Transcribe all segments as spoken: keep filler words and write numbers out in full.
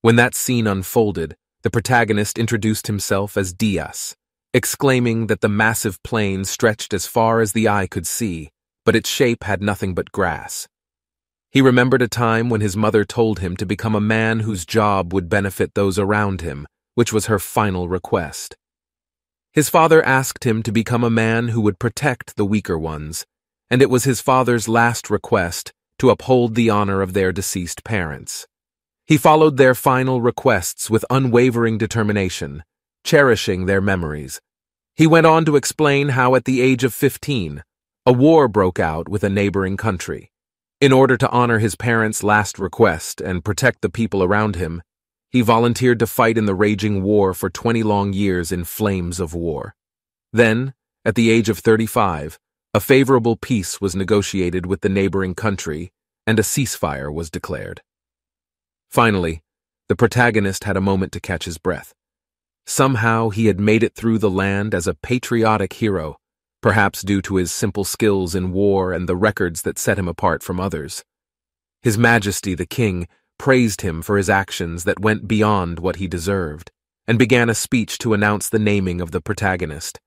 When that scene unfolded, the protagonist introduced himself as Dias, exclaiming that the massive plain stretched as far as the eye could see, but its shape had nothing but grass. He remembered a time when his mother told him to become a man whose job would benefit those around him, which was her final request. His father asked him to become a man who would protect the weaker ones, and it was his father's last request to uphold the honor of their deceased parents. He followed their final requests with unwavering determination, cherishing their memories. He went on to explain how at the age of fifteen, a war broke out with a neighboring country. In order to honor his parents' last request and protect the people around him, he volunteered to fight in the raging war for twenty long years in flames of war. Then, at the age of thirty-five, a favorable peace was negotiated with the neighboring country, and a ceasefire was declared. Finally, the protagonist had a moment to catch his breath. Somehow he had made it through the land as a patriotic hero, perhaps due to his simple skills in war and the records that set him apart from others. His Majesty the King praised him for his actions that went beyond what he deserved, and began a speech to announce the naming of the protagonist,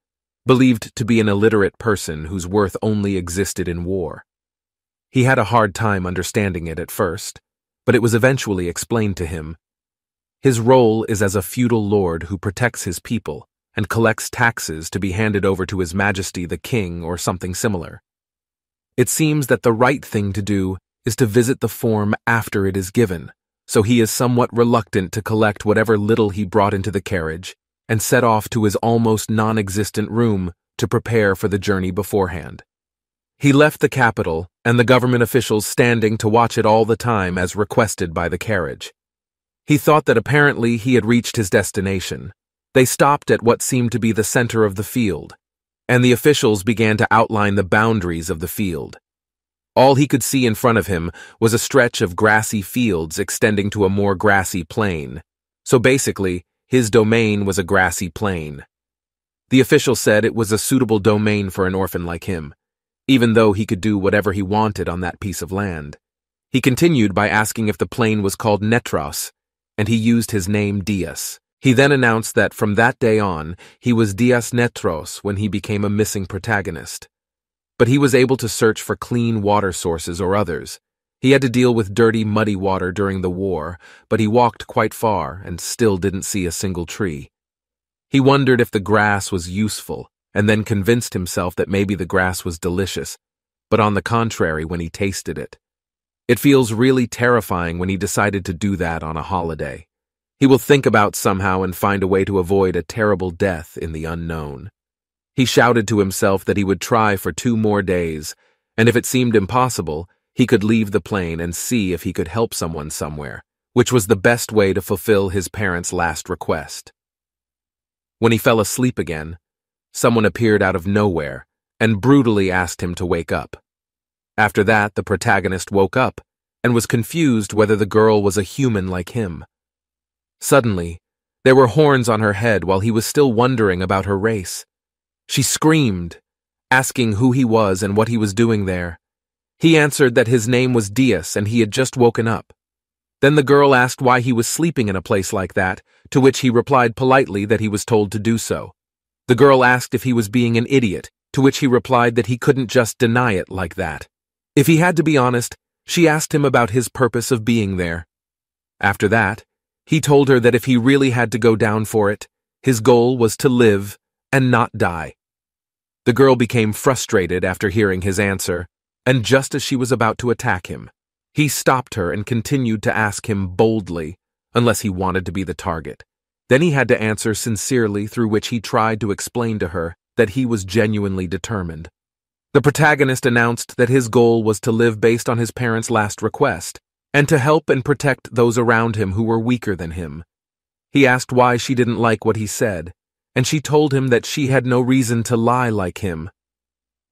believed to be an illiterate person whose worth only existed in war. He had a hard time understanding it at first, but it was eventually explained to him. His role is as a feudal lord who protects his people and collects taxes to be handed over to His Majesty the King or something similar. It seems that the right thing to do is to visit the form after it is given, so he is somewhat reluctant to collect whatever little he brought into the carriage and set off to his almost non-existent room to prepare for the journey beforehand. He left the capital and the government officials standing to watch it all the time as requested by the carriage. He thought that apparently he had reached his destination. They stopped at what seemed to be the center of the field, and the officials began to outline the boundaries of the field. All he could see in front of him was a stretch of grassy fields extending to a more grassy plain. So basically, his domain was a grassy plain. The official said it was a suitable domain for an orphan like him, even though he could do whatever he wanted on that piece of land. He continued by asking if the plain was called Netros, and he used his name Dias. He then announced that from that day on, he was Dias Netros when he became a missing protagonist. But he was able to search for clean water sources or others. He had to deal with dirty, muddy water during the war, but he walked quite far and still didn't see a single tree. He wondered if the grass was useful, and then convinced himself that maybe the grass was delicious, but on the contrary when he tasted it. It feels really terrifying when he decided to do that on a holiday. He will think about somehow and find a way to avoid a terrible death in the unknown. He shouted to himself that he would try for two more days, and if it seemed impossible, he could leave the plane and see if he could help someone somewhere, which was the best way to fulfill his parents' last request. When he fell asleep again, someone appeared out of nowhere and brutally asked him to wake up. After that, the protagonist woke up and was confused whether the girl was a human like him. Suddenly, there were horns on her head while he was still wondering about her race. She screamed, asking who he was and what he was doing there. He answered that his name was Dias and he had just woken up. Then the girl asked why he was sleeping in a place like that, to which he replied politely that he was told to do so. The girl asked if he was being an idiot, to which he replied that he couldn't just deny it like that. If he had to be honest, she asked him about his purpose of being there. After that, he told her that if he really had to go down for it, his goal was to live and not die. The girl became frustrated after hearing his answer, and just as she was about to attack him, he stopped her and continued to ask him boldly, unless he wanted to be the target. Then he had to answer sincerely, through which he tried to explain to her that he was genuinely determined. The protagonist announced that his goal was to live based on his parents' last request, and to help and protect those around him who were weaker than him. He asked why she didn't like what he said, and she told him that she had no reason to lie like him.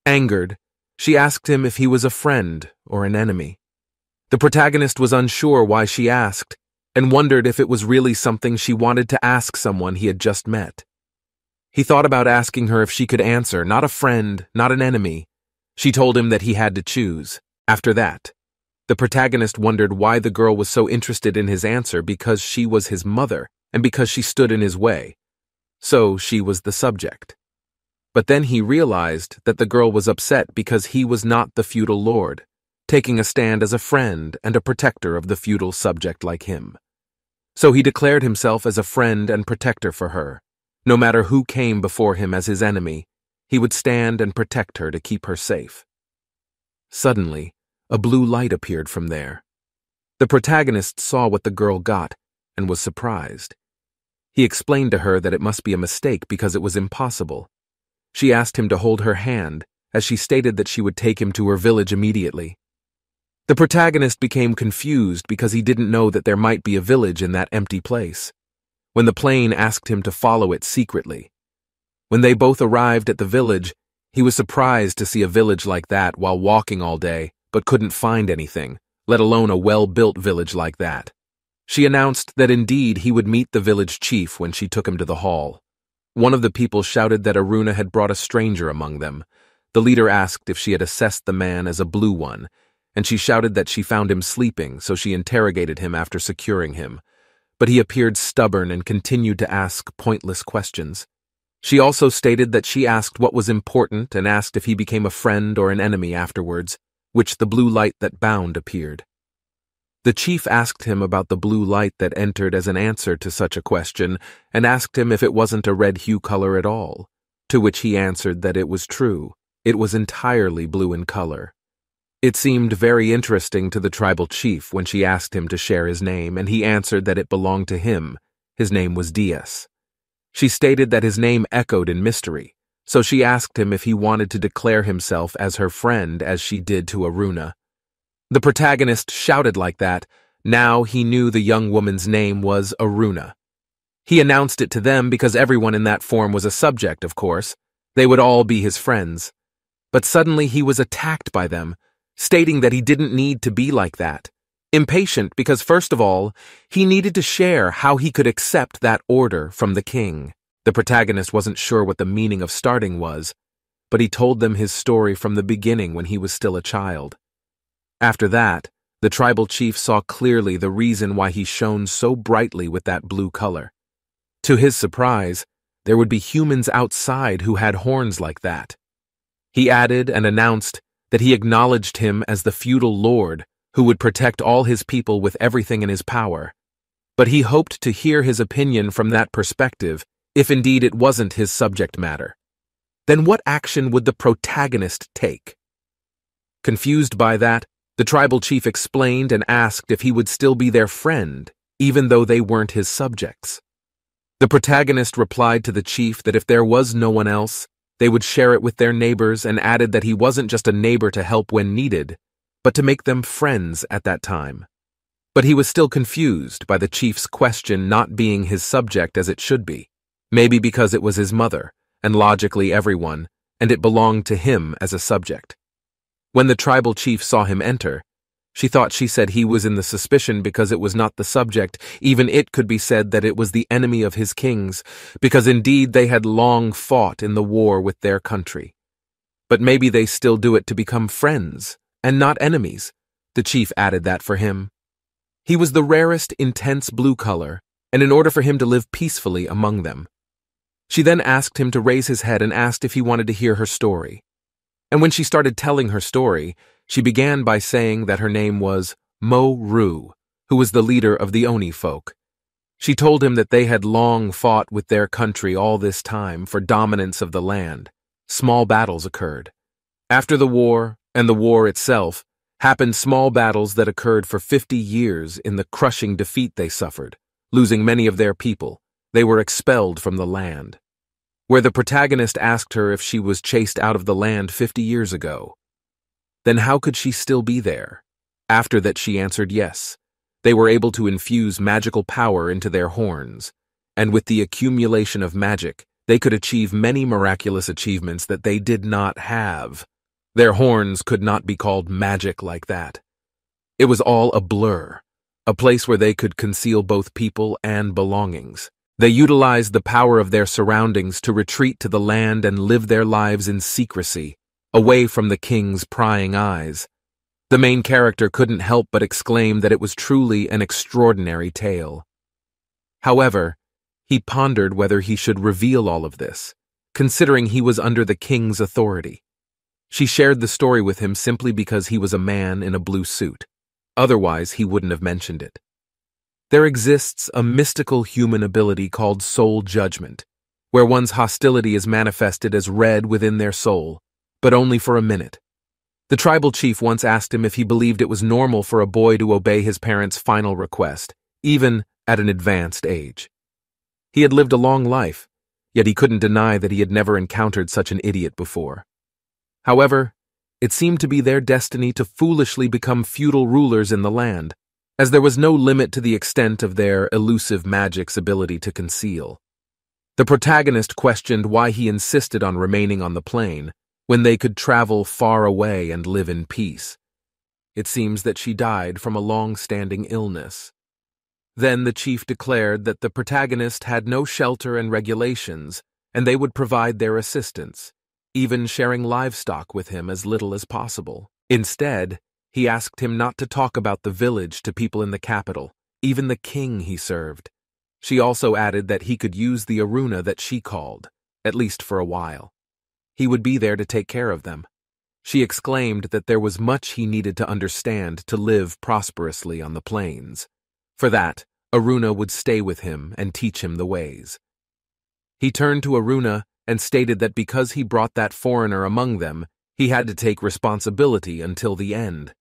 Angered, she asked him if he was a friend or an enemy. The protagonist was unsure why she asked, and wondered if it was really something she wanted to ask someone he had just met. He thought about asking her if she could answer, not a friend, not an enemy. She told him that he had to choose. After that, The protagonist wondered why the girl was so interested in his answer because she was his mother and because she stood in his way. So she was the subject. But then he realized that the girl was upset because he was not the feudal lord, taking a stand as a friend and a protector of the feudal subject like him. So he declared himself as a friend and protector for her. No matter who came before him as his enemy, he would stand and protect her to keep her safe. Suddenly, a blue light appeared from there. The protagonist saw what the girl got and was surprised. He explained to her that it must be a mistake because it was impossible. She asked him to hold her hand, as she stated that she would take him to her village immediately. The protagonist became confused because he didn't know that there might be a village in that empty place, when the plane asked him to follow it secretly. When they both arrived at the village, he was surprised to see a village like that while walking all day, but couldn't find anything, let alone a well-built village like that. She announced that indeed he would meet the village chief when she took him to the hall. One of the people shouted that Aruna had brought a stranger among them. The leader asked if she had assessed the man as a blue one, and she shouted that she found him sleeping, so she interrogated him after securing him. But he appeared stubborn and continued to ask pointless questions. She also stated that she asked what was important and asked if he became a friend or an enemy afterwards, which the blue light that bound appeared. The chief asked him about the blue light that entered as an answer to such a question, and asked him if it wasn't a red hue color at all, to which he answered that it was true. It was entirely blue in color. It seemed very interesting to the tribal chief when she asked him to share his name, and he answered that it belonged to him. His name was Dias. She stated that his name echoed in mystery, so she asked him if he wanted to declare himself as her friend as she did to Aruna. The protagonist shouted like that. Now he knew the young woman's name was Aruna. He announced it to them because everyone in that form was a subject, of course. They would all be his friends. But suddenly he was attacked by them, stating that he didn't need to be like that. Impatient because, first of all, he needed to share how he could accept that order from the king. The protagonist wasn't sure what the meaning of starting was, but he told them his story from the beginning when he was still a child. After that, the tribal chief saw clearly the reason why he shone so brightly with that blue color. To his surprise, there would be humans outside who had horns like that. He added and announced that he acknowledged him as the feudal lord who would protect all his people with everything in his power. But he hoped to hear his opinion from that perspective, if indeed it wasn't his subject matter. Then what action would the protagonist take? Confused by that, the tribal chief explained and asked if he would still be their friend, even though they weren't his subjects. The protagonist replied to the chief that if there was no one else, they would share it with their neighbors, and added that he wasn't just a neighbor to help when needed, but to make them friends at that time. But he was still confused by the chief's question not being his subject as it should be, maybe because it was his mother, and logically everyone, and it belonged to him as a subject. When the tribal chief saw him enter, she thought she said he was in the suspicion because it was not the subject, even it could be said that it was the enemy of his kings, because indeed they had long fought in the war with their country. But maybe they still do it to become friends, and not enemies, the chief added that for him. He was the rarest intense blue color, and in order for him to live peacefully among them. She then asked him to raise his head and asked if he wanted to hear her story. And when she started telling her story, she began by saying that her name was Moru, who was the leader of the Oni folk. She told him that they had long fought with their country all this time for dominance of the land. Small battles occurred. After the war, and the war itself, happened small battles that occurred for fifty years in the crushing defeat they suffered, losing many of their people. They were expelled from the land. Where the protagonist asked her if she was chased out of the land fifty years ago. Then how could she still be there? After that she answered yes. They were able to infuse magical power into their horns, and with the accumulation of magic, they could achieve many miraculous achievements that they did not have. Their horns could not be called magic like that. It was all a blur, a place where they could conceal both people and belongings. They utilized the power of their surroundings to retreat to the land and live their lives in secrecy, away from the king's prying eyes. The main character couldn't help but exclaim that it was truly an extraordinary tale. However, he pondered whether he should reveal all of this, considering he was under the king's authority. She shared the story with him simply because he was a man in a blue suit. Otherwise, he wouldn't have mentioned it. There exists a mystical human ability called soul judgment, where one's hostility is manifested as red within their soul, but only for a minute. The tribal chief once asked him if he believed it was normal for a boy to obey his parents' final request, even at an advanced age. He had lived a long life, yet he couldn't deny that he had never encountered such an idiot before. However, it seemed to be their destiny to foolishly become feudal rulers in the land, as there was no limit to the extent of their elusive magic's ability to conceal. The protagonist questioned why he insisted on remaining on the plane, when they could travel far away and live in peace. It seems that she died from a long-standing illness. Then the chief declared that the protagonist had no shelter and regulations, and they would provide their assistance, even sharing livestock with him as little as possible. Instead, he asked him not to talk about the village to people in the capital, even the king he served. She also added that he could use the Aruna that she called, at least for a while. He would be there to take care of them. She exclaimed that there was much he needed to understand to live prosperously on the plains. For that, Aruna would stay with him and teach him the ways. He turned to Aruna and stated that because he brought that foreigner among them, he had to take responsibility until the end.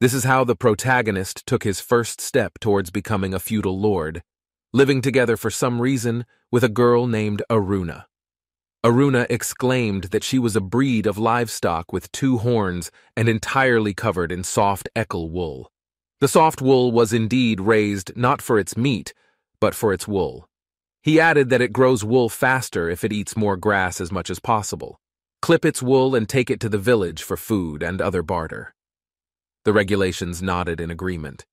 This is how the protagonist took his first step towards becoming a feudal lord, living together for some reason with a girl named Aruna. Aruna exclaimed that she was a breed of livestock with two horns and entirely covered in soft ekal wool. The soft wool was indeed raised not for its meat, but for its wool. He added that it grows wool faster if it eats more grass as much as possible. Clip its wool and take it to the village for food and other barter. The regulations nodded in agreement.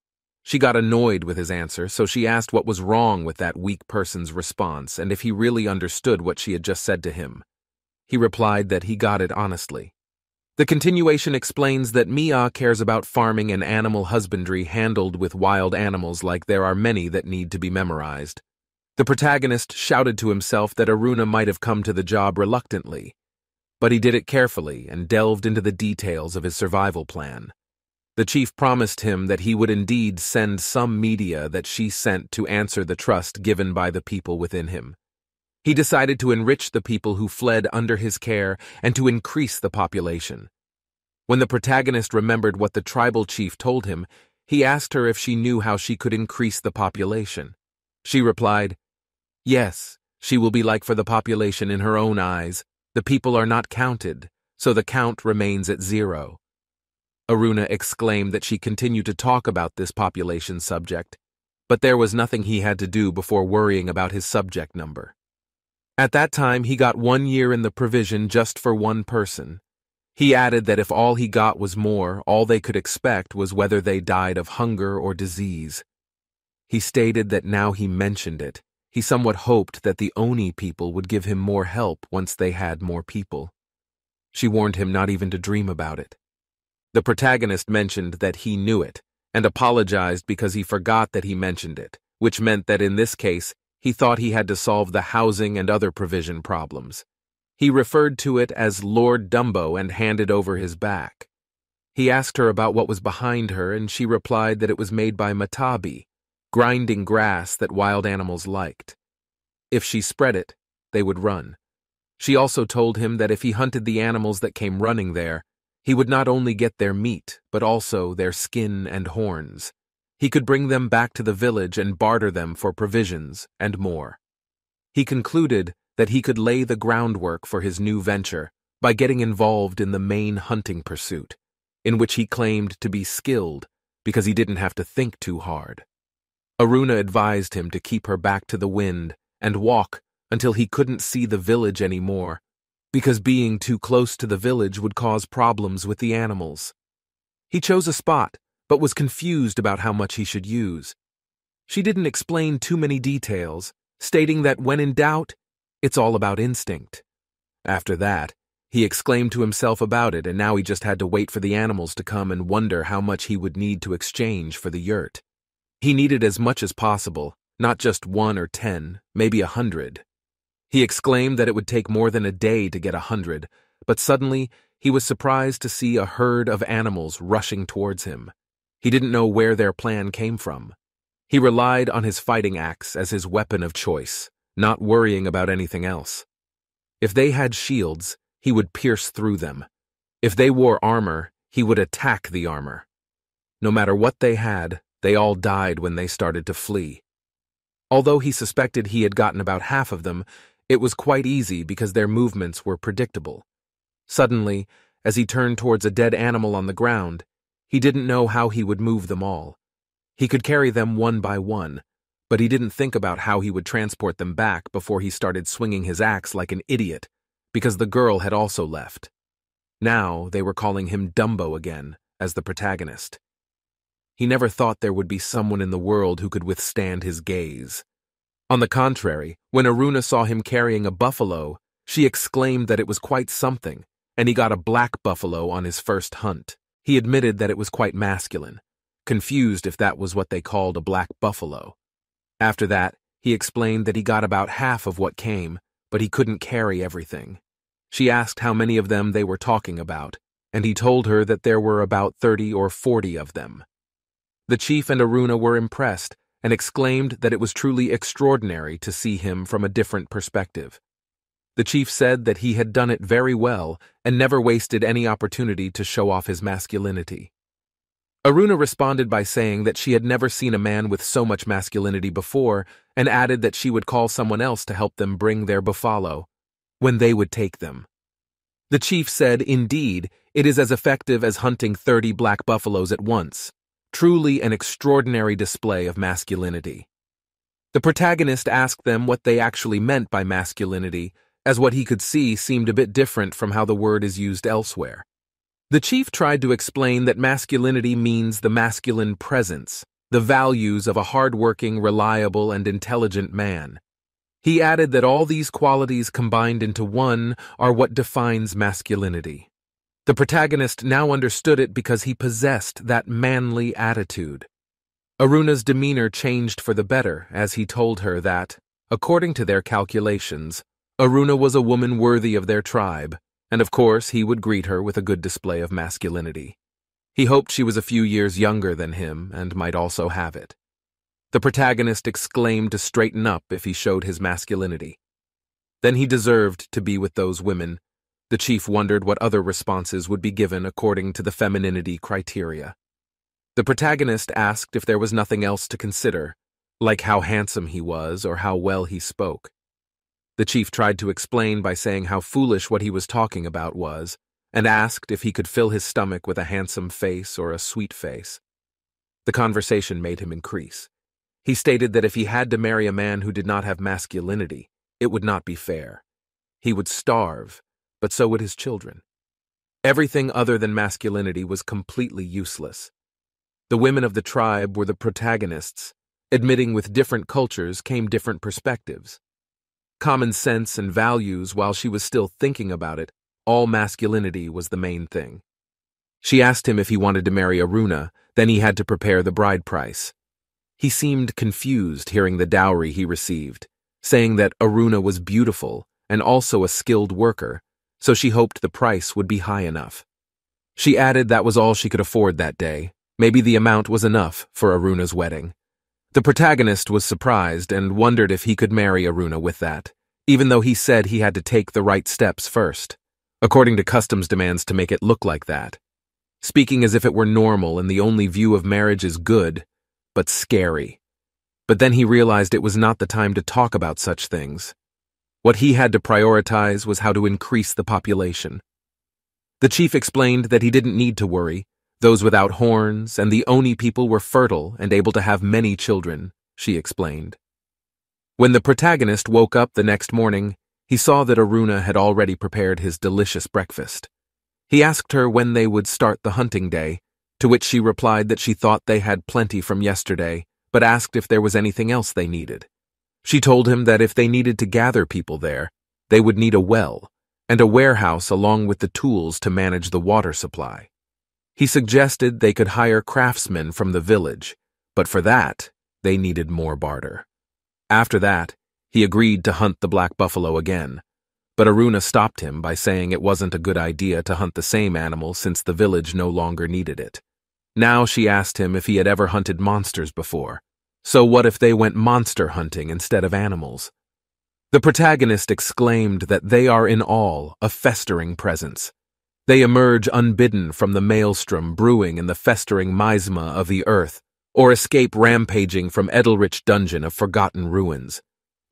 She got annoyed with his answer, so she asked what was wrong with that weak person's response and if he really understood what she had just said to him. He replied that he got it honestly. The continuation explains that Mia cares about farming and animal husbandry handled with wild animals, like there are many that need to be memorized. The protagonist shouted to himself that Aruna might have come to the job reluctantly, but he did it carefully and delved into the details of his survival plan. The chief promised him that he would indeed send some media that she sent to answer the trust given by the people within him. He decided to enrich the people who fled under his care and to increase the population. When the protagonist remembered what the tribal chief told him, he asked her if she knew how she could increase the population. She replied, "Yes, she will be like for the population in her own eyes. The people are not counted, so the count remains at zero." Aruna exclaimed that she continued to talk about this population subject, but there was nothing he had to do before worrying about his subject number. At that time, he got one year in the provision just for one person. He added that if all he got was more, all they could expect was whether they died of hunger or disease. He stated that now he mentioned it, he somewhat hoped that the Oni people would give him more help once they had more people. She warned him not even to dream about it. The protagonist mentioned that he knew it, and apologized because he forgot that he mentioned it, which meant that in this case, he thought he had to solve the housing and other provision problems. He referred to it as Lord Dumbo and handed over his back. He asked her about what was behind her, and she replied that it was made by matabi, grinding grass that wild animals liked. If she spread it, they would run. She also told him that if he hunted the animals that came running there, he would not only get their meat, but also their skin and horns. He could bring them back to the village and barter them for provisions and more. He concluded that he could lay the groundwork for his new venture by getting involved in the main hunting pursuit, in which he claimed to be skilled because he didn't have to think too hard. Aruna advised him to keep her back to the wind and walk until he couldn't see the village anymore, because being too close to the village would cause problems with the animals. He chose a spot, but was confused about how much he should use. She didn't explain too many details, stating that when in doubt, it's all about instinct. After that, He exclaimed to himself about it, and now he just had to wait for the animals to come and wonder how much he would need to exchange for the yurt. He needed as much as possible, not just one or ten, maybe a hundred. He exclaimed that it would take more than a day to get a hundred, but suddenly he was surprised to see a herd of animals rushing towards him. He didn't know where their plan came from. He relied on his fighting axe as his weapon of choice, not worrying about anything else. If they had shields, he would pierce through them. If they wore armor, he would attack the armor. No matter what they had, they all died when they started to flee. Although he suspected he had gotten about half of them, it was quite easy because their movements were predictable. Suddenly, as he turned towards a dead animal on the ground, he didn't know how he would move them all. He could carry them one by one, but he didn't think about how he would transport them back before he started swinging his axe like an idiot, because the girl had also left. Now they were calling him Dumbo again, as the protagonist. He never thought there would be someone in the world who could withstand his gaze. On the contrary, when Aruna saw him carrying a buffalo, she exclaimed that it was quite something, and he got a black buffalo on his first hunt. He admitted that it was quite masculine, confused if that was what they called a black buffalo. After that, he explained that he got about half of what came, but he couldn't carry everything. She asked how many of them they were talking about, and he told her that there were about thirty or forty of them. The chief and Aruna were impressed and exclaimed that it was truly extraordinary to see him from a different perspective. The chief said that he had done it very well and never wasted any opportunity to show off his masculinity. Aruna responded by saying that she had never seen a man with so much masculinity before, and added that she would call someone else to help them bring their buffalo, when they would take them. The chief said, "Indeed, it is as effective as hunting thirty black buffaloes at once. Truly an extraordinary display of masculinity." The protagonist asked them what they actually meant by masculinity, as what he could see seemed a bit different from how the word is used elsewhere. The chief tried to explain that masculinity means the masculine presence, the values of a hard-working, reliable, and intelligent man. He added that all these qualities combined into one are what defines masculinity. The protagonist now understood it because he possessed that manly attitude. Aruna's demeanor changed for the better as he told her that, according to their calculations, Aruna was a woman worthy of their tribe, and of course he would greet her with a good display of masculinity. He hoped she was a few years younger than him and might also have it. The protagonist exclaimed to straighten up if he showed his masculinity. Then he deserved to be with those women. The chief wondered what other responses would be given according to the femininity criteria. The protagonist asked if there was nothing else to consider, like how handsome he was or how well he spoke. The chief tried to explain by saying how foolish what he was talking about was, and asked if he could fill his stomach with a handsome face or a sweet face. The conversation made him increase. He stated that if he had to marry a man who did not have masculinity, it would not be fair. He would starve, but so would his children. Everything other than masculinity was completely useless. The women of the tribe were the protagonists. Admitting with different cultures came different perspectives. Common sense and values, while she was still thinking about it, all masculinity was the main thing. She asked him if he wanted to marry Aruna, then he had to prepare the bride price. He seemed confused hearing the dowry he received, saying that Aruna was beautiful and also a skilled worker, so she hoped the price would be high enough. She added that was all she could afford that day. Maybe the amount was enough for Aruna's wedding. The protagonist was surprised and wondered if he could marry Aruna with that, even though he said he had to take the right steps first, according to customs demands to make it look like that. Speaking as if it were normal and the only view of marriage is good, but scary. But then he realized it was not the time to talk about such things. What he had to prioritize was how to increase the population. The chief explained that he didn't need to worry. Those without horns and the Oni people were fertile and able to have many children, she explained. When the protagonist woke up the next morning, he saw that Aruna had already prepared his delicious breakfast. He asked her when they would start the hunting day, to which she replied that she thought they had plenty from yesterday, but asked if there was anything else they needed. She told him that if they needed to gather people there, they would need a well, and a warehouse along with the tools to manage the water supply. He suggested they could hire craftsmen from the village, but for that, they needed more barter. After that, he agreed to hunt the black buffalo again, but Aruna stopped him by saying it wasn't a good idea to hunt the same animal since the village no longer needed it. Now she asked him if he had ever hunted monsters before. So what if they went monster hunting instead of animals? The protagonist exclaimed that they are in all a festering presence. They emerge unbidden from the maelstrom brewing in the festering miasma of the earth, or escape rampaging from Edelrich dungeon of forgotten ruins.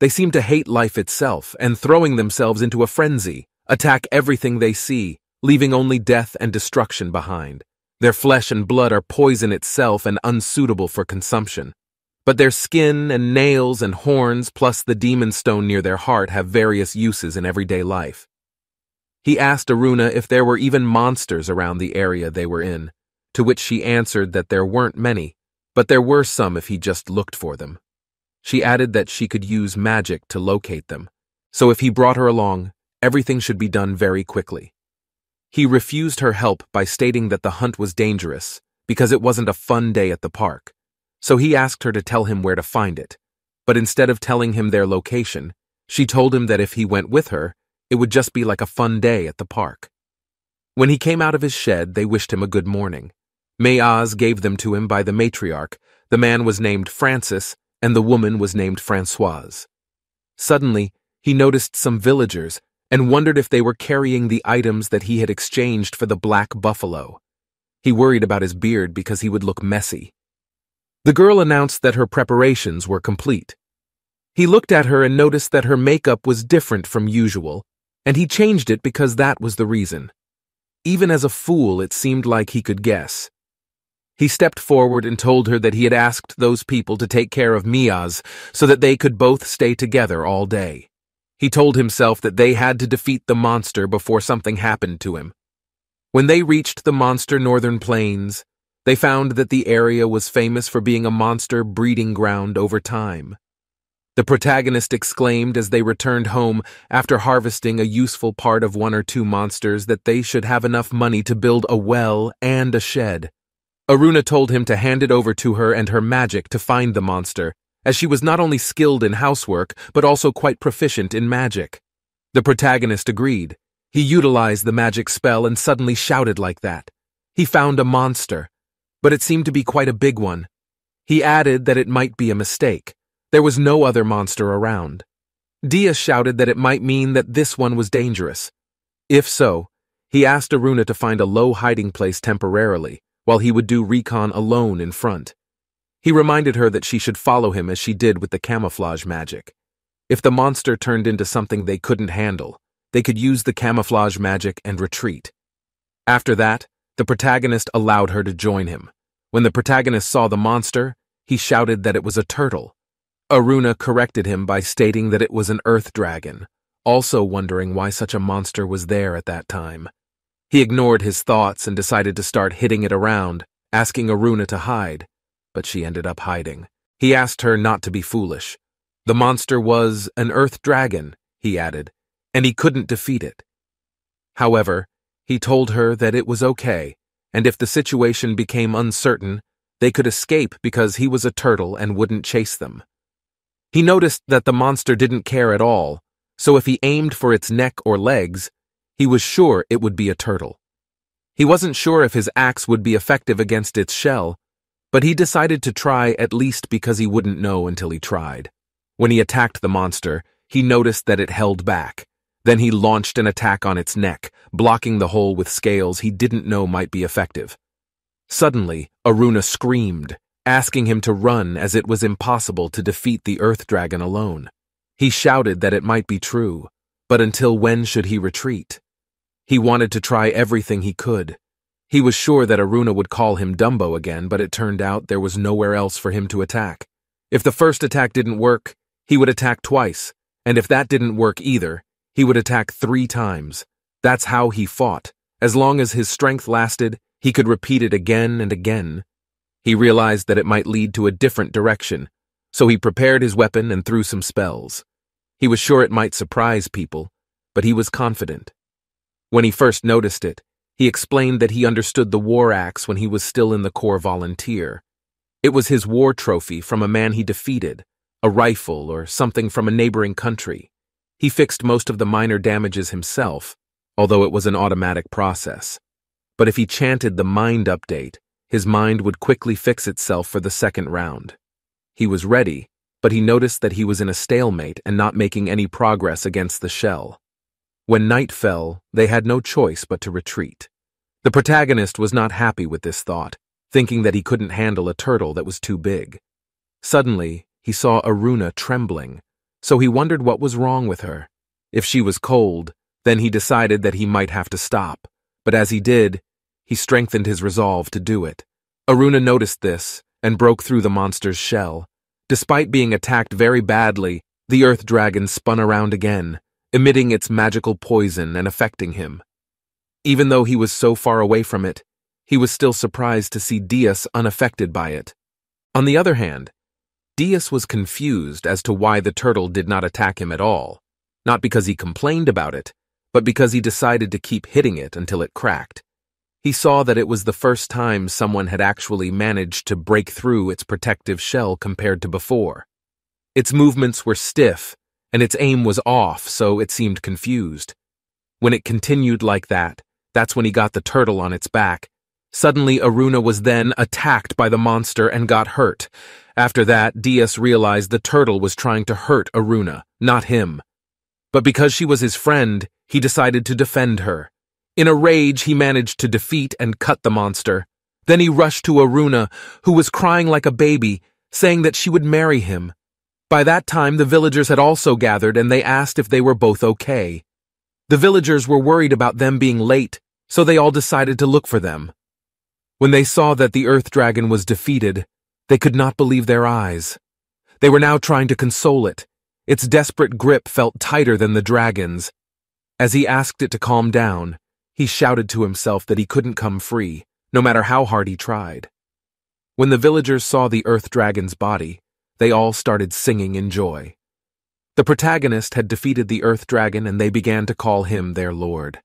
They seem to hate life itself and, throwing themselves into a frenzy, attack everything they see, leaving only death and destruction behind. Their flesh and blood are poison itself and unsuitable for consumption. But their skin and nails and horns plus the demon stone near their heart have various uses in everyday life. He asked Aruna if there were even monsters around the area they were in, to which she answered that there weren't many, but there were some if he just looked for them. She added that she could use magic to locate them, so if he brought her along, everything should be done very quickly. He refused her help by stating that the hunt was dangerous because it wasn't a fun day at the park. So he asked her to tell him where to find it, but instead of telling him their location, she told him that if he went with her, it would just be like a fun day at the park. When he came out of his shed, they wished him a good morning. Mayaz gave them to him by the matriarch. The man was named Francis, and the woman was named Françoise. Suddenly, he noticed some villagers and wondered if they were carrying the items that he had exchanged for the black buffalo. He worried about his beard because he would look messy. The girl announced that her preparations were complete. He looked at her and noticed that her makeup was different from usual, and he changed it because that was the reason. Even as a fool, it seemed like he could guess. He stepped forward and told her that he had asked those people to take care of Miaz so that they could both stay together all day. He told himself that they had to defeat the monster before something happened to him. When they reached the monster northern plains, they found that the area was famous for being a monster breeding ground over time. The protagonist exclaimed as they returned home after harvesting a useful part of one or two monsters that they should have enough money to build a well and a shed. Aruna told him to hand it over to her and her magic to find the monster, as she was not only skilled in housework but also quite proficient in magic. The protagonist agreed. He utilized the magic spell and suddenly shouted like that. He found a monster, but it seemed to be quite a big one. He added that it might be a mistake. There was no other monster around. Dias shouted that it might mean that this one was dangerous. If so, he asked Aruna to find a low hiding place temporarily, while he would do recon alone in front. He reminded her that she should follow him as she did with the camouflage magic. If the monster turned into something they couldn't handle, they could use the camouflage magic and retreat. After that, the protagonist allowed her to join him. When the protagonist saw the monster, he shouted that it was a turtle. Aruna corrected him by stating that it was an earth dragon, also wondering why such a monster was there at that time. He ignored his thoughts and decided to start hitting it around, asking Aruna to hide, but she ended up hiding. He asked her not to be foolish. The monster was an earth dragon, he added, and he couldn't defeat it. However, he told her that it was okay, and if the situation became uncertain, they could escape because he was a turtle and wouldn't chase them. He noticed that the monster didn't care at all, so if he aimed for its neck or legs, he was sure it would be a turtle. He wasn't sure if his axe would be effective against its shell, but he decided to try at least because he wouldn't know until he tried. When he attacked the monster, he noticed that it held back. Then he launched an attack on its neck, blocking the hole with scales he didn't know might be effective. Suddenly, Aruna screamed, asking him to run as it was impossible to defeat the earth dragon alone. He shouted that it might be true, but until when should he retreat? He wanted to try everything he could. He was sure that Aruna would call him Dumbo again, but it turned out there was nowhere else for him to attack. If the first attack didn't work, he would attack twice, and if that didn't work either, he would attack three times. That's how he fought. As long as his strength lasted, he could repeat it again and again. He realized that it might lead to a different direction, so he prepared his weapon and threw some spells. He was sure it might surprise people, but he was confident, When he first noticed it, he explained that he understood the war axe when he was still in the Corps Volunteer. It was his war trophy from a man he defeated, a rifle or something from a neighboring country. He fixed most of the minor damages himself, although it was an automatic process. But if he chanted the mind update, his mind would quickly fix itself for the second round. He was ready, but he noticed that he was in a stalemate and not making any progress against the shell. When night fell, they had no choice but to retreat. The protagonist was not happy with this thought, thinking that he couldn't handle a turtle that was too big. Suddenly, he saw Aruna trembling, so he wondered what was wrong with her. If she was cold, then he decided that he might have to stop. But as he did, he strengthened his resolve to do it. Aruna noticed this and broke through the monster's shell. Despite being attacked very badly, the earth dragon spun around again, emitting its magical poison and affecting him. Even though he was so far away from it, he was still surprised to see Dias unaffected by it. On the other hand, Dias was confused as to why the turtle did not attack him at all, not because he complained about it, but because he decided to keep hitting it until it cracked. He saw that it was the first time someone had actually managed to break through its protective shell compared to before. Its movements were stiff, and its aim was off, so it seemed confused. When it continued like that, that's when he got the turtle on its back. Suddenly, Aruna was then attacked by the monster and got hurt. After that, Dias realized the turtle was trying to hurt Aruna, not him. But because she was his friend, he decided to defend her. In a rage, he managed to defeat and cut the monster. Then he rushed to Aruna, who was crying like a baby, saying that she would marry him. By that time, the villagers had also gathered and they asked if they were both okay. The villagers were worried about them being late, so they all decided to look for them. When they saw that the earth dragon was defeated, they could not believe their eyes. They were now trying to console it. Its desperate grip felt tighter than the dragon's. As he asked it to calm down, he shouted to himself that he couldn't come free, no matter how hard he tried. When the villagers saw the earth dragon's body, they all started singing in joy. The protagonist had defeated the earth dragon and they began to call him their lord.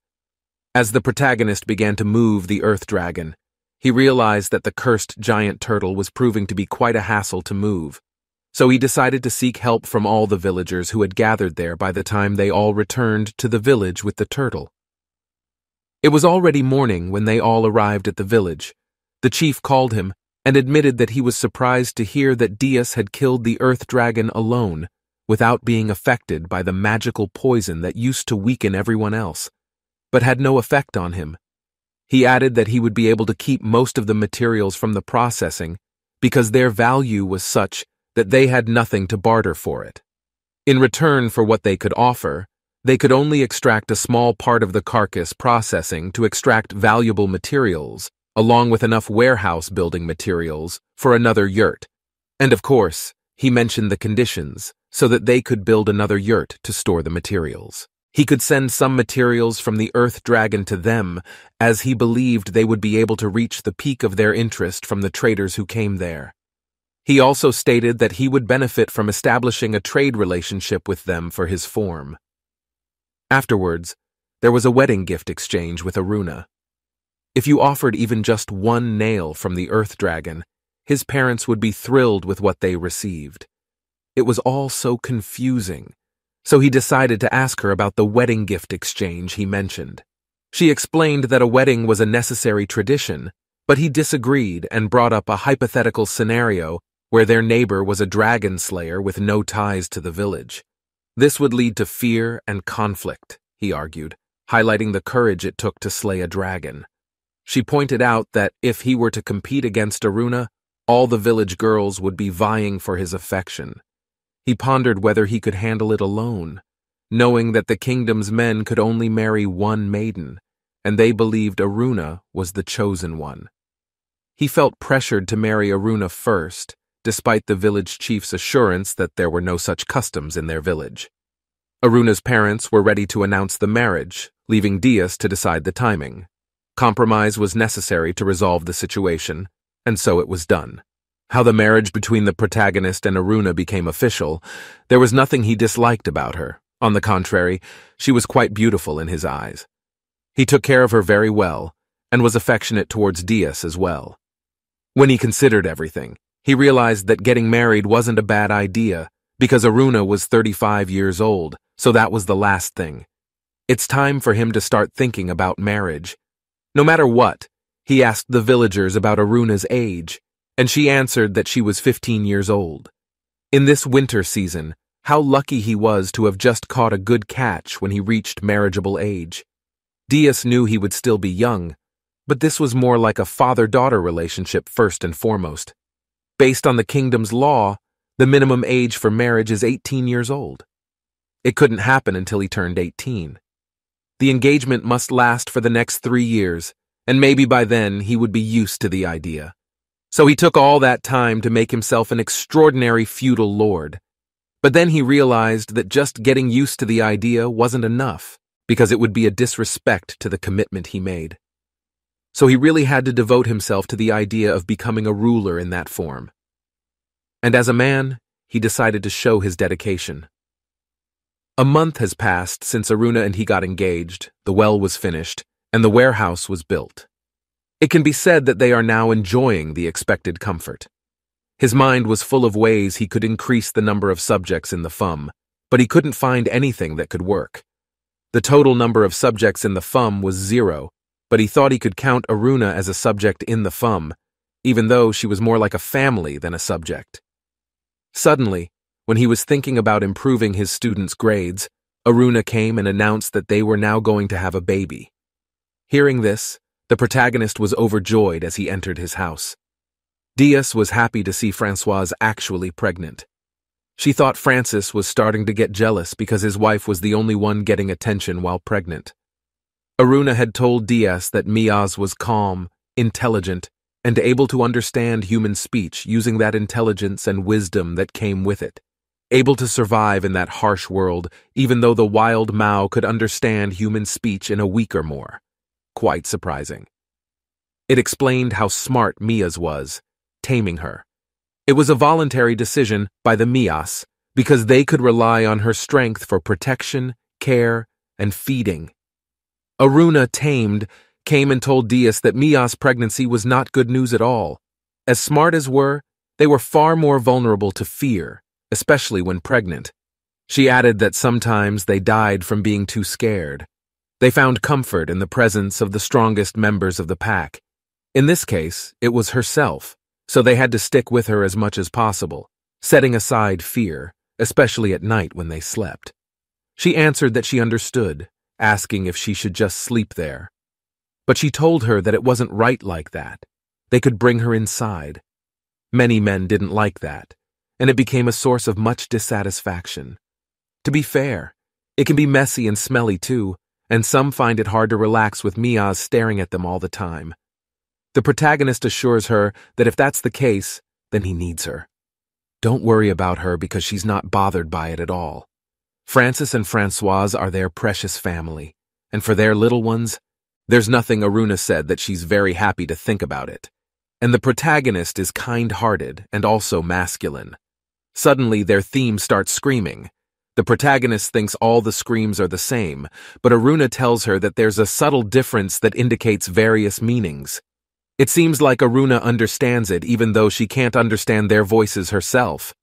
As the protagonist began to move the earth dragon, he realized that the cursed giant turtle was proving to be quite a hassle to move, so he decided to seek help from all the villagers who had gathered there by the time they all returned to the village with the turtle. It was already morning when they all arrived at the village. The chief called him and admitted that he was surprised to hear that Dias had killed the earth dragon alone, without being affected by the magical poison that used to weaken everyone else, but had no effect on him. He added that he would be able to keep most of the materials from the processing, because their value was such that they had nothing to barter for it. In return for what they could offer, they could only extract a small part of the carcass processing to extract valuable materials, along with enough warehouse building materials for another yurt. And of course, he mentioned the conditions so that they could build another yurt to store the materials. He could send some materials from the earth dragon to them, as he believed they would be able to reach the peak of their interest from the traders who came there. He also stated that he would benefit from establishing a trade relationship with them for his form. Afterwards, there was a wedding gift exchange with Aruna. If you offered even just one nail from the earth dragon, his parents would be thrilled with what they received. It was all so confusing, so he decided to ask her about the wedding gift exchange he mentioned. She explained that a wedding was a necessary tradition, but he disagreed and brought up a hypothetical scenario where their neighbor was a dragon slayer with no ties to the village. This would lead to fear and conflict, he argued, highlighting the courage it took to slay a dragon. She pointed out that if he were to compete against Aruna, all the village girls would be vying for his affection. He pondered whether he could handle it alone, knowing that the kingdom's men could only marry one maiden, and they believed Aruna was the chosen one. He felt pressured to marry Aruna first, despite the village chief's assurance that there were no such customs in their village. Aruna's parents were ready to announce the marriage, leaving Dias to decide the timing. Compromise was necessary to resolve the situation, and so it was done. How the marriage between the protagonist and Aruna became official, there was nothing he disliked about her. On the contrary, she was quite beautiful in his eyes. He took care of her very well, and was affectionate towards Dias as well. When he considered everything, he realized that getting married wasn't a bad idea, because Aruna was thirty-five years old, so that was the last thing. It's time for him to start thinking about marriage. No matter what, he asked the villagers about Aruna's age, and she answered that she was fifteen years old. In this winter season, how lucky he was to have just caught a good catch when he reached marriageable age. Dias knew he would still be young, but this was more like a father-daughter relationship first and foremost. Based on the kingdom's law, the minimum age for marriage is eighteen years old. It couldn't happen until he turned eighteen. The engagement must last for the next three years, and maybe by then he would be used to the idea. So he took all that time to make himself an extraordinary feudal lord. But then he realized that just getting used to the idea wasn't enough, because it would be a disrespect to the commitment he made. So he really had to devote himself to the idea of becoming a ruler in that form. And as a man, he decided to show his dedication. A month has passed since Aruna and he got engaged, the well was finished, and the warehouse was built. It can be said that they are now enjoying the expected comfort. His mind was full of ways he could increase the number of subjects in the F U M, but he couldn't find anything that could work. The total number of subjects in the F U M was zero, but he thought he could count Aruna as a subject in the F U M, even though she was more like a family than a subject. Suddenly, when he was thinking about improving his students' grades, Aruna came and announced that they were now going to have a baby. Hearing this, the protagonist was overjoyed as he entered his house. Dias was happy to see Francoise actually pregnant. She thought Francis was starting to get jealous because his wife was the only one getting attention while pregnant. Aruna had told Dias that Miaz was calm, intelligent, and able to understand human speech using that intelligence and wisdom that came with it, able to survive in that harsh world even though the wild Mao could understand human speech in a week or more. Quite surprising. It explained how smart Miaz was, taming her. It was a voluntary decision by the Mias, because they could rely on her strength for protection, care, and feeding. Aruna, tamed, came and told Dias that Mia's pregnancy was not good news at all. As smart as were, they were far more vulnerable to fear, especially when pregnant. She added that sometimes they died from being too scared. They found comfort in the presence of the strongest members of the pack. In this case, it was herself, so they had to stick with her as much as possible, setting aside fear, especially at night when they slept. She answered that she understood, asking if she should just sleep there. But she told her that it wasn't right like that. They could bring her inside. Many men didn't like that, and it became a source of much dissatisfaction. To be fair, it can be messy and smelly too, and some find it hard to relax with Miaz staring at them all the time. The protagonist assures her that if that's the case, then he needs her. Don't worry about her because she's not bothered by it at all. Francis and Francoise are their precious family, and for their little ones, there's nothing Aruna said that she's very happy to think about it. And the protagonist is kind-hearted and also masculine. Suddenly their theme starts screaming. The protagonist thinks all the screams are the same, but Aruna tells her that there's a subtle difference that indicates various meanings. It seems like Aruna understands it even though she can't understand their voices herself.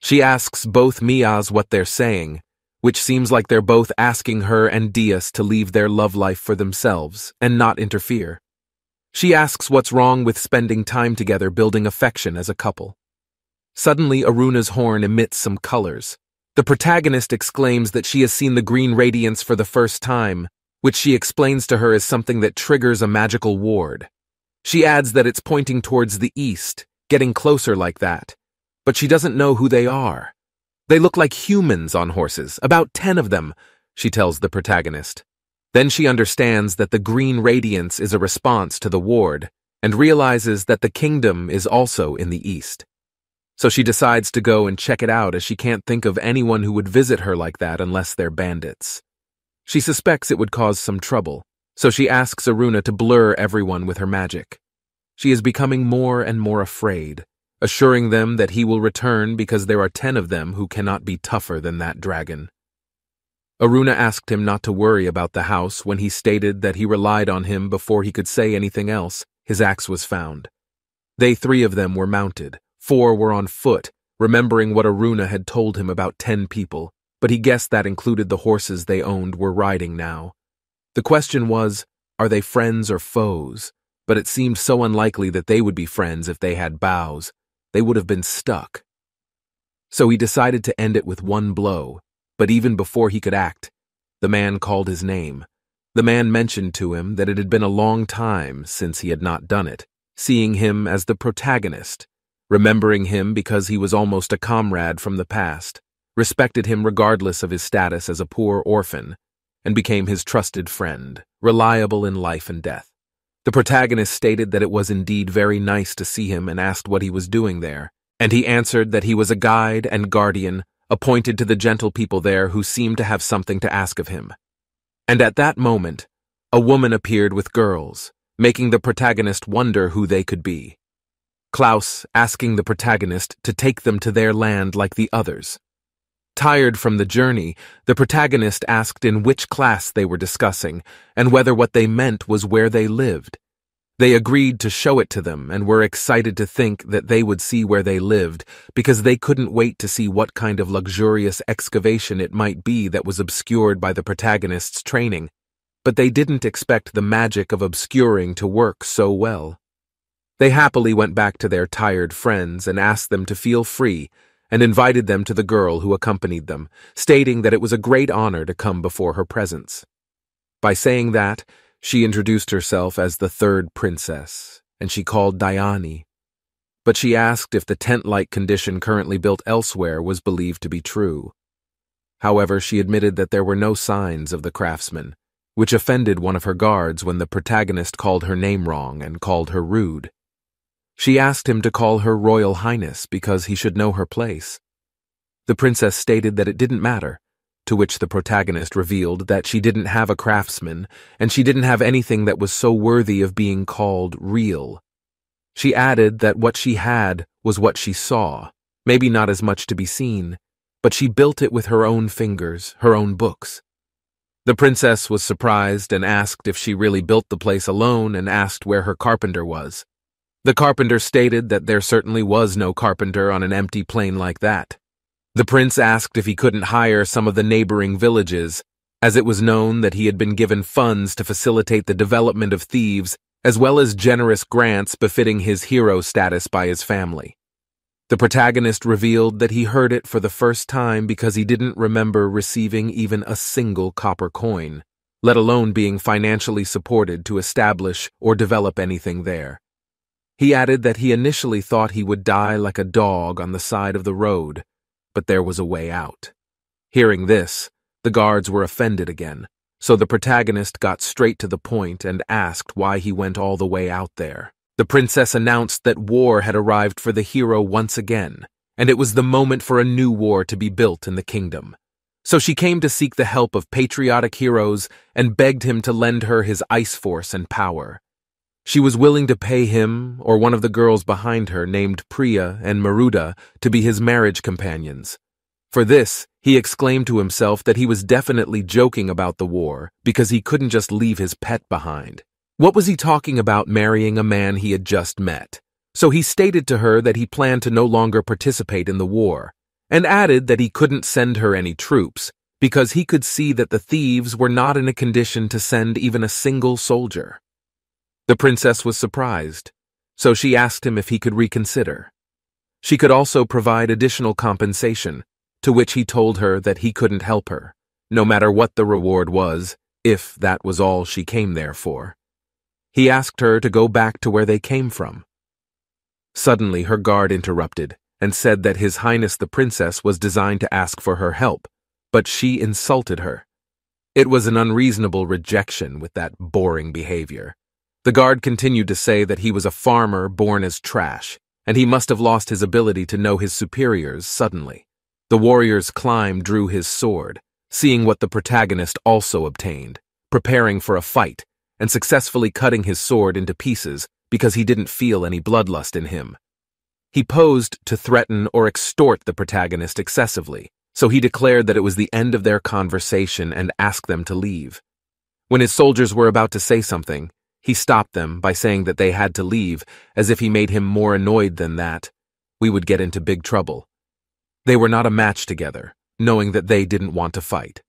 She asks both Mias what they're saying, which seems like they're both asking her and Dias to leave their love life for themselves and not interfere. She asks what's wrong with spending time together building affection as a couple. Suddenly Aruna's horn emits some colors. The protagonist exclaims that she has seen the green radiance for the first time, which she explains to her is something that triggers a magical ward. She adds that it's pointing towards the east, getting closer like that, but she doesn't know who they are. They look like humans on horses, about ten of them, she tells the protagonist. Then she understands that the green radiance is a response to the ward, and realizes that the kingdom is also in the east. So she decides to go and check it out as she can't think of anyone who would visit her like that unless they're bandits. She suspects it would cause some trouble, so she asks Aruna to blur everyone with her magic. She is becoming more and more afraid, assuring them that he will return because there are ten of them who cannot be tougher than that dragon. Aruna asked him not to worry about the house when he stated that he relied on him before he could say anything else. His axe was found. They three of them were mounted, four were on foot, remembering what Aruna had told him about ten people, but he guessed that included the horses they owned were riding now. The question was, are they friends or foes? But it seemed so unlikely that they would be friends if they had bows. They would have been stuck. So he decided to end it with one blow, but even before he could act, the man called his name. The man mentioned to him that it had been a long time since he had not done it, seeing him as the protagonist, remembering him because he was almost a comrade from the past, respected him regardless of his status as a poor orphan, and became his trusted friend, reliable in life and death. The protagonist stated that it was indeed very nice to see him and asked what he was doing there, and he answered that he was a guide and guardian appointed to the gentle people there who seemed to have something to ask of him. And at that moment, a woman appeared with girls, making the protagonist wonder who they could be. Klaus asking the protagonist to take them to their land like the others. Tired from the journey, the protagonist asked in which class they were discussing and whether what they meant was where they lived. They agreed to show it to them and were excited to think that they would see where they lived because they couldn't wait to see what kind of luxurious excavation it might be that was obscured by the protagonist's training, but they didn't expect the magic of obscuring to work so well. They happily went back to their tired friends and asked them to feel free, and invited them to the girl who accompanied them, stating that it was a great honor to come before her presence. By saying that, she introduced herself as the third princess, and she called Diani. But she asked if the tent-like condition currently built elsewhere was believed to be true. However, she admitted that there were no signs of the craftsman, which offended one of her guards when the protagonist called her name wrong and called her rude. She asked him to call her Royal Highness because he should know her place. The princess stated that it didn't matter, to which the protagonist revealed that she didn't have a craftsman and she didn't have anything that was so worthy of being called real. She added that what she had was what she saw, maybe not as much to be seen, but she built it with her own fingers, her own books. The princess was surprised and asked if she really built the place alone and asked where her carpenter was. The carpenter stated that there certainly was no carpenter on an empty plain like that. The prince asked if he couldn't hire some of the neighboring villages, as it was known that he had been given funds to facilitate the development of thieves, as well as generous grants befitting his hero status by his family. The protagonist revealed that he heard it for the first time because he didn't remember receiving even a single copper coin, let alone being financially supported to establish or develop anything there. He added that he initially thought he would die like a dog on the side of the road, but there was a way out. Hearing this, the guards were offended again, so the protagonist got straight to the point and asked why he went all the way out there. The princess announced that war had arrived for the hero once again, and it was the moment for a new war to be built in the kingdom. So she came to seek the help of patriotic heroes and begged him to lend her his ice force and power. She was willing to pay him, or one of the girls behind her named Priya and Maruda, to be his marriage companions. For this, he exclaimed to himself that he was definitely joking about the war, because he couldn't just leave his pet behind. What was he talking about marrying a man he had just met? So he stated to her that he planned to no longer participate in the war, and added that he couldn't send her any troops, because he could see that the thieves were not in a condition to send even a single soldier. The princess was surprised, so she asked him if he could reconsider. She could also provide additional compensation, to which he told her that he couldn't help her, no matter what the reward was, if that was all she came there for. He asked her to go back to where they came from. Suddenly her guard interrupted and said that His Highness the Princess was designed to ask for her help, but she insulted her. It was an unreasonable rejection with that boring behavior. The guard continued to say that he was a farmer born as trash, and he must have lost his ability to know his superiors suddenly. The warrior's climb drew his sword, seeing what the protagonist also obtained, preparing for a fight, and successfully cutting his sword into pieces because he didn't feel any bloodlust in him. He posed to threaten or extort the protagonist excessively, so he declared that it was the end of their conversation and asked them to leave. When his soldiers were about to say something, he stopped them by saying that they had to leave, as if he made him more annoyed than that. We would get into big trouble. They were not a match together, knowing that they didn't want to fight.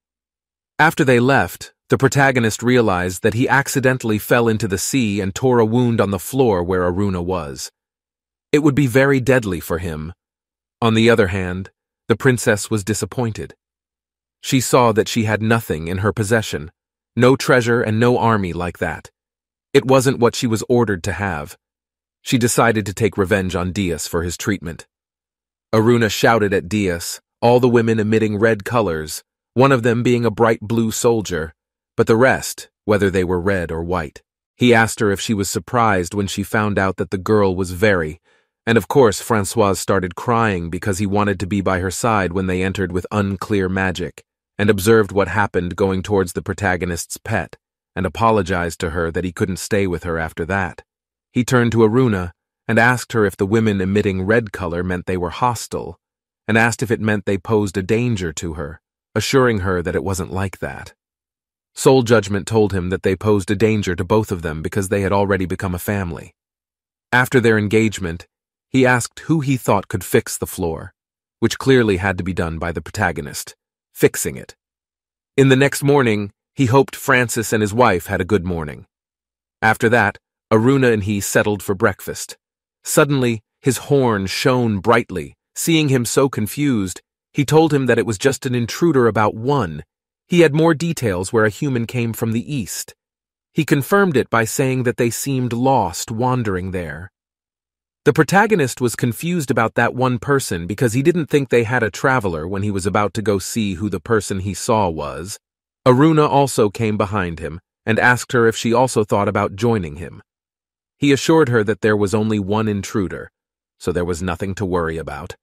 After they left, the protagonist realized that he accidentally fell into the sea and tore a wound on the floor where Aruna was. It would be very deadly for him. On the other hand, the princess was disappointed. She saw that she had nothing in her possession, no treasure and no army like that. It wasn't what she was ordered to have. She decided to take revenge on Dias for his treatment. Aruna shouted at Dias, all the women emitting red colors, one of them being a bright blue soldier, but the rest, whether they were red or white. He asked her if she was surprised when she found out that the girl was very, and of course Françoise started crying because he wanted to be by her side when they entered with unclear magic, and observed what happened going towards the protagonist's pet, and apologized to her that he couldn't stay with her after that. He turned to Aruna and asked her if the women emitting red color meant they were hostile, and asked if it meant they posed a danger to her, assuring her that it wasn't like that. Soul Judgment told him that they posed a danger to both of them because they had already become a family. After their engagement, he asked who he thought could fix the floor, which clearly had to be done by the protagonist, fixing it. In the next morning, he hoped Francis and his wife had a good morning. After that, Aruna and he settled for breakfast. Suddenly, his horn shone brightly. Seeing him so confused, he told him that it was just an intruder about one. He had more details where a human came from the east. He confirmed it by saying that they seemed lost wandering there. The protagonist was confused about that one person because he didn't think they had a traveler when he was about to go see who the person he saw was. Aruna also came behind him and asked her if she also thought about joining him. He assured her that there was only one intruder, so there was nothing to worry about.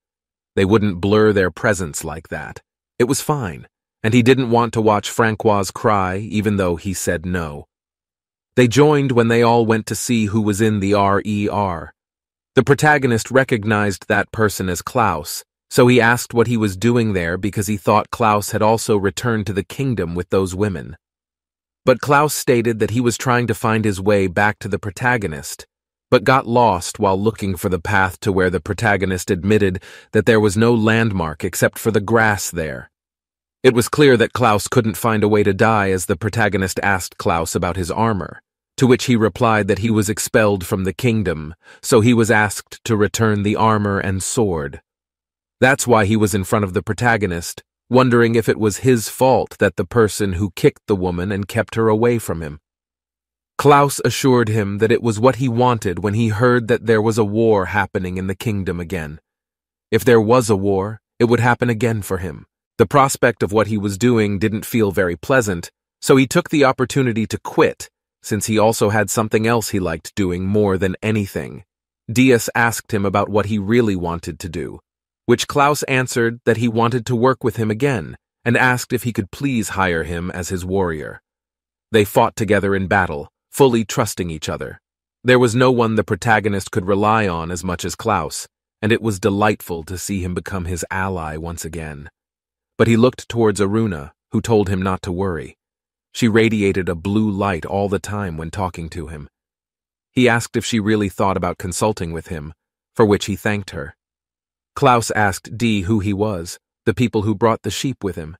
They wouldn't blur their presence like that. It was fine, and he didn't want to watch Francoise cry even though he said no. They joined when they all went to see who was in the R E R. The protagonist recognized that person as Klaus, so he asked what he was doing there because he thought Klaus had also returned to the kingdom with those women. But Klaus stated that he was trying to find his way back to the protagonist, but got lost while looking for the path to where the protagonist admitted that there was no landmark except for the grass there. It was clear that Klaus couldn't find a way to die as the protagonist asked Klaus about his armor, to which he replied that he was expelled from the kingdom, so he was asked to return the armor and sword. That's why he was in front of the protagonist, wondering if it was his fault that the person who kicked the woman and kept her away from him. Klaus assured him that it was what he wanted when he heard that there was a war happening in the kingdom again. If there was a war, it would happen again for him. The prospect of what he was doing didn't feel very pleasant, so he took the opportunity to quit, since he also had something else he liked doing more than anything. Dias asked him about what he really wanted to do, which Klaus answered that he wanted to work with him again, and asked if he could please hire him as his warrior. They fought together in battle, fully trusting each other. There was no one the protagonist could rely on as much as Klaus, and it was delightful to see him become his ally once again. But he looked towards Aruna, who told him not to worry. She radiated a blue light all the time when talking to him. He asked if she really thought about consulting with him, for which he thanked her. Klaus asked Dee who he was, the people who brought the sheep with him.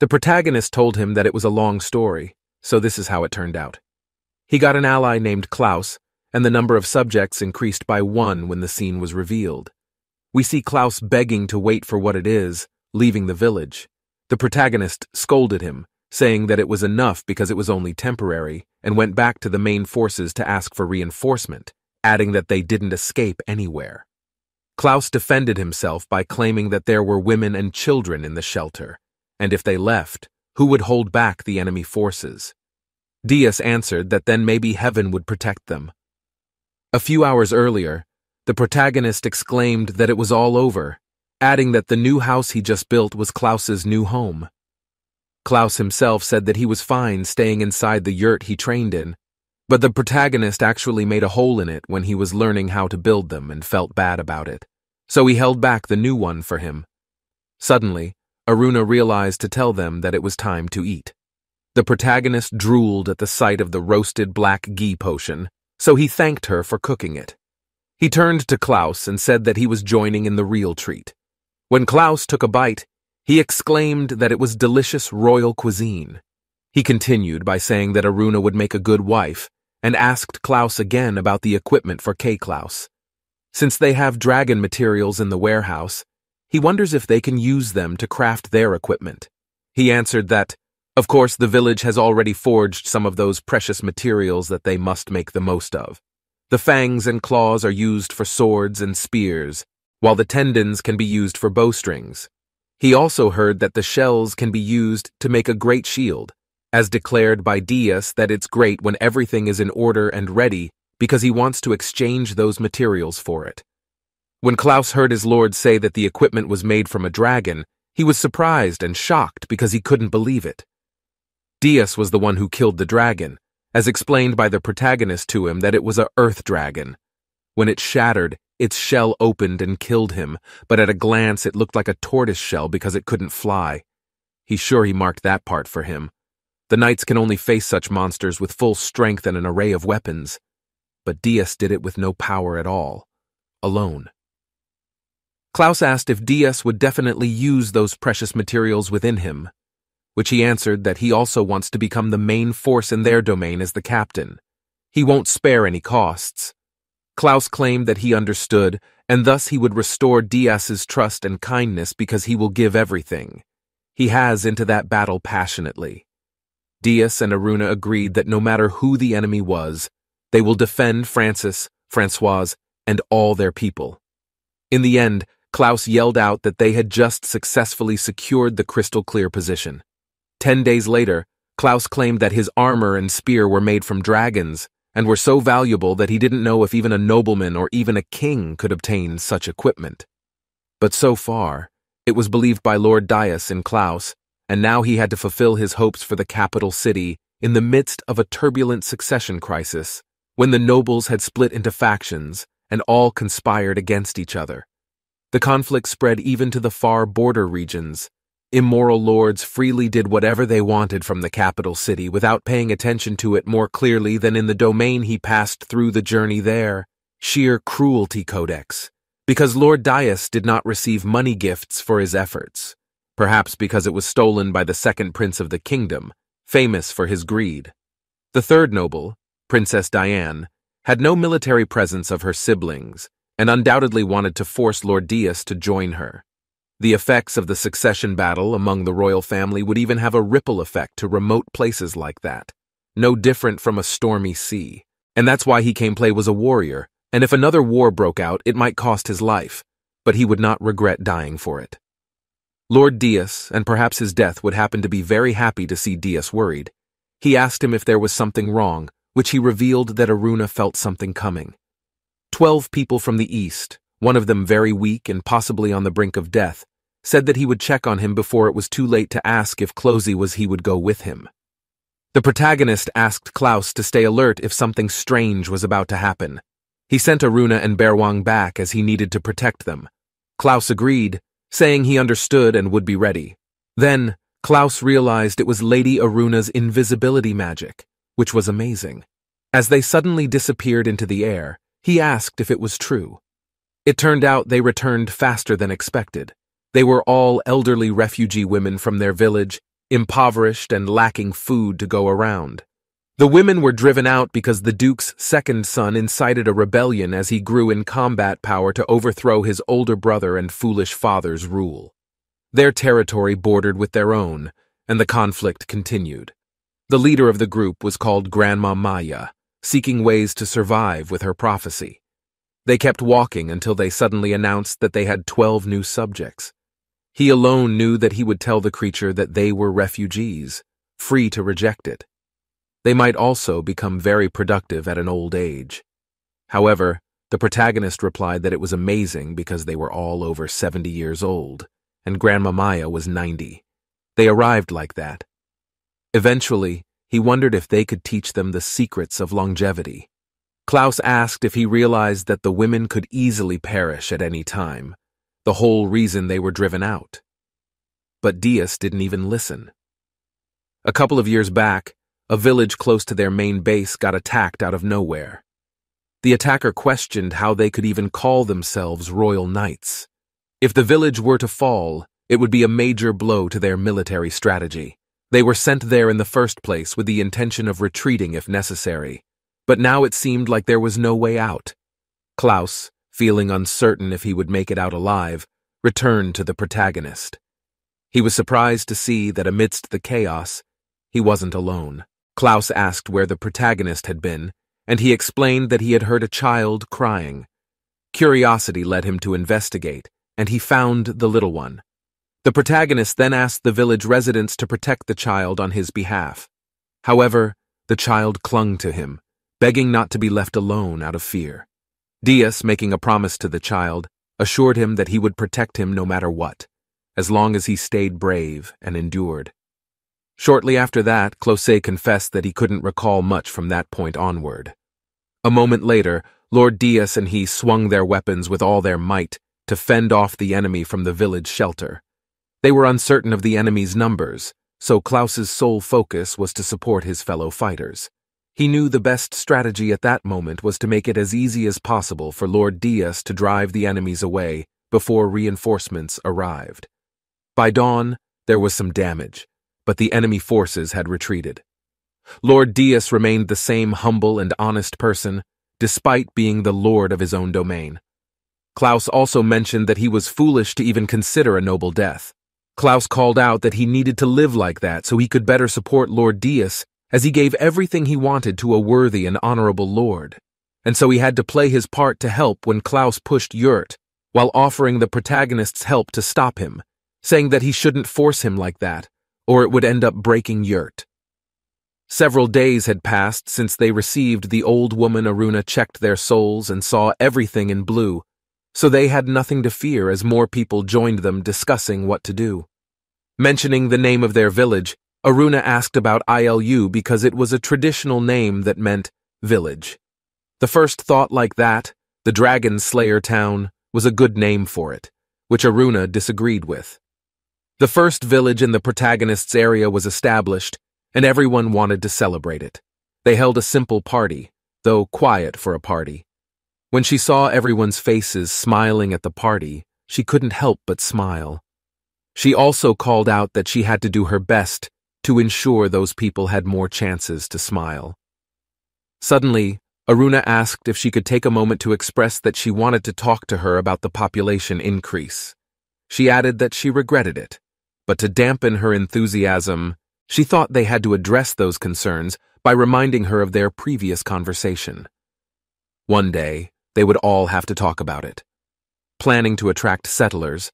The protagonist told him that it was a long story, so this is how it turned out. He got an ally named Klaus, and the number of subjects increased by one when the scene was revealed. We see Klaus begging to wait for what it is, leaving the village. The protagonist scolded him, saying that it was enough because it was only temporary, and went back to the main forces to ask for reinforcement, adding that they didn't escape anywhere. Klaus defended himself by claiming that there were women and children in the shelter, and if they left, who would hold back the enemy forces? Dias answered that then maybe heaven would protect them. A few hours earlier, the protagonist exclaimed that it was all over, adding that the new house he just built was Klaus's new home. Klaus himself said that he was fine staying inside the yurt he trained in, but the protagonist actually made a hole in it when he was learning how to build them and felt bad about it, so he held back the new one for him. Suddenly, Aruna realized to tell them that it was time to eat. The protagonist drooled at the sight of the roasted black ghee potion, so he thanked her for cooking it. He turned to Klaus and said that he was joining in the real treat. When Klaus took a bite, he exclaimed that it was delicious royal cuisine. He continued by saying that Aruna would make a good wife, and asked Klaus again about the equipment for K-Klaus. Since they have dragon materials in the warehouse, he wonders if they can use them to craft their equipment. He answered that, of course, the village has already forged some of those precious materials that they must make the most of. The fangs and claws are used for swords and spears, while the tendons can be used for bowstrings. He also heard that the shells can be used to make a great shield, as declared by Dias that it's great when everything is in order and ready, because he wants to exchange those materials for it. When Klaus heard his lord say that the equipment was made from a dragon, he was surprised and shocked because he couldn't believe it. Dias was the one who killed the dragon, as explained by the protagonist to him that it was an earth dragon. When it shattered, its shell opened and killed him, but at a glance it looked like a tortoise shell because it couldn't fly. He's sure he marked that part for him. The knights can only face such monsters with full strength and an array of weapons. But Dias did it with no power at all, alone. Klaus asked if Dias would definitely use those precious materials within him, which he answered that he also wants to become the main force in their domain as the captain. He won't spare any costs. Klaus claimed that he understood, and thus he would restore Dias's trust and kindness because he will give everything. He has into that battle passionately. Dias and Aruna agreed that no matter who the enemy was, they will defend Francis, Francoise, and all their people. In the end, Klaus yelled out that they had just successfully secured the crystal-clear position. Ten days later, Klaus claimed that his armor and spear were made from dragons, and were so valuable that he didn't know if even a nobleman or even a king could obtain such equipment. But so far, it was believed by Lord Dias in Klaus, and now he had to fulfill his hopes for the capital city in the midst of a turbulent succession crisis, when the nobles had split into factions and all conspired against each other. The conflict spread even to the far border regions. Immoral lords freely did whatever they wanted from the capital city without paying attention to it more clearly than in the domain he passed through the journey there, sheer cruelty codex, because Lord Dias did not receive money gifts for his efforts, perhaps because it was stolen by the second prince of the kingdom, famous for his greed. The third noble, Princess Diane, had no military presence of her siblings, and undoubtedly wanted to force Lord Dias to join her. The effects of the succession battle among the royal family would even have a ripple effect to remote places like that, no different from a stormy sea. And that's why he came play was a warrior, and if another war broke out, it might cost his life, but he would not regret dying for it. Lord Dias, and perhaps his death, would happen to be very happy to see Dias worried. He asked him if there was something wrong, which he revealed that Aruna felt something coming. Twelve people from the east, one of them very weak and possibly on the brink of death, said that he would check on him before it was too late to ask if Closey was he would go with him. The protagonist asked Klaus to stay alert if something strange was about to happen. He sent Aruna and Berwang back as he needed to protect them. Klaus agreed, saying he understood and would be ready. Then, Klaus realized it was Lady Aruna's invisibility magic, which was amazing. As they suddenly disappeared into the air, he asked if it was true. It turned out they returned faster than expected. They were all elderly refugee women from their village, impoverished and lacking food to go around. The women were driven out because the Duke's second son incited a rebellion as he grew in combat power to overthrow his older brother and foolish father's rule. Their territory bordered with their own, and the conflict continued. The leader of the group was called Grandma Maya, seeking ways to survive with her prophecy. They kept walking until they suddenly announced that they had twelve new subjects. He alone knew that he would tell the creature that they were refugees, free to reject it. They might also become very productive at an old age. However, the protagonist replied that it was amazing because they were all over seventy years old, and Grandma Maya was ninety. They arrived like that. Eventually, he wondered if they could teach them the secrets of longevity. Klaus asked if he realized that the women could easily perish at any time, the whole reason they were driven out. but Dias didn't even listen. A couple of years back, a village close to their main base got attacked out of nowhere. The attacker questioned how they could even call themselves royal knights. If the village were to fall, it would be a major blow to their military strategy. They were sent there in the first place with the intention of retreating if necessary, but now it seemed like there was no way out. Klaus, feeling uncertain if he would make it out alive, returned to the protagonist. He was surprised to see that amidst the chaos, he wasn't alone. Klaus asked where the protagonist had been, and he explained that he had heard a child crying. Curiosity led him to investigate, and he found the little one. The protagonist then asked the village residents to protect the child on his behalf. However, the child clung to him, begging not to be left alone out of fear. Dias, making a promise to the child, assured him that he would protect him no matter what, as long as he stayed brave and endured. Shortly after that, Closé confessed that he couldn't recall much from that point onward. A moment later, Lord Dias and he swung their weapons with all their might to fend off the enemy from the village shelter. They were uncertain of the enemy's numbers, so Klaus's sole focus was to support his fellow fighters. He knew the best strategy at that moment was to make it as easy as possible for Lord Dias to drive the enemies away before reinforcements arrived. By dawn, there was some damage, but the enemy forces had retreated. Lord Dias remained the same humble and honest person, despite being the lord of his own domain. Klaus also mentioned that he was foolish to even consider a noble death. Klaus called out that he needed to live like that so he could better support Lord Dias, as he gave everything he wanted to a worthy and honorable lord, and so he had to play his part to help when Klaus pushed Yurt, while offering the protagonist's help to stop him, saying that he shouldn't force him like that, or it would end up breaking Yurt. Several days had passed since they received the old woman Aruna checked their souls and saw everything in blue, so they had nothing to fear as more people joined them discussing what to do. Mentioning the name of their village, Aruna asked about I L U because it was a traditional name that meant village. The first thought like that, the Dragon Slayer Town, was a good name for it, which Aruna disagreed with. The first village in the protagonist's area was established, and everyone wanted to celebrate it. They held a simple party, though quiet for a party. When she saw everyone's faces smiling at the party, she couldn't help but smile. She also called out that she had to do her best to ensure those people had more chances to smile. Suddenly, Aruna asked if she could take a moment to express that she wanted to talk to her about the population increase. She added that she regretted it, but to dampen her enthusiasm, she thought they had to address those concerns by reminding her of their previous conversation. One day, they would all have to talk about it, planning to attract settlers,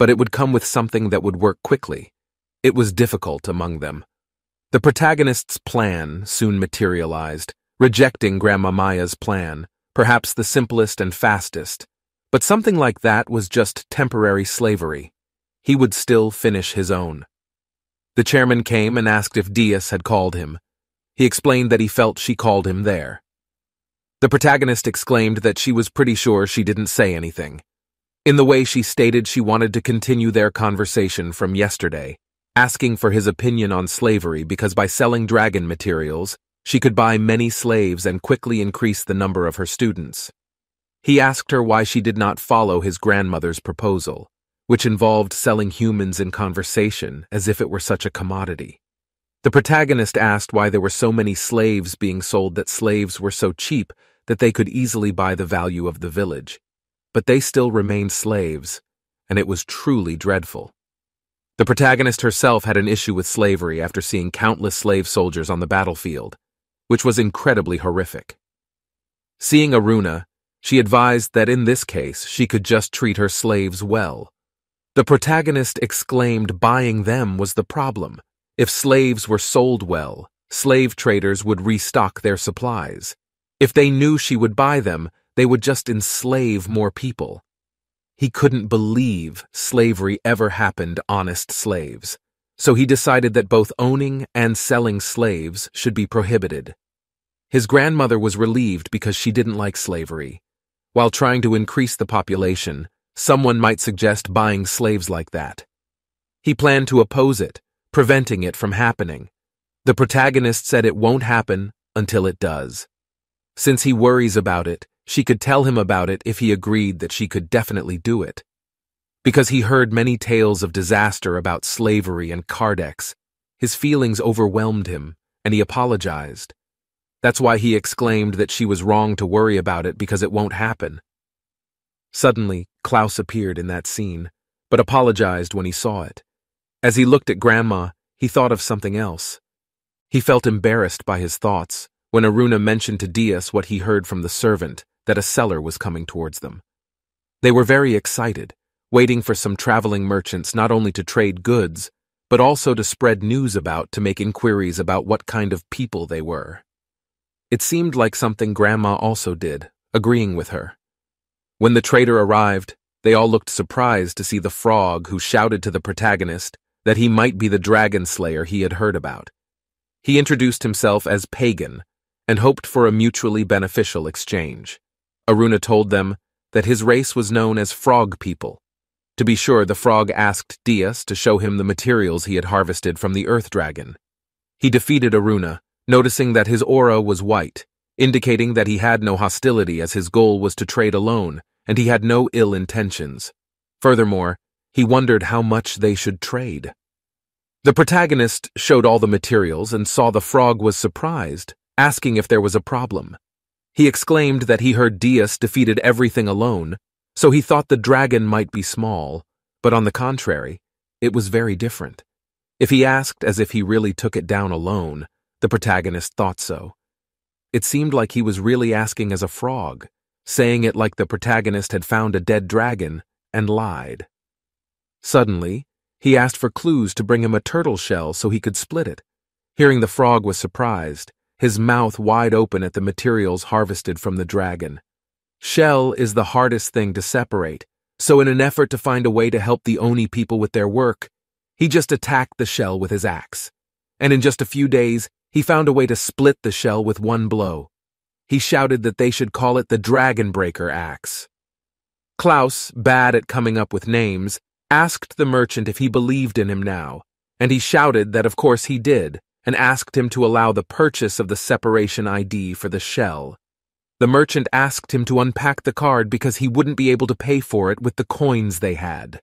but it would come with something that would work quickly. It was difficult among them. The protagonist's plan soon materialized, rejecting Grandma Maya's plan, perhaps the simplest and fastest, but something like that was just temporary slavery. He would still finish his own. The chairman came and asked if Dias had called him. He explained that he felt she called him there. The protagonist exclaimed that she was pretty sure she didn't say anything. In the way she stated she wanted to continue their conversation from yesterday, asking for his opinion on slavery because by selling dragon materials, she could buy many slaves and quickly increase the number of her students. He asked her why she did not follow his grandmother's proposal, which involved selling humans in conversation as if it were such a commodity. The protagonist asked why there were so many slaves being sold, that slaves were so cheap that they could easily buy the value of the village, but they still remained slaves, and it was truly dreadful. The protagonist herself had an issue with slavery after seeing countless slave soldiers on the battlefield, which was incredibly horrific. Seeing Aruna, she advised that in this case she could just treat her slaves well. The protagonist exclaimed buying them was the problem. If slaves were sold well, slave traders would restock their supplies. If they knew she would buy them, they would just enslave more people. He couldn't believe slavery ever happened to honest slaves, so he decided that both owning and selling slaves should be prohibited. His grandmother was relieved because she didn't like slavery. While trying to increase the population, someone might suggest buying slaves like that. He planned to oppose it, preventing it from happening. The protagonist said it won't happen until it does. Since he worries about it, she could tell him about it if he agreed that she could definitely do it. Because he heard many tales of disaster about slavery and Kazdex, his feelings overwhelmed him, and he apologized. That's why he exclaimed that she was wrong to worry about it because it won't happen. Suddenly, Klaus appeared in that scene, but apologized when he saw it. As he looked at Grandma, he thought of something else. He felt embarrassed by his thoughts when Aruna mentioned to Dias what he heard from the servant, that a seller was coming towards them. They were very excited, waiting for some traveling merchants not only to trade goods, but also to spread news about to make inquiries about what kind of people they were. It seemed like something Grandma also did, agreeing with her. When the trader arrived, they all looked surprised to see the frog who shouted to the protagonist that he might be the dragon slayer he had heard about. He introduced himself as Pagan and hoped for a mutually beneficial exchange. Aruna told them that his race was known as frog people. To be sure, the frog asked Dias to show him the materials he had harvested from the earth dragon. He defeated Aruna, noticing that his aura was white, indicating that he had no hostility as his goal was to trade alone, and he had no ill intentions. Furthermore, he wondered how much they should trade. The protagonist showed all the materials and saw the frog was surprised, asking if there was a problem. He exclaimed that he heard Dias defeated everything alone, so he thought the dragon might be small, but on the contrary, it was very different. If he asked as if he really took it down alone, the protagonist thought so. It seemed like he was really asking as a frog, saying it like the protagonist had found a dead dragon and lied. Suddenly, he asked for clues to bring him a turtle shell so he could split it. Hearing the frog was surprised, his mouth wide open at the materials harvested from the dragon. Shell is the hardest thing to separate, so in an effort to find a way to help the Oni people with their work, he just attacked the shell with his axe. And in just a few days, he found a way to split the shell with one blow. He shouted that they should call it the Dragon Breaker Axe. Klaus, bad at coming up with names, asked the merchant if he believed in him now, and he shouted that of course he did, and asked him to allow the purchase of the separation I D for the shell. The merchant asked him to unpack the card because he wouldn't be able to pay for it with the coins they had.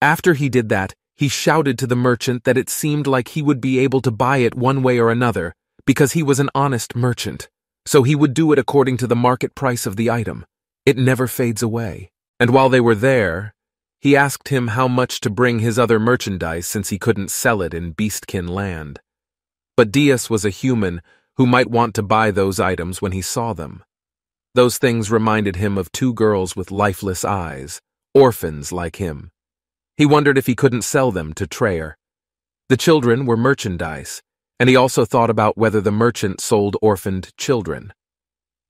After he did that, he shouted to the merchant that it seemed like he would be able to buy it one way or another because he was an honest merchant, so he would do it according to the market price of the item. It never fades away. And while they were there, he asked him how much to bring his other merchandise since he couldn't sell it in Beastkin land. But Dias was a human who might want to buy those items when he saw them. Those things reminded him of two girls with lifeless eyes, orphans like him. He wondered if he couldn't sell them to Treyer. The children were merchandise, and he also thought about whether the merchant sold orphaned children.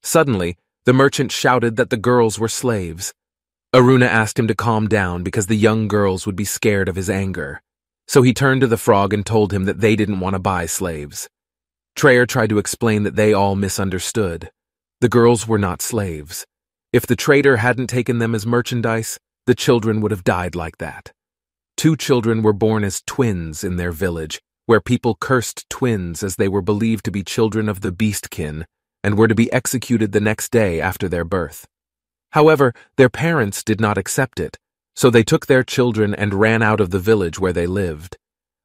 Suddenly, the merchant shouted that the girls were slaves. Aruna asked him to calm down because the young girls would be scared of his anger, so he turned to the frog and told him that they didn't want to buy slaves. Treyer tried to explain that they all misunderstood. The girls were not slaves. If the trader hadn't taken them as merchandise, the children would have died like that. Two children were born as twins in their village, where people cursed twins as they were believed to be children of the beastkin and were to be executed the next day after their birth. However, their parents did not accept it, so they took their children and ran out of the village where they lived,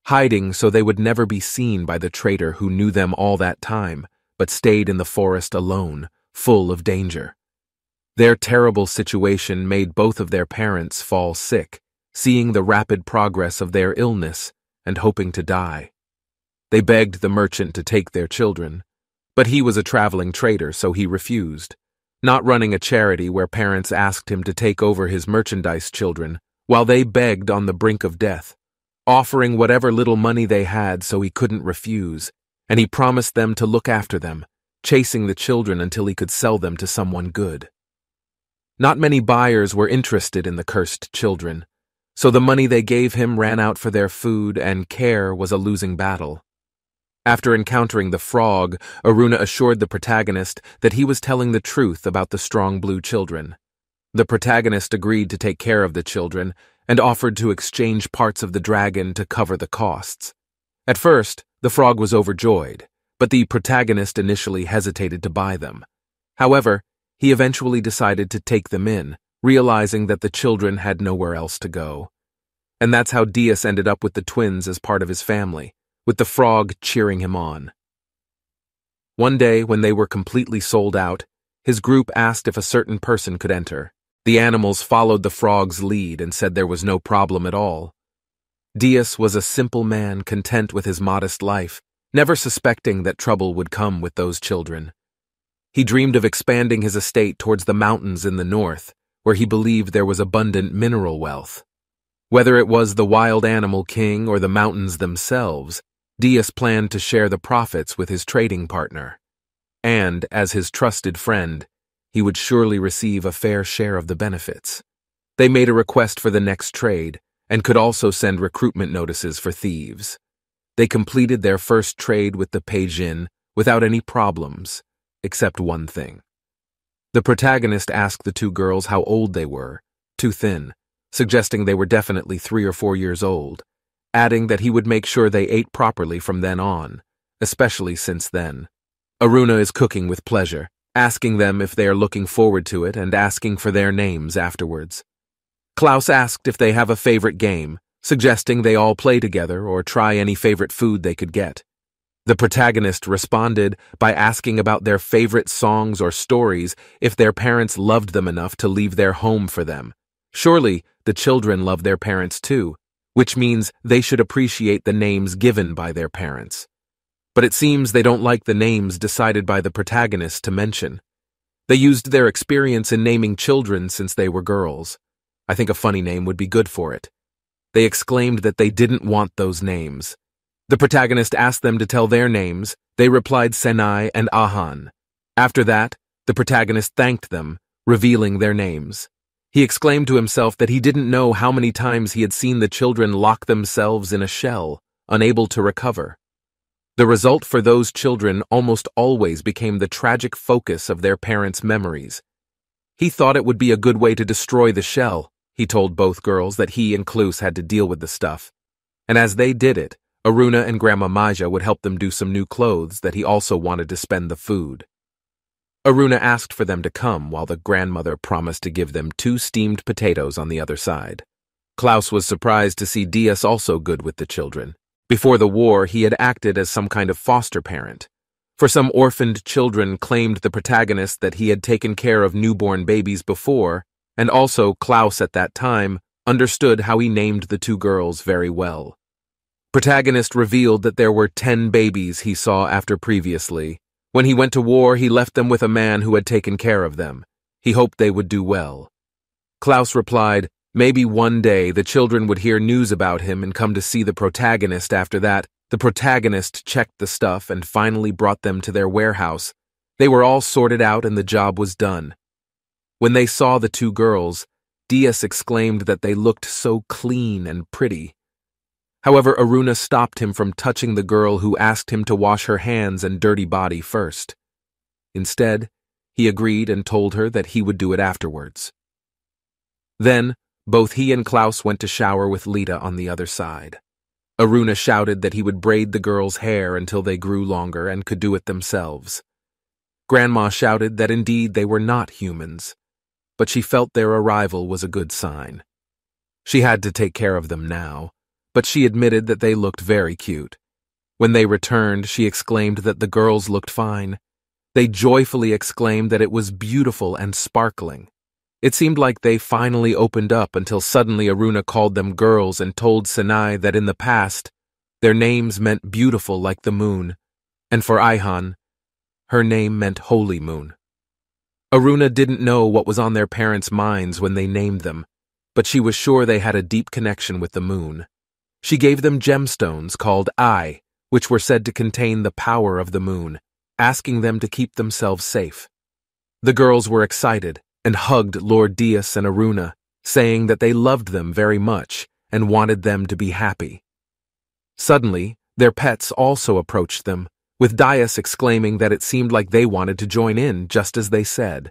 hiding so they would never be seen by the trader who knew them all that time, but stayed in the forest alone, full of danger. Their terrible situation made both of their parents fall sick, seeing the rapid progress of their illness and hoping to die. They begged the merchant to take their children, but he was a traveling trader, so he refused, not running a charity where parents asked him to take over his merchandise children while they begged on the brink of death, offering whatever little money they had so he couldn't refuse, and he promised them to look after them, chasing the children until he could sell them to someone good. Not many buyers were interested in the cursed children, so the money they gave him ran out for their food, and care was a losing battle. After encountering the frog, Aruna assured the protagonist that he was telling the truth about the strong blue children. The protagonist agreed to take care of the children and offered to exchange parts of the dragon to cover the costs. At first, the frog was overjoyed, but the protagonist initially hesitated to buy them. However, he eventually decided to take them in, realizing that the children had nowhere else to go. And that's how Dias ended up with the twins as part of his family, with the frog cheering him on. One day, when they were completely sold out, his group asked if a certain person could enter. The animals followed the frog's lead and said there was no problem at all. Dias was a simple man content with his modest life, never suspecting that trouble would come with those children. He dreamed of expanding his estate towards the mountains in the north, where he believed there was abundant mineral wealth. Whether it was the wild animal king or the mountains themselves, Dias planned to share the profits with his trading partner. And, as his trusted friend, he would surely receive a fair share of the benefits. They made a request for the next trade, and could also send recruitment notices for thieves. They completed their first trade with the Pagan without any problems, except one thing. The protagonist asked the two girls how old they were, too thin, suggesting they were definitely three or four years old, adding that he would make sure they ate properly from then on, especially since then. Aruna is cooking with pleasure, asking them if they are looking forward to it and asking for their names afterwards. Klaus asked if they have a favorite game, suggesting they all play together or try any favorite food they could get. The protagonist responded by asking about their favorite songs or stories if their parents loved them enough to leave their home for them. Surely, the children love their parents too, which means they should appreciate the names given by their parents. But it seems they don't like the names decided by the protagonist to mention. They used their experience in naming children since they were girls. I think a funny name would be good for it. They exclaimed that they didn't want those names. The protagonist asked them to tell their names. They replied Sanai and Aihan. After that, the protagonist thanked them, revealing their names. He exclaimed to himself that he didn't know how many times he had seen the children lock themselves in a shell, unable to recover. The result for those children almost always became the tragic focus of their parents' memories. He thought it would be a good way to destroy the shell. He told both girls that he and Klaus had to deal with the stuff. And as they did it, Aruna and Grandma Maja would help them do some new clothes that he also wanted to spend the food. Aruna asked for them to come while the grandmother promised to give them two steamed potatoes on the other side. Klaus was surprised to see Dias also good with the children. Before the war, he had acted as some kind of foster parent. For some orphaned children claimed the protagonist that he had taken care of newborn babies before, and also Klaus at that time understood how he named the two girls very well. Protagonist revealed that there were ten babies he saw after previously. When he went to war, he left them with a man who had taken care of them. He hoped they would do well. Klaus replied, maybe one day the children would hear news about him and come to see the protagonist after that. The protagonist checked the stuff and finally brought them to their warehouse. They were all sorted out and the job was done. When they saw the two girls, Dias exclaimed that they looked so clean and pretty. However, Aruna stopped him from touching the girl who asked him to wash her hands and dirty body first. Instead, he agreed and told her that he would do it afterwards. Then, both he and Klaus went to shower with Lita on the other side. Aruna shouted that he would braid the girls' hair until they grew longer and could do it themselves. Grandma shouted that indeed they were not humans, but she felt their arrival was a good sign. She had to take care of them now, but she admitted that they looked very cute. When they returned, she exclaimed that the girls looked fine. They joyfully exclaimed that it was beautiful and sparkling. It seemed like they finally opened up until suddenly Aruna called them girls and told Sanai that in the past, their names meant beautiful like the moon, and for Aihan, her name meant holy moon. Aruna didn't know what was on their parents' minds when they named them, but she was sure they had a deep connection with the moon. She gave them gemstones called Ai, which were said to contain the power of the moon, asking them to keep themselves safe. The girls were excited and hugged Lord Dias and Aruna, saying that they loved them very much and wanted them to be happy. Suddenly, their pets also approached them, with Dias exclaiming that it seemed like they wanted to join in just as they said.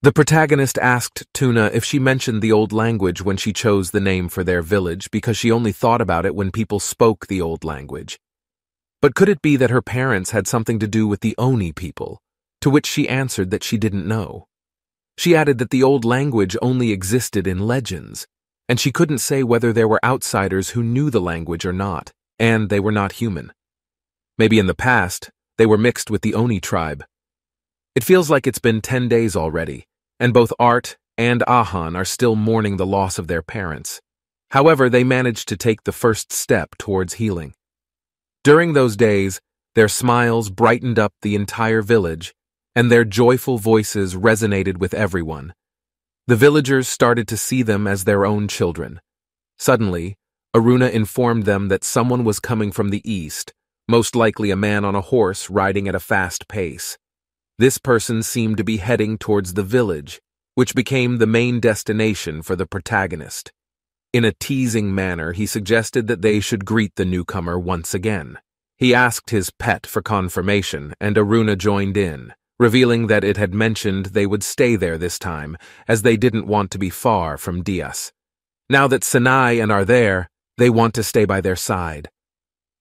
The protagonist asked Tuna if she mentioned the old language when she chose the name for their village because she only thought about it when people spoke the old language. But could it be that her parents had something to do with the Oni people, to which she answered that she didn't know. She added that the old language only existed in legends, and she couldn't say whether there were outsiders who knew the language or not, and they were not human. Maybe in the past, they were mixed with the Oni tribe. It feels like it's been ten days already, and both Art and Aihan are still mourning the loss of their parents. However, they managed to take the first step towards healing. During those days, their smiles brightened up the entire village, and their joyful voices resonated with everyone. The villagers started to see them as their own children. Suddenly, Aruna informed them that someone was coming from the east, most likely a man on a horse riding at a fast pace. This person seemed to be heading towards the village, which became the main destination for the protagonist. In a teasing manner, he suggested that they should greet the newcomer once again. He asked his pet for confirmation, and Aruna joined in, revealing that it had mentioned they would stay there this time, as they didn't want to be far from Dias. Now that Sanai and are there, they want to stay by their side.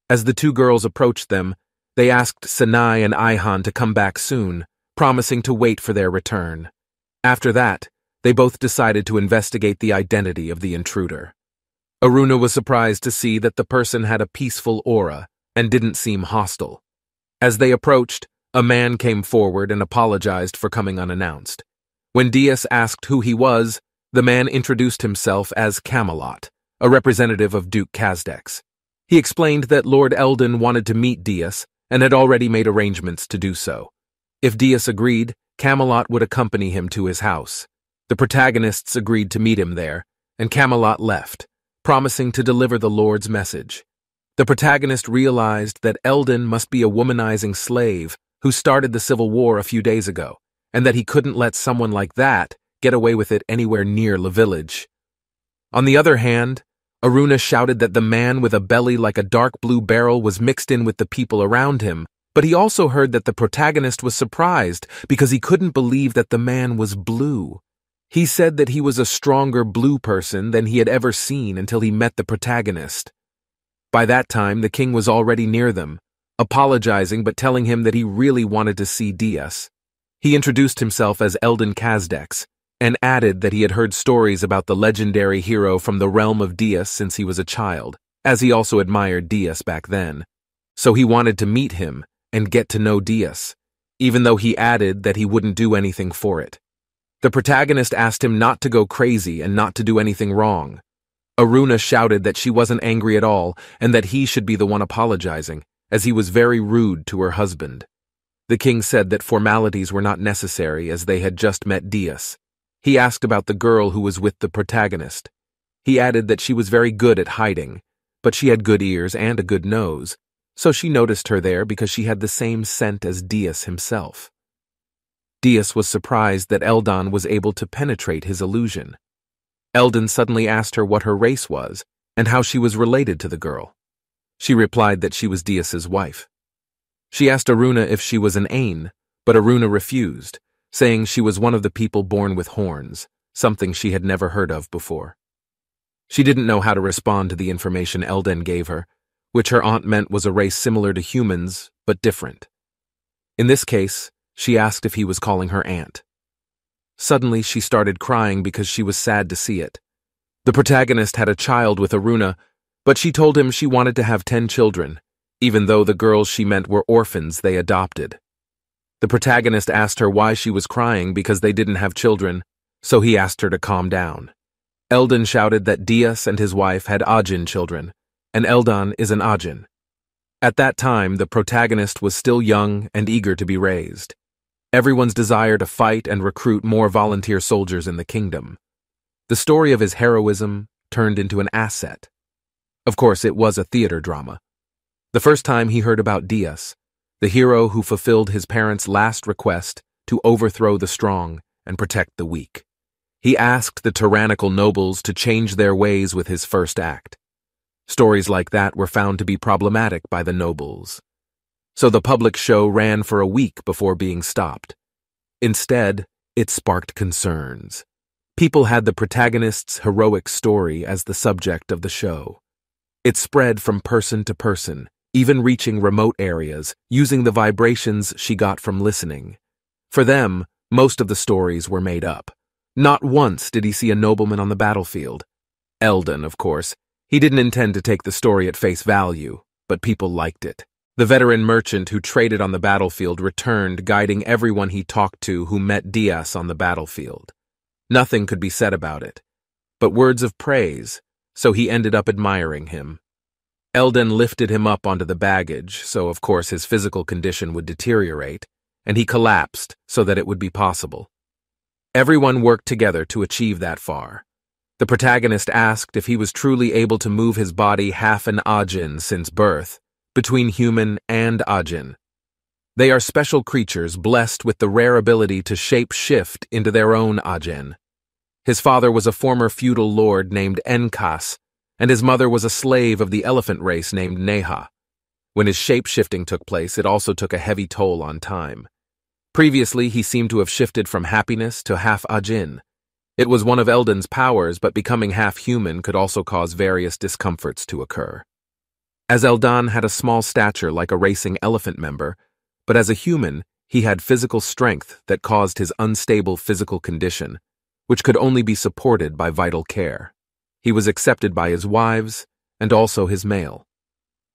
As the two girls approached them, they asked Sanai and Aihan to come back soon, promising to wait for their return. After that, they both decided to investigate the identity of the intruder. Aruna was surprised to see that the person had a peaceful aura and didn't seem hostile. As they approached, a man came forward and apologized for coming unannounced. When Dias asked who he was, the man introduced himself as Camelot, a representative of Duke Kazdex. He explained that Lord Eldan wanted to meet Dias, and had already made arrangements to do so. If Dias agreed, Camelot would accompany him to his house. The protagonists agreed to meet him there, and Camelot left, promising to deliver the Lord's message. The protagonist realized that Eldan must be a womanizing slave who started the civil war a few days ago, and that he couldn't let someone like that get away with it anywhere near the village. On the other hand, Aruna shouted that the man with a belly like a dark blue barrel was mixed in with the people around him, but he also heard that the protagonist was surprised because he couldn't believe that the man was blue. He said that he was a stronger blue person than he had ever seen until he met the protagonist. By that time, the king was already near them, apologizing but telling him that he really wanted to see Dias. He introduced himself as Eldan Kazdex, and added that he had heard stories about the legendary hero from the realm of Dias since he was a child, as he also admired Dias back then. So he wanted to meet him and get to know Dias, even though he added that he wouldn't do anything for it. The protagonist asked him not to go crazy and not to do anything wrong. Aruna shouted that she wasn't angry at all and that he should be the one apologizing, as he was very rude to her husband. The king said that formalities were not necessary as they had just met Dias. He asked about the girl who was with the protagonist. He added that she was very good at hiding, but she had good ears and a good nose, so she noticed her there because she had the same scent as Dias himself. Dias was surprised that Eldan was able to penetrate his illusion. Eldan suddenly asked her what her race was and how she was related to the girl. She replied that she was Dias's wife. She asked Aruna if she was an Ain, but Aruna refused, saying she was one of the people born with horns, something she had never heard of before. She didn't know how to respond to the information Eldan gave her, which her aunt meant was a race similar to humans, but different. In this case, she asked if he was calling her aunt. Suddenly, she started crying because she was sad to see it. The protagonist had a child with Aruna, but she told him she wanted to have ten children, even though the girls she meant were orphans they adopted. The protagonist asked her why she was crying because they didn't have children, so he asked her to calm down. Eldan shouted that Dias and his wife had Ajin children, and Eldan is an Ajin. At that time, the protagonist was still young and eager to be raised. Everyone's desire to fight and recruit more volunteer soldiers in the kingdom. The story of his heroism turned into an asset. Of course, it was a theater drama. The first time he heard about Dias, the hero who fulfilled his parents' last request to overthrow the strong and protect the weak. He asked the tyrannical nobles to change their ways with his first act. Stories like that were found to be problematic by the nobles. So the public show ran for a week before being stopped. Instead, it sparked concerns. People had the protagonist's heroic story as the subject of the show. It spread from person to person, even reaching remote areas, using the vibrations she got from listening. For them, most of the stories were made up. Not once did he see a nobleman on the battlefield. Eldan, of course. He didn't intend to take the story at face value, but people liked it. The veteran merchant who traded on the battlefield returned, guiding everyone he talked to who met Dias on the battlefield. Nothing could be said about it, but words of praise, so he ended up admiring him. Eldan lifted him up onto the baggage, so of course his physical condition would deteriorate, and he collapsed so that it would be possible. Everyone worked together to achieve that far. The protagonist asked if he was truly able to move his body half an Ajin since birth, between human and Ajin. They are special creatures blessed with the rare ability to shape-shift into their own Ajin. His father was a former feudal lord named Enkas, and his mother was a slave of the elephant race named Neha. When his shape-shifting took place, it also took a heavy toll on time. Previously, he seemed to have shifted from happiness to half-Ajin. It was one of Eldan's powers, but becoming half-human could also cause various discomforts to occur. As Eldan had a small stature like a racing elephant member, but as a human, he had physical strength that caused his unstable physical condition, which could only be supported by vital care. He was accepted by his wives and also his male.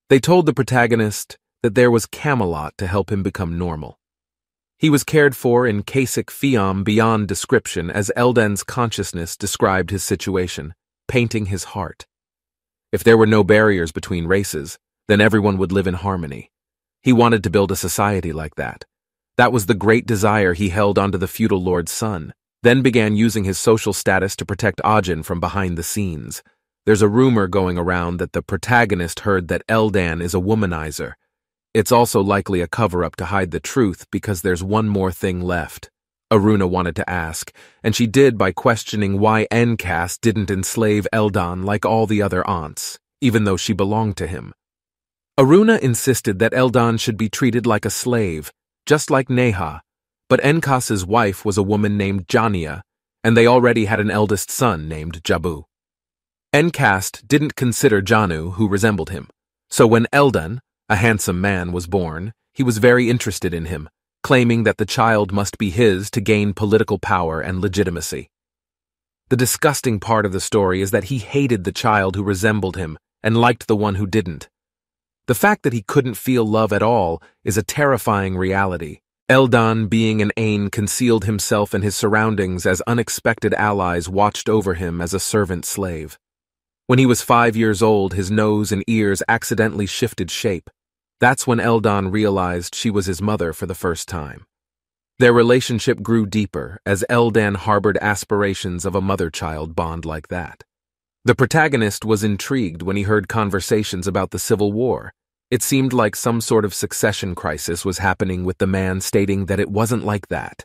They told the protagonist that there was Camelot to help him become normal. He was cared for in Kasic Fiam beyond description as Eldan's consciousness described his situation, painting his heart. If there were no barriers between races, then everyone would live in harmony. He wanted to build a society like that. That was the great desire he held onto the feudal lord's son, then began using his social status to protect Ajin from behind the scenes. There's a rumor going around that the protagonist heard that Eldan is a womanizer. It's also likely a cover-up to hide the truth because there's one more thing left. Aruna wanted to ask, and she did by questioning why Enkas didn't enslave Eldan like all the other aunts, even though she belonged to him. Aruna insisted that Eldan should be treated like a slave, just like Neha, but Enkas's wife was a woman named Jania, and they already had an eldest son named Jabu. Enkas didn't consider Janu, who resembled him, so when Eldan, a handsome man, was born, he was very interested in him, claiming that the child must be his to gain political power and legitimacy. The disgusting part of the story is that he hated the child who resembled him and liked the one who didn't. The fact that he couldn't feel love at all is a terrifying reality. Eldan, being an Ain, concealed himself and his surroundings as unexpected allies watched over him as a servant slave. When he was five years old, his nose and ears accidentally shifted shape. That's when Eldan realized she was his mother for the first time. Their relationship grew deeper as Eldan harbored aspirations of a mother-child bond like that. The protagonist was intrigued when he heard conversations about the Civil War. It seemed like some sort of succession crisis was happening, with the man stating that it wasn't like that.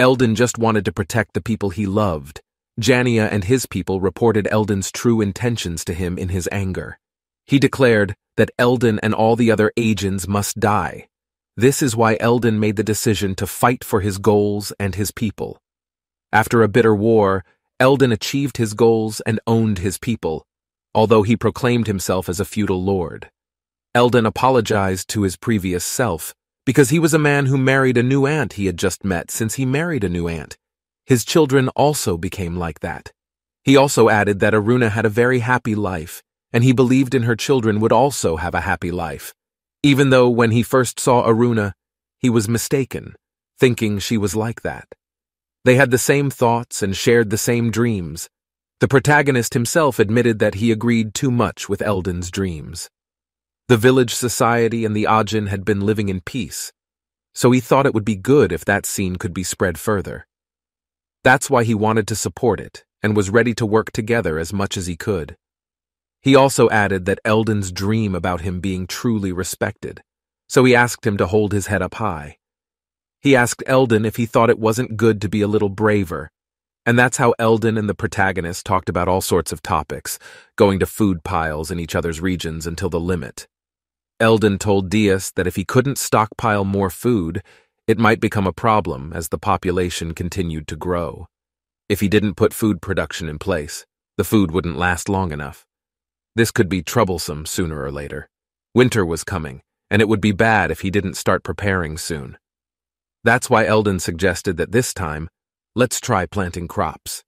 Eldan just wanted to protect the people he loved. Jania and his people reported Eldan's true intentions to him in his anger. He declared that Eldan and all the other Ajins must die. This is why Eldan made the decision to fight for his goals and his people. After a bitter war, Eldan achieved his goals and owned his people, although he proclaimed himself as a feudal lord. Eldan apologized to his previous self, because he was a man who married a new aunt he had just met since he married a new aunt. His children also became like that. He also added that Aruna had a very happy life, and he believed in her children would also have a happy life, even though when he first saw Aruna, he was mistaken, thinking she was like that. They had the same thoughts and shared the same dreams. The protagonist himself admitted that he agreed too much with Eldan's dreams. The village society and the Ajin had been living in peace, so he thought it would be good if that scene could be spread further. That's why he wanted to support it and was ready to work together as much as he could. He also added that Eldan's dream about him being truly respected, so he asked him to hold his head up high. He asked Eldan if he thought it wasn't good to be a little braver, and that's how Eldan and the protagonist talked about all sorts of topics, going to food piles in each other's regions until the limit. Eldan told Dias that if he couldn't stockpile more food, It might become a problem as the population continued to grow. If he didn't put food production in place, the food wouldn't last long enough. This could be troublesome sooner or later. Winter was coming, and it would be bad if he didn't start preparing soon. That's why Eldan suggested that this time, let's try planting crops.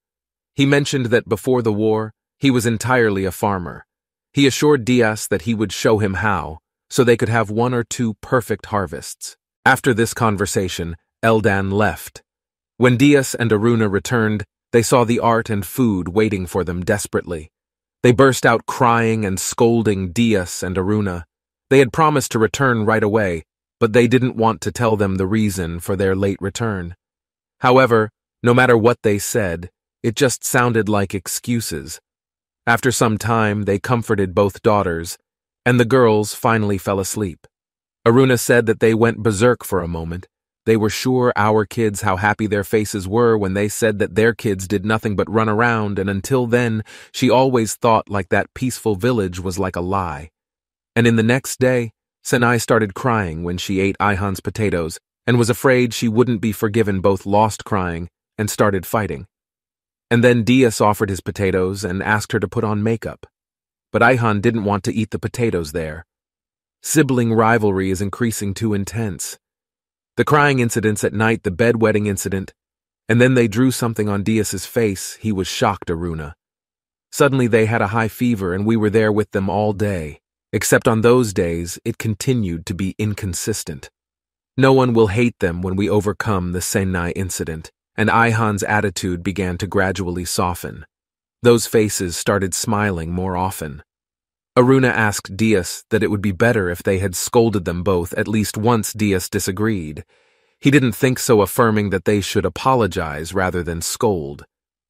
He mentioned that before the war, he was entirely a farmer. He assured Dias that he would show him how, so they could have one or two perfect harvests. After this conversation, Eldan left. When Dias and Aruna returned, they saw the art and food waiting for them desperately. They burst out crying and scolding Dias and Aruna. They had promised to return right away, but they didn't want to tell them the reason for their late return. However, no matter what they said, it just sounded like excuses. After some time, they comforted both daughters, and the girls finally fell asleep. Aruna said that they went berserk for a moment. They were sure our kids how happy their faces were when they said that their kids did nothing but run around, and until then, she always thought like that peaceful village was like a lie. And in the next day, Sanai started crying when she ate Aihan's potatoes and was afraid she wouldn't be forgiven, both lost crying and started fighting. And then Dias offered his potatoes and asked her to put on makeup. But Aihan didn't want to eat the potatoes there. Sibling rivalry is increasing too intense. The crying incidents at night, the bedwetting incident, and then they drew something on Dias's face. He was shocked, Aruna. Suddenly they had a high fever and we were there with them all day, except on those days it continued to be inconsistent. No one will hate them when we overcome the Senai incident, and Aihan's attitude began to gradually soften. Those faces started smiling more often. Aruna asked Dias that it would be better if they had scolded them both at least once. Dias disagreed. He didn't think so, affirming that they should apologize rather than scold.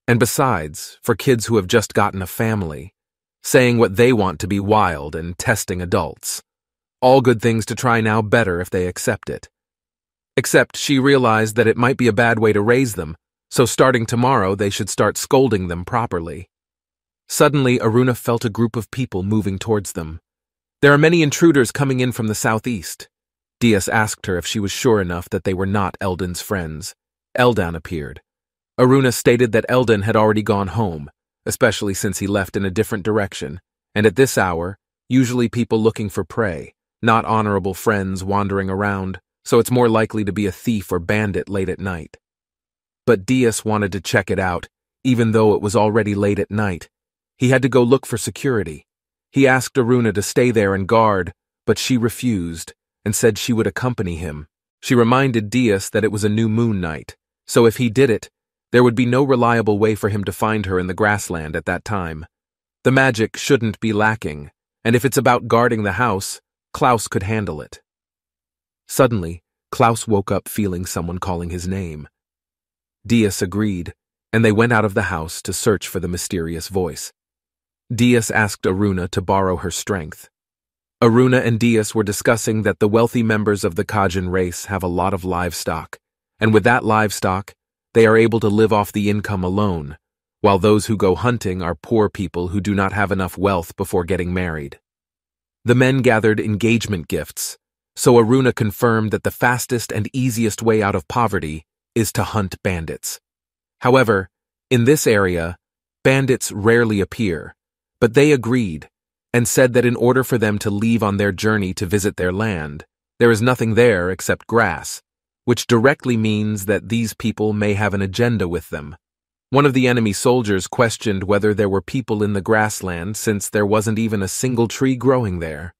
And besides, for kids who have just gotten a family, saying what they want to be wild and testing adults. All good things to try now, better if they accept it. Except she realized that it might be a bad way to raise them, so starting tomorrow they should start scolding them properly. Suddenly, Aruna felt a group of people moving towards them. There are many intruders coming in from the southeast. Dias asked her if she was sure enough that they were not Eldan's friends. Eldan appeared. Aruna stated that Eldan had already gone home, especially since he left in a different direction, and at this hour, usually people looking for prey, not honorable friends wandering around, so it's more likely to be a thief or bandit late at night. But Dias wanted to check it out, even though it was already late at night. He had to go look for security. He asked Aruna to stay there and guard, but she refused and said she would accompany him. She reminded Dias that it was a new moon night, so if he did it, there would be no reliable way for him to find her in the grassland at that time. The magic shouldn't be lacking, and if it's about guarding the house, Klaus could handle it. Suddenly, Klaus woke up feeling someone calling his name. Dias agreed, and they went out of the house to search for the mysterious voice. Dias asked Aruna to borrow her strength. Aruna and Dias were discussing that the wealthy members of the Kajin race have a lot of livestock, and with that livestock, they are able to live off the income alone, while those who go hunting are poor people who do not have enough wealth before getting married. The men gathered engagement gifts, so Aruna confirmed that the fastest and easiest way out of poverty is to hunt bandits. However, in this area, bandits rarely appear, but they agreed and said that in order for them to leave on their journey to visit their land, there is nothing there except grass, which directly means that these people may have an agenda with them. One of the enemy soldiers questioned whether there were people in the grassland since there wasn't even a single tree growing there.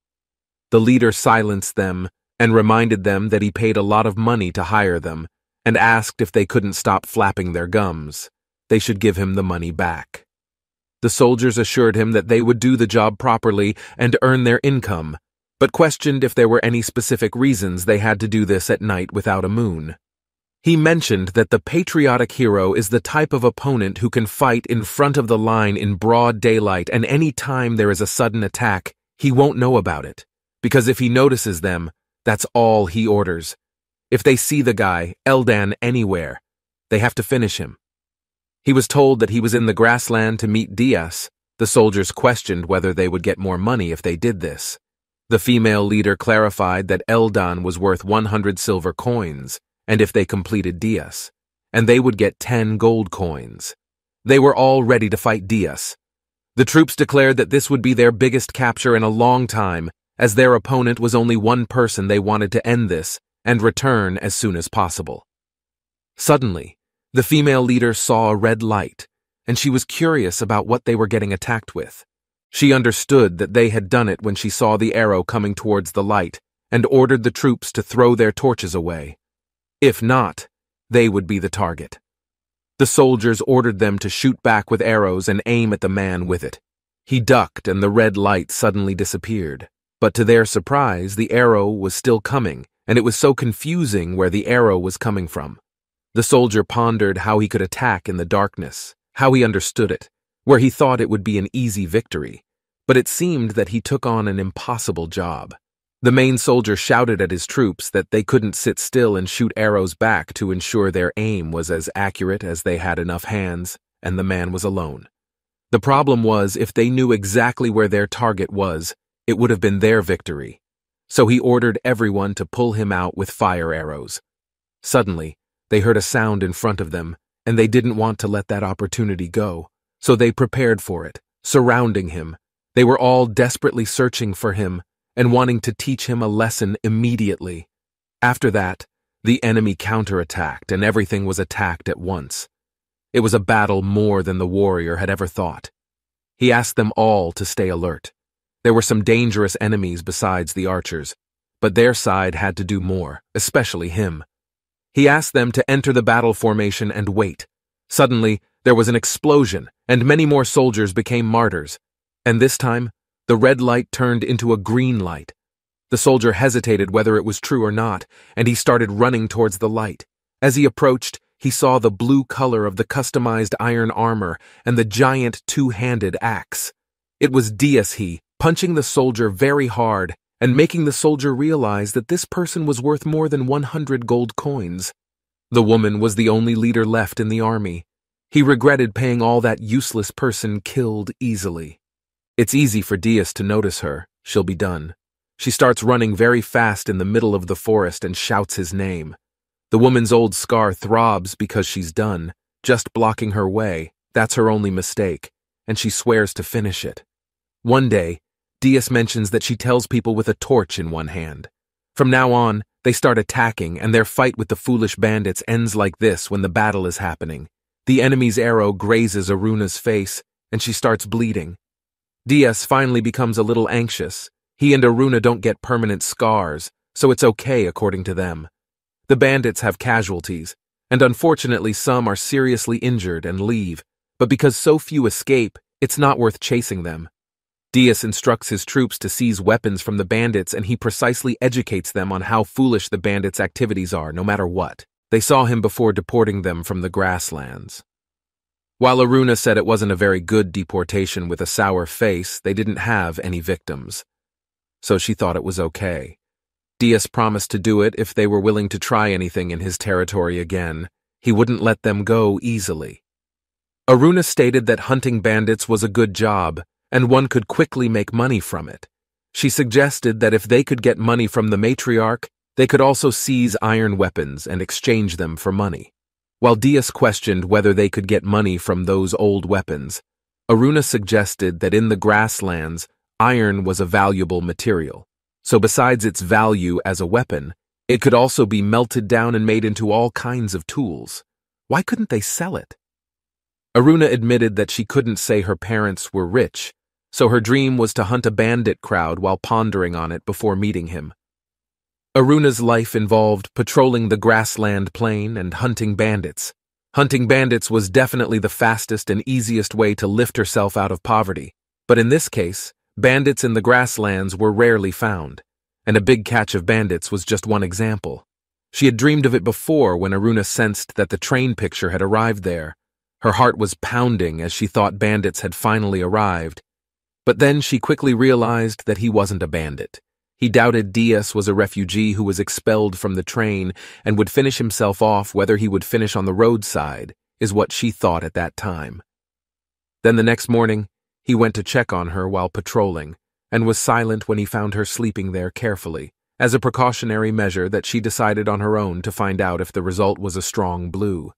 The leader silenced them and reminded them that he paid a lot of money to hire them and asked if they couldn't stop flapping their gums. They should give him the money back. The soldiers assured him that they would do the job properly and earn their income, but questioned if there were any specific reasons they had to do this at night without a moon. He mentioned that the patriotic hero is the type of opponent who can fight in front of the line in broad daylight, and any time there is a sudden attack, he won't know about it, because if he notices them, that's all he orders. If they see the guy, Eldan, anywhere, they have to finish him. He was told that he was in the grassland to meet Dias. The soldiers questioned whether they would get more money if they did this. The female leader clarified that Eldan was worth one hundred silver coins, and if they completed Dias, and they would get ten gold coins. They were all ready to fight Dias. The troops declared that this would be their biggest capture in a long time, as their opponent was only one person. They wanted to end this and return as soon as possible. Suddenly, the female leader saw a red light, and she was curious about what they were getting attacked with. She understood that they had done it when she saw the arrow coming towards the light and ordered the troops to throw their torches away. If not, they would be the target. The soldiers ordered them to shoot back with arrows and aim at the man with it. He ducked and the red light suddenly disappeared. But to their surprise, the arrow was still coming, and it was so confusing where the arrow was coming from. The soldier pondered how he could attack in the darkness, how he understood it, where he thought it would be an easy victory. But it seemed that he took on an impossible job. The main soldier shouted at his troops that they couldn't sit still and shoot arrows back to ensure their aim was as accurate as they had enough hands, and the man was alone. The problem was, if they knew exactly where their target was, it would have been their victory. So he ordered everyone to pull him out with fire arrows. Suddenly, they heard a sound in front of them, and they didn't want to let that opportunity go, so they prepared for it, surrounding him. They were all desperately searching for him and wanting to teach him a lesson immediately. After that, the enemy counterattacked, and everything was attacked at once. It was a battle more than the warrior had ever thought. He asked them all to stay alert. There were some dangerous enemies besides the archers, but their side had to do more, especially him. He asked them to enter the battle formation and wait. Suddenly, there was an explosion, and many more soldiers became martyrs. And this time, the red light turned into a green light. The soldier hesitated whether it was true or not, and he started running towards the light. As he approached, he saw the blue color of the customized iron armor and the giant two-handed axe. It was Dias, he, punching the soldier very hard and making the soldier realize that this person was worth more than one hundred gold coins. The woman was the only leader left in the army. He regretted paying all that useless person killed easily. It's easy for Dias to notice her. She'll be done. She starts running very fast in the middle of the forest and shouts his name. The woman's old scar throbs because she's done, just blocking her way. That's her only mistake, and she swears to finish it. One day, Dias mentions that she tells people with a torch in one hand. From now on, they start attacking, and their fight with the foolish bandits ends like this when the battle is happening. The enemy's arrow grazes Aruna's face, and she starts bleeding. Dias finally becomes a little anxious. He and Aruna don't get permanent scars, so it's okay according to them. The bandits have casualties, and unfortunately some are seriously injured and leave, but because so few escape, it's not worth chasing them. Dias instructs his troops to seize weapons from the bandits, and he precisely educates them on how foolish the bandits' activities are, no matter what. They saw him before deporting them from the grasslands. While Aruna said it wasn't a very good deportation with a sour face, they didn't have any victims. So she thought it was okay. Dias promised to do it if they were willing to try anything in his territory again. He wouldn't let them go easily. Aruna stated that hunting bandits was a good job, and one could quickly make money from it. She suggested that if they could get money from the matriarch, they could also seize iron weapons and exchange them for money. While Dias questioned whether they could get money from those old weapons, Aruna suggested that in the grasslands, iron was a valuable material. So besides its value as a weapon, it could also be melted down and made into all kinds of tools. Why couldn't they sell it? Aruna admitted that she couldn't say her parents were rich, so her dream was to hunt a bandit crowd while pondering on it before meeting him. Aruna's life involved patrolling the grassland plain and hunting bandits. Hunting bandits was definitely the fastest and easiest way to lift herself out of poverty, but in this case, bandits in the grasslands were rarely found, and a big catch of bandits was just one example. She had dreamed of it before when Aruna sensed that the train picture had arrived there. Her heart was pounding as she thought bandits had finally arrived, but then she quickly realized that he wasn't a bandit. He doubted Dias was a refugee who was expelled from the train and would finish himself off. Whether he would finish on the roadside is what she thought at that time. Then the next morning, he went to check on her while patrolling, and was silent when he found her sleeping there carefully, as a precautionary measure that she decided on her own to find out if the result was a strong blue.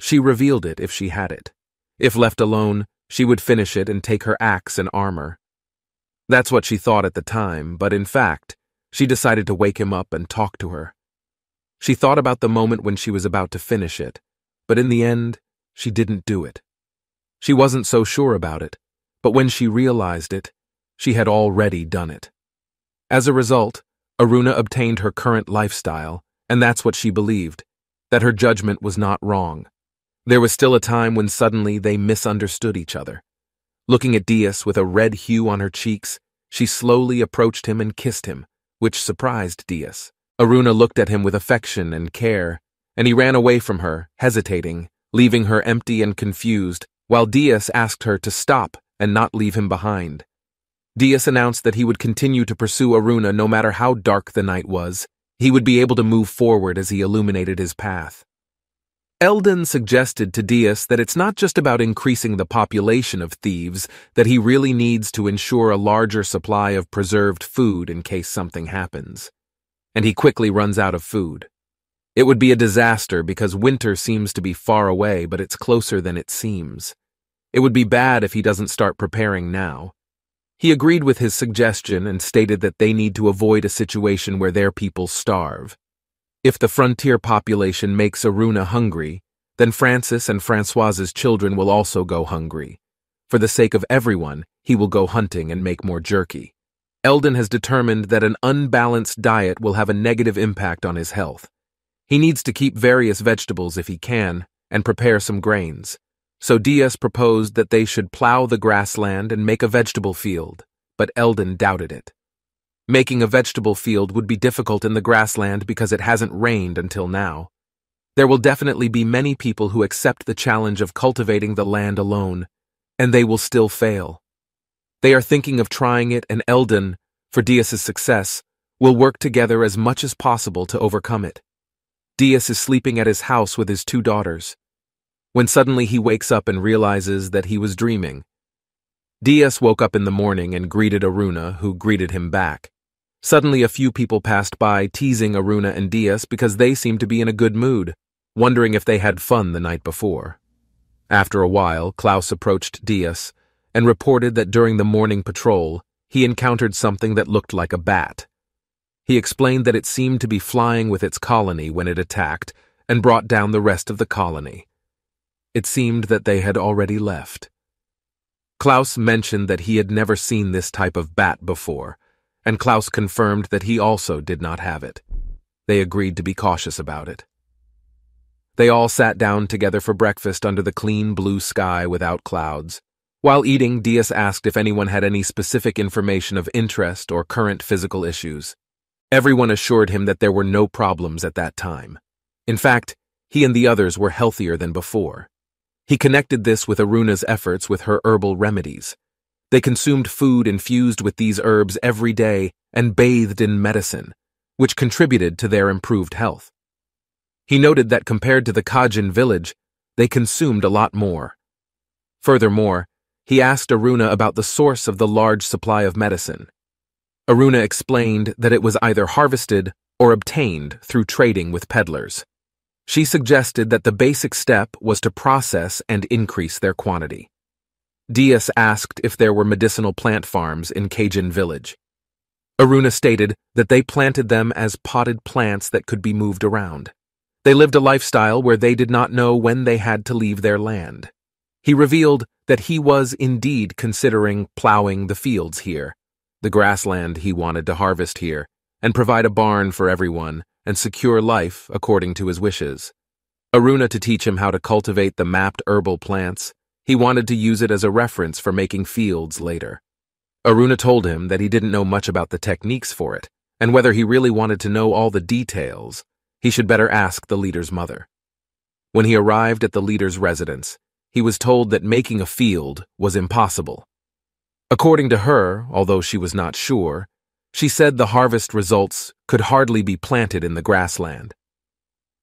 She revealed it if she had it. If left alone, she would finish it and take her axe and armor. That's what she thought at the time, but in fact, she decided to wake him up and talk to her. She thought about the moment when she was about to finish it, but in the end, she didn't do it. She wasn't so sure about it, but when she realized it, she had already done it. As a result, Aruna obtained her current lifestyle, and that's what she believed, that her judgment was not wrong. There was still a time when suddenly they misunderstood each other. Looking at Dias with a red hue on her cheeks, she slowly approached him and kissed him, which surprised Dias. Aruna looked at him with affection and care, and he ran away from her, hesitating, leaving her empty and confused, while Dias asked her to stop and not leave him behind. Dias announced that he would continue to pursue Aruna no matter how dark the night was. He would be able to move forward as he illuminated his path. Eldan suggested to Dias that it's not just about increasing the population of thieves, that he really needs to ensure a larger supply of preserved food in case something happens. And he quickly runs out of food. It would be a disaster because winter seems to be far away, but it's closer than it seems. It would be bad if he doesn't start preparing now. He agreed with his suggestion and stated that they need to avoid a situation where their people starve. If the frontier population makes Aruna hungry, then Francis and Francoise's children will also go hungry. For the sake of everyone, he will go hunting and make more jerky. Eldan has determined that an unbalanced diet will have a negative impact on his health. He needs to keep various vegetables if he can, and prepare some grains. So Dias proposed that they should plow the grassland and make a vegetable field, but Eldan doubted it. Making a vegetable field would be difficult in the grassland because it hasn't rained until now. There will definitely be many people who accept the challenge of cultivating the land alone, and they will still fail. They are thinking of trying it, and Eldan, for Dias's success, will work together as much as possible to overcome it. Dias is sleeping at his house with his two daughters, when suddenly he wakes up and realizes that he was dreaming. Dias woke up in the morning and greeted Aruna, who greeted him back. Suddenly a few people passed by, teasing Aruna and Dias because they seemed to be in a good mood, wondering if they had fun the night before. After a while, Klaus approached Dias and reported that during the morning patrol, he encountered something that looked like a bat. He explained that it seemed to be flying with its colony when it attacked and brought down the rest of the colony. It seemed that they had already left. Klaus mentioned that he had never seen this type of bat before, and Klaus confirmed that he also did not have it. They agreed to be cautious about it. They all sat down together for breakfast under the clean blue sky without clouds. While eating, Dias asked if anyone had any specific information of interest or current physical issues. Everyone assured him that there were no problems at that time. In fact, he and the others were healthier than before. He connected this with Aruna's efforts with her herbal remedies. They consumed food infused with these herbs every day and bathed in medicine, which contributed to their improved health. He noted that compared to the Kajin village, they consumed a lot more. Furthermore, he asked Aruna about the source of the large supply of medicine. Aruna explained that it was either harvested or obtained through trading with peddlers. She suggested that the basic step was to process and increase their quantity. Dias asked if there were medicinal plant farms in Kajin village. Aruna stated that they planted them as potted plants that could be moved around. They lived a lifestyle where they did not know when they had to leave their land. He revealed that he was indeed considering plowing the fields here, the grassland he wanted to harvest here, and provide a barn for everyone and secure life according to his wishes. Aruna to teach him how to cultivate the mapped herbal plants. He wanted to use it as a reference for making fields later. Aruna told him that he didn't know much about the techniques for it, and whether he really wanted to know all the details, he should better ask the leader's mother. When he arrived at the leader's residence, he was told that making a field was impossible. According to her, although she was not sure, she said the harvest results could hardly be planted in the grassland.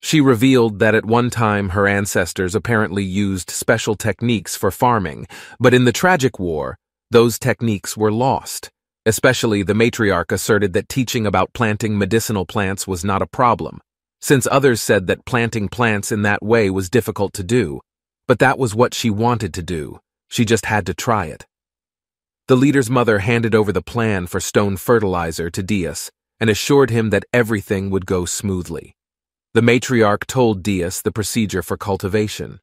She revealed that at one time her ancestors apparently used special techniques for farming, but in the tragic war, those techniques were lost, Especially the matriarch asserted that teaching about planting medicinal plants was not a problem, since others said that planting plants in that way was difficult to do, but that was what she wanted to do, she just had to try it. The leader's mother handed over the plan for stone fertilizer to Dias and assured him that everything would go smoothly. The matriarch told Dias the procedure for cultivation,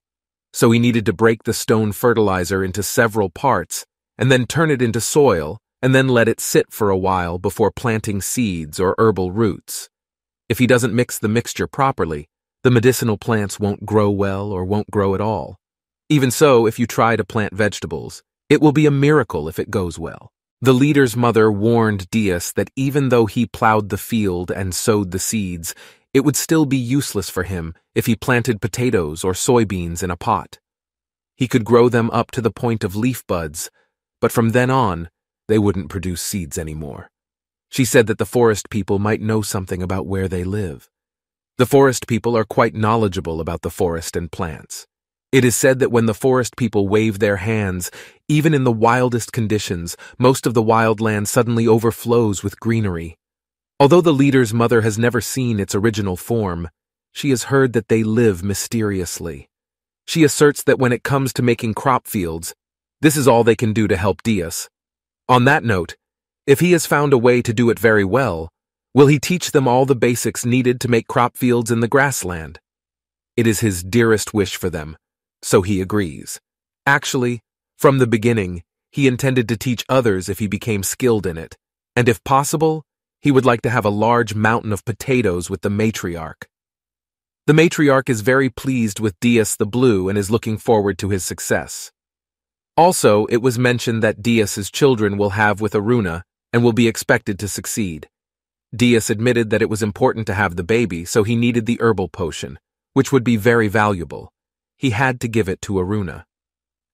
so he needed to break the stone fertilizer into several parts and then turn it into soil and then let it sit for a while before planting seeds or herbal roots. If he doesn't mix the mixture properly, the medicinal plants won't grow well or won't grow at all. Even so, if you try to plant vegetables, it will be a miracle if it goes well. The leader's mother warned Dias that even though he plowed the field and sowed the seeds, it would still be useless for him if he planted potatoes or soybeans in a pot. He could grow them up to the point of leaf buds, but from then on, they wouldn't produce seeds anymore. She said that the forest people might know something about where they live. The forest people are quite knowledgeable about the forest and plants. It is said that when the forest people wave their hands, even in the wildest conditions, most of the wild land suddenly overflows with greenery. Although the leader's mother has never seen its original form, she has heard that they live mysteriously. She asserts that when it comes to making crop fields, this is all they can do to help Dias. On that note, if he has found a way to do it very well, will he teach them all the basics needed to make crop fields in the grassland? It is his dearest wish for them, so he agrees. Actually, from the beginning, he intended to teach others if he became skilled in it, and if possible, he would like to have a large mountain of potatoes with the matriarch. The matriarch is very pleased with Dias the Blue and is looking forward to his success. Also, it was mentioned that Dias's children will have with Aruna and will be expected to succeed. Dias admitted that it was important to have the baby, so he needed the herbal potion, which would be very valuable. He had to give it to Aruna.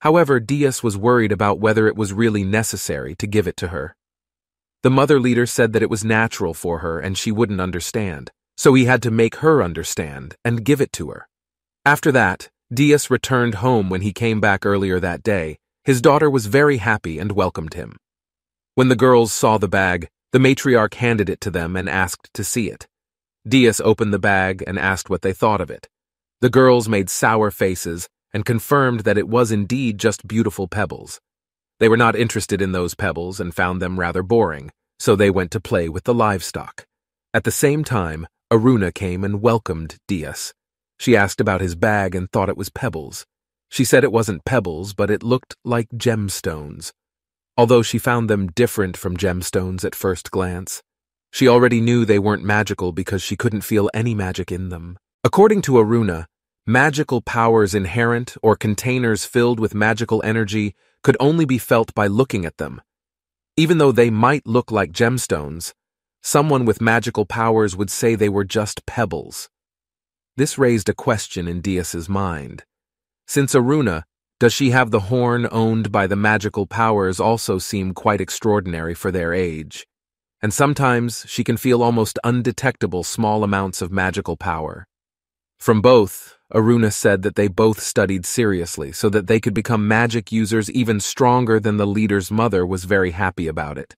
However, Dias was worried about whether it was really necessary to give it to her. The mother leader said that it was natural for her and she wouldn't understand, so he had to make her understand and give it to her. After that, Dias returned home when he came back earlier that day. His daughter was very happy and welcomed him. When the girls saw the bag, the matriarch handed it to them and asked to see it. Dias opened the bag and asked what they thought of it. The girls made sour faces and confirmed that it was indeed just beautiful pebbles. They were not interested in those pebbles and found them rather boring, so they went to play with the livestock. At the same time, Aruna came and welcomed Dias. She asked about his bag and thought it was pebbles. She said it wasn't pebbles, but it looked like gemstones. Although she found them different from gemstones at first glance, she already knew they weren't magical because she couldn't feel any magic in them. According to Aruna, magical powers inherent or containers filled with magical energy could only be felt by looking at them. Even though they might look like gemstones, someone with magical powers would say they were just pebbles. This raised a question in Dias's mind. Since Aruna, does she have the horn owned by the magical powers also seem quite extraordinary for their age, and sometimes she can feel almost undetectable small amounts of magical power. From both, Aruna said that they both studied seriously so that they could become magic users even stronger than the leader's mother was very happy about it.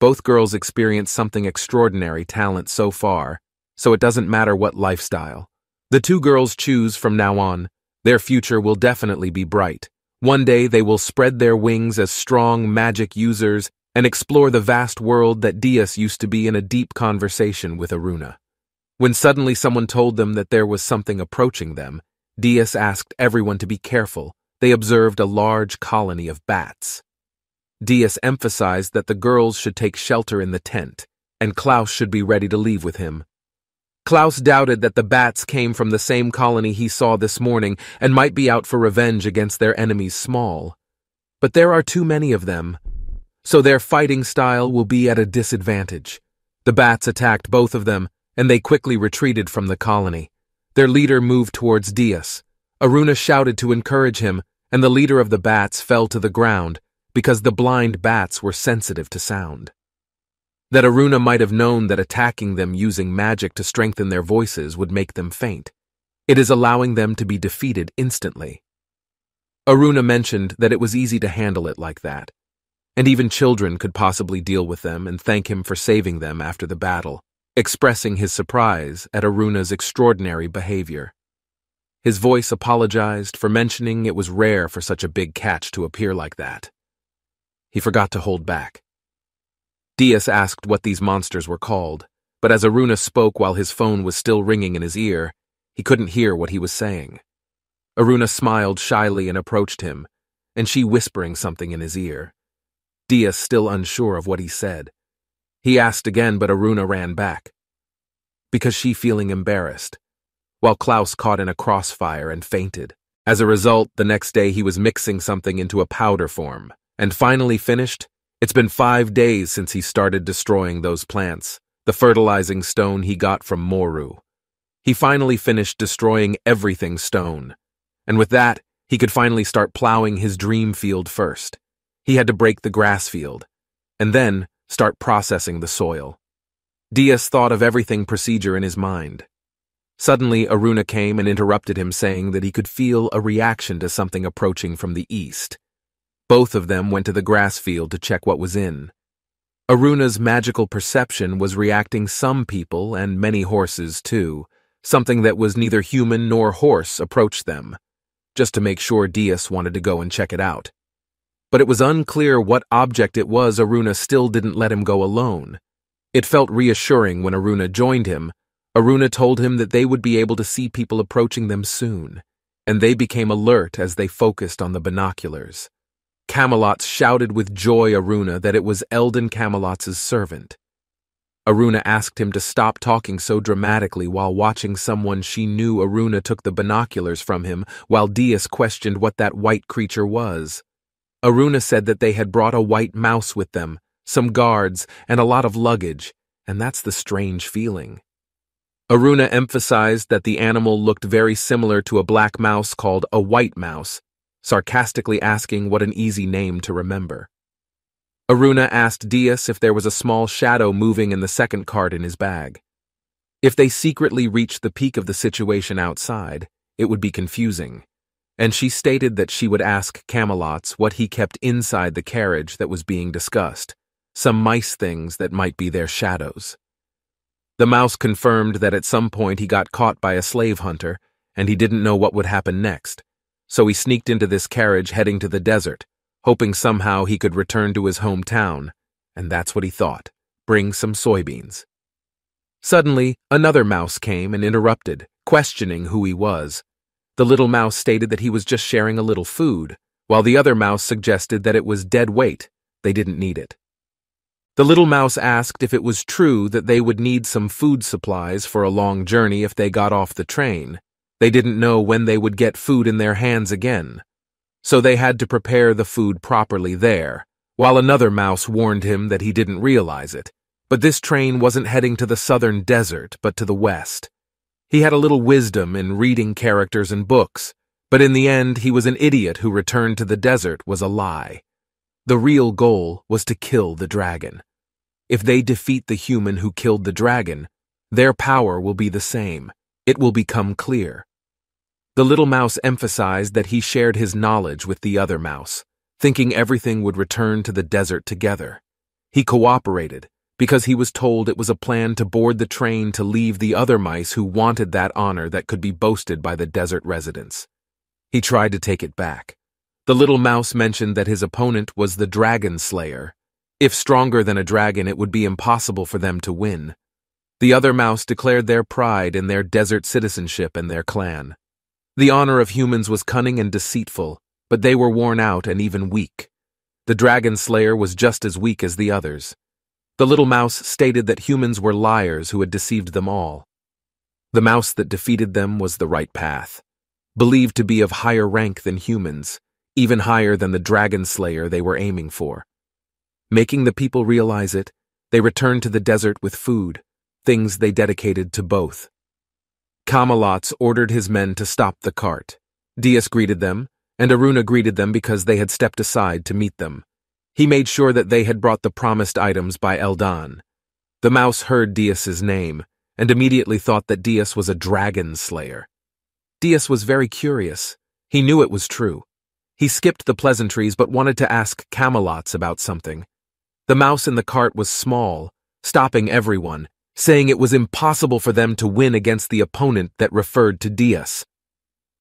Both girls experience something extraordinary talent so far, so it doesn't matter what lifestyle. The two girls choose from now on. Their future will definitely be bright. One day they will spread their wings as strong magic users and explore the vast world that Dias used to be in a deep conversation with Aruna. When suddenly someone told them that there was something approaching them, Dias asked everyone to be careful. They observed a large colony of bats. Dias emphasized that the girls should take shelter in the tent, and Klaus should be ready to leave with him. Klaus doubted that the bats came from the same colony he saw this morning and might be out for revenge against their enemies small. But there are too many of them, so their fighting style will be at a disadvantage. The bats attacked both of them, and they quickly retreated from the colony. Their leader moved towards Dias. Aruna shouted to encourage him, and the leader of the bats fell to the ground because the blind bats were sensitive to sound. That Aruna might have known that attacking them using magic to strengthen their voices would make them faint. It is allowing them to be defeated instantly. Aruna mentioned that it was easy to handle it like that, and even children could possibly deal with them and thank him for saving them after the battle, expressing his surprise at Aruna's extraordinary behavior. His voice apologized for mentioning it was rare for such a big catch to appear like that. He forgot to hold back. Dias asked what these monsters were called, but as Aruna spoke while his phone was still ringing in his ear, he couldn't hear what he was saying. Aruna smiled shyly and approached him, and she whispering something in his ear. Dias still unsure of what he said. He asked again, but Aruna ran back, because she feeling embarrassed, while Klaus caught in a crossfire and fainted. As a result, the next day he was mixing something into a powder form, and finally finished. It's been five days since he started destroying those plants, the fertilizing stone he got from Moru. He finally finished destroying everything stone, and with that, he could finally start plowing his dream field first. He had to break the grass field, and then start processing the soil. Dias thought of everything procedure in his mind. Suddenly, Aruna came and interrupted him, saying that he could feel a reaction to something approaching from the east. Both of them went to the grass field to check what was in. Aruna's magical perception was reacting some people and many horses too. Something that was neither human nor horse approached them, just to make sure Dias wanted to go and check it out. But it was unclear what object it was. Aruna still didn't let him go alone. It felt reassuring when Aruna joined him. Aruna told him that they would be able to see people approaching them soon, and they became alert as they focused on the binoculars. Camelot shouted with joy Aruna that it was Eldan Camelot's servant. Aruna asked him to stop talking so dramatically while watching someone she knew. Aruna took the binoculars from him while Dias questioned what that white creature was. Aruna said that they had brought a white mouse with them, some guards, and a lot of luggage, and that's the strange feeling. Aruna emphasized that the animal looked very similar to a black mouse called a white mouse, sarcastically asking what an easy name to remember. Aruna asked Dias if there was a small shadow moving in the second card in his bag. If they secretly reached the peak of the situation outside, it would be confusing, and she stated that she would ask Camelot what he kept inside the carriage that was being discussed, some mice things that might be their shadows. The mouse confirmed that at some point he got caught by a slave hunter, and he didn't know what would happen next, so he sneaked into this carriage heading to the desert, hoping somehow he could return to his hometown, and that's what he thought, bring some soybeans. Suddenly, another mouse came and interrupted, questioning who he was. The little mouse stated that he was just sharing a little food, while the other mouse suggested that it was dead weight, they didn't need it. The little mouse asked if it was true that they would need some food supplies for a long journey if they got off the train. They didn't know when they would get food in their hands again, so they had to prepare the food properly there, while another mouse warned him that he didn't realize it, but this train wasn't heading to the southern desert but to the west. He had a little wisdom in reading characters and books, but in the end he was an idiot who returned to the desert was a lie. The real goal was to kill the dragon. If they defeat the human who killed the dragon, their power will be the same. It will become clear. The little mouse emphasized that he shared his knowledge with the other mouse, thinking everything would return to the desert together. He cooperated, because he was told it was a plan to board the train to leave the other mice who wanted that honor that could be boasted by the desert residents. He tried to take it back. The little mouse mentioned that his opponent was the dragon slayer. If stronger than a dragon, it would be impossible for them to win. The other mouse declared their pride in their desert citizenship and their clan. The honor of humans was cunning and deceitful, but they were worn out and even weak. The dragon slayer was just as weak as the others. The little mouse stated that humans were liars who had deceived them all. The mouse that defeated them was the right path, believed to be of higher rank than humans, even higher than the dragon slayer they were aiming for. Making the people realize it, they returned to the desert with food, things they dedicated to both. Camelot ordered his men to stop the cart. Dias greeted them, and Aruna greeted them because they had stepped aside to meet them. He made sure that they had brought the promised items by Eldan. The mouse heard Dias's name, and immediately thought that Dias was a dragon slayer. Dias was very curious. He knew it was true. He skipped the pleasantries but wanted to ask Camelots about something. The mouse in the cart was small, stopping everyone, saying it was impossible for them to win against the opponent that referred to Dias.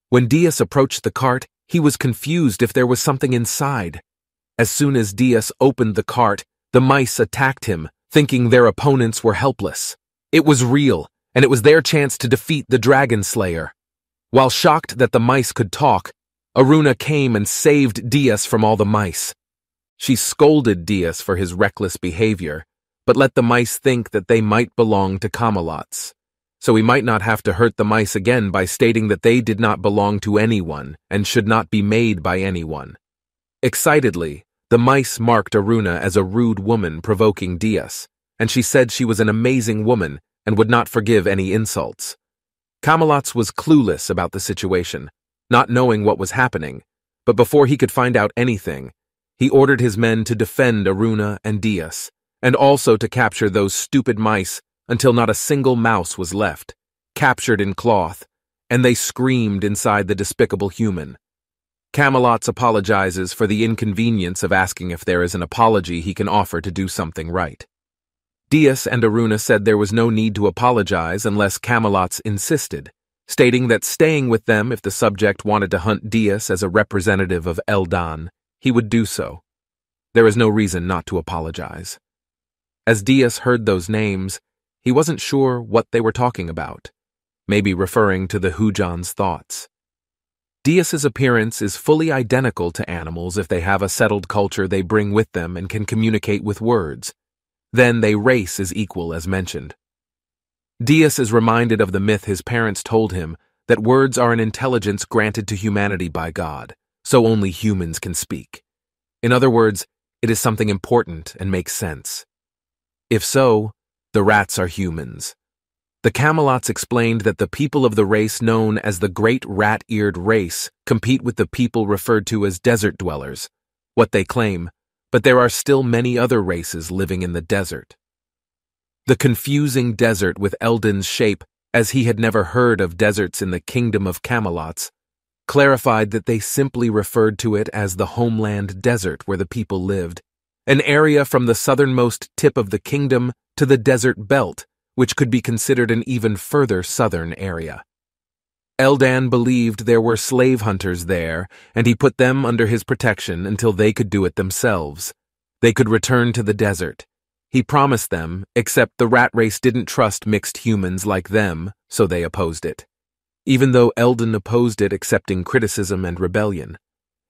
When Dias approached the cart, he was confused if there was something inside. As soon as Dias opened the cart, the mice attacked him, thinking their opponents were helpless. It was real, and it was their chance to defeat the Dragon Slayer. While shocked that the mice could talk, Aruna came and saved Dias from all the mice. She scolded Dias for his reckless behavior, but let the mice think that they might belong to Camelots, so he might not have to hurt the mice again by stating that they did not belong to anyone and should not be made by anyone. Excitedly, the mice marked Aruna as a rude woman provoking Dias, and she said she was an amazing woman and would not forgive any insults. Camelots was clueless about the situation, not knowing what was happening, but before he could find out anything, he ordered his men to defend Aruna and Dias, and also to capture those stupid mice until not a single mouse was left, captured in cloth, and they screamed inside the despicable human. Camelot apologizes for the inconvenience of asking if there is an apology he can offer to do something right. Dias and Aruna said there was no need to apologize unless Camelot insisted, stating that staying with them if the subject wanted to hunt Dias as a representative of Eldan, he would do so. There is no reason not to apologize. As Dias heard those names, he wasn't sure what they were talking about, maybe referring to the Hujan's thoughts. Dias's appearance is fully identical to animals if they have a settled culture they bring with them and can communicate with words. Then they race is equal as mentioned. Dias is reminded of the myth his parents told him that words are an intelligence granted to humanity by God, so only humans can speak. In other words, it is something important and makes sense. If so, the rats are humans. The Camelots explained that the people of the race known as the Great Rat-Eared Race compete with the people referred to as desert dwellers, what they claim, but there are still many other races living in the desert. The confusing desert with Eldan's shape, as he had never heard of deserts in the kingdom of Camelots, clarified that they simply referred to it as the homeland desert where the people lived, an area from the southernmost tip of the kingdom to the desert belt, which could be considered an even further southern area. Eldan believed there were slave hunters there, and he put them under his protection until they could do it themselves. They could return to the desert. He promised them, except the rat race didn't trust mixed humans like them, so they opposed it. Even though Eldan opposed it, accepting criticism and rebellion,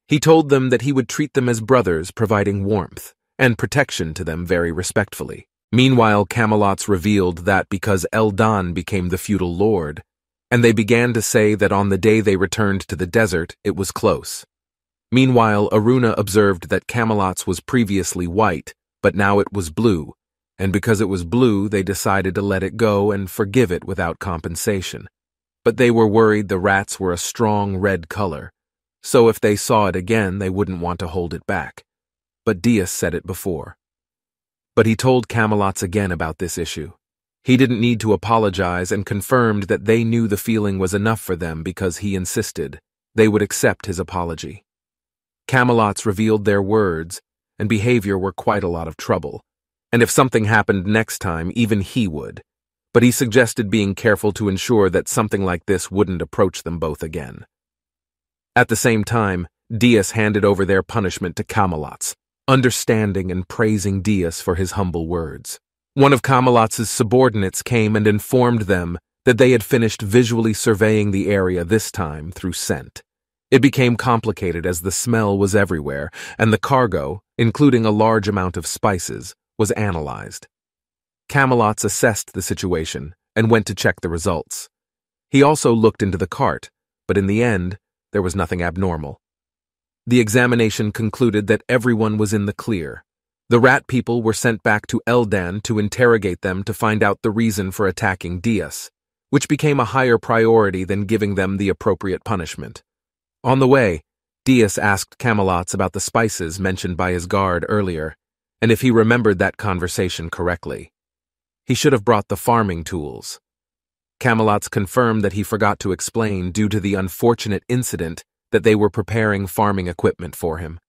he told them that he would treat them as brothers, providing warmth and protection to them very respectfully. Meanwhile, Camelots revealed that because Eldan became the feudal lord, and they began to say that on the day they returned to the desert, it was close. Meanwhile, Aruna observed that Camelots was previously white, but now it was blue, and because it was blue, they decided to let it go and forgive it without compensation. But they were worried the rats were a strong red color, so if they saw it again, they wouldn't want to hold it back. But Dias said it before. But he told Camelots again about this issue. He didn't need to apologize and confirmed that they knew the feeling was enough for them because he insisted they would accept his apology. Camelots revealed their words and behavior were quite a lot of trouble, and if something happened next time, even he would. But he suggested being careful to ensure that something like this wouldn't approach them both again. At the same time, Dias handed over their punishment to Camelots, understanding and praising Dias for his humble words. One of Camelot's subordinates came and informed them that they had finished visually surveying the area this time through scent. It became complicated as the smell was everywhere, and the cargo, including a large amount of spices, was analyzed. Camelots assessed the situation and went to check the results. He also looked into the cart, but in the end, there was nothing abnormal. The examination concluded that everyone was in the clear. The rat people were sent back to Eldan to interrogate them to find out the reason for attacking Dias, which became a higher priority than giving them the appropriate punishment. On the way, Dias asked Camelots about the spices mentioned by his guard earlier, and if he remembered that conversation correctly. He should have brought the farming tools. Camelots confirmed that he forgot to explain due to the unfortunate incident that they were preparing farming equipment for him.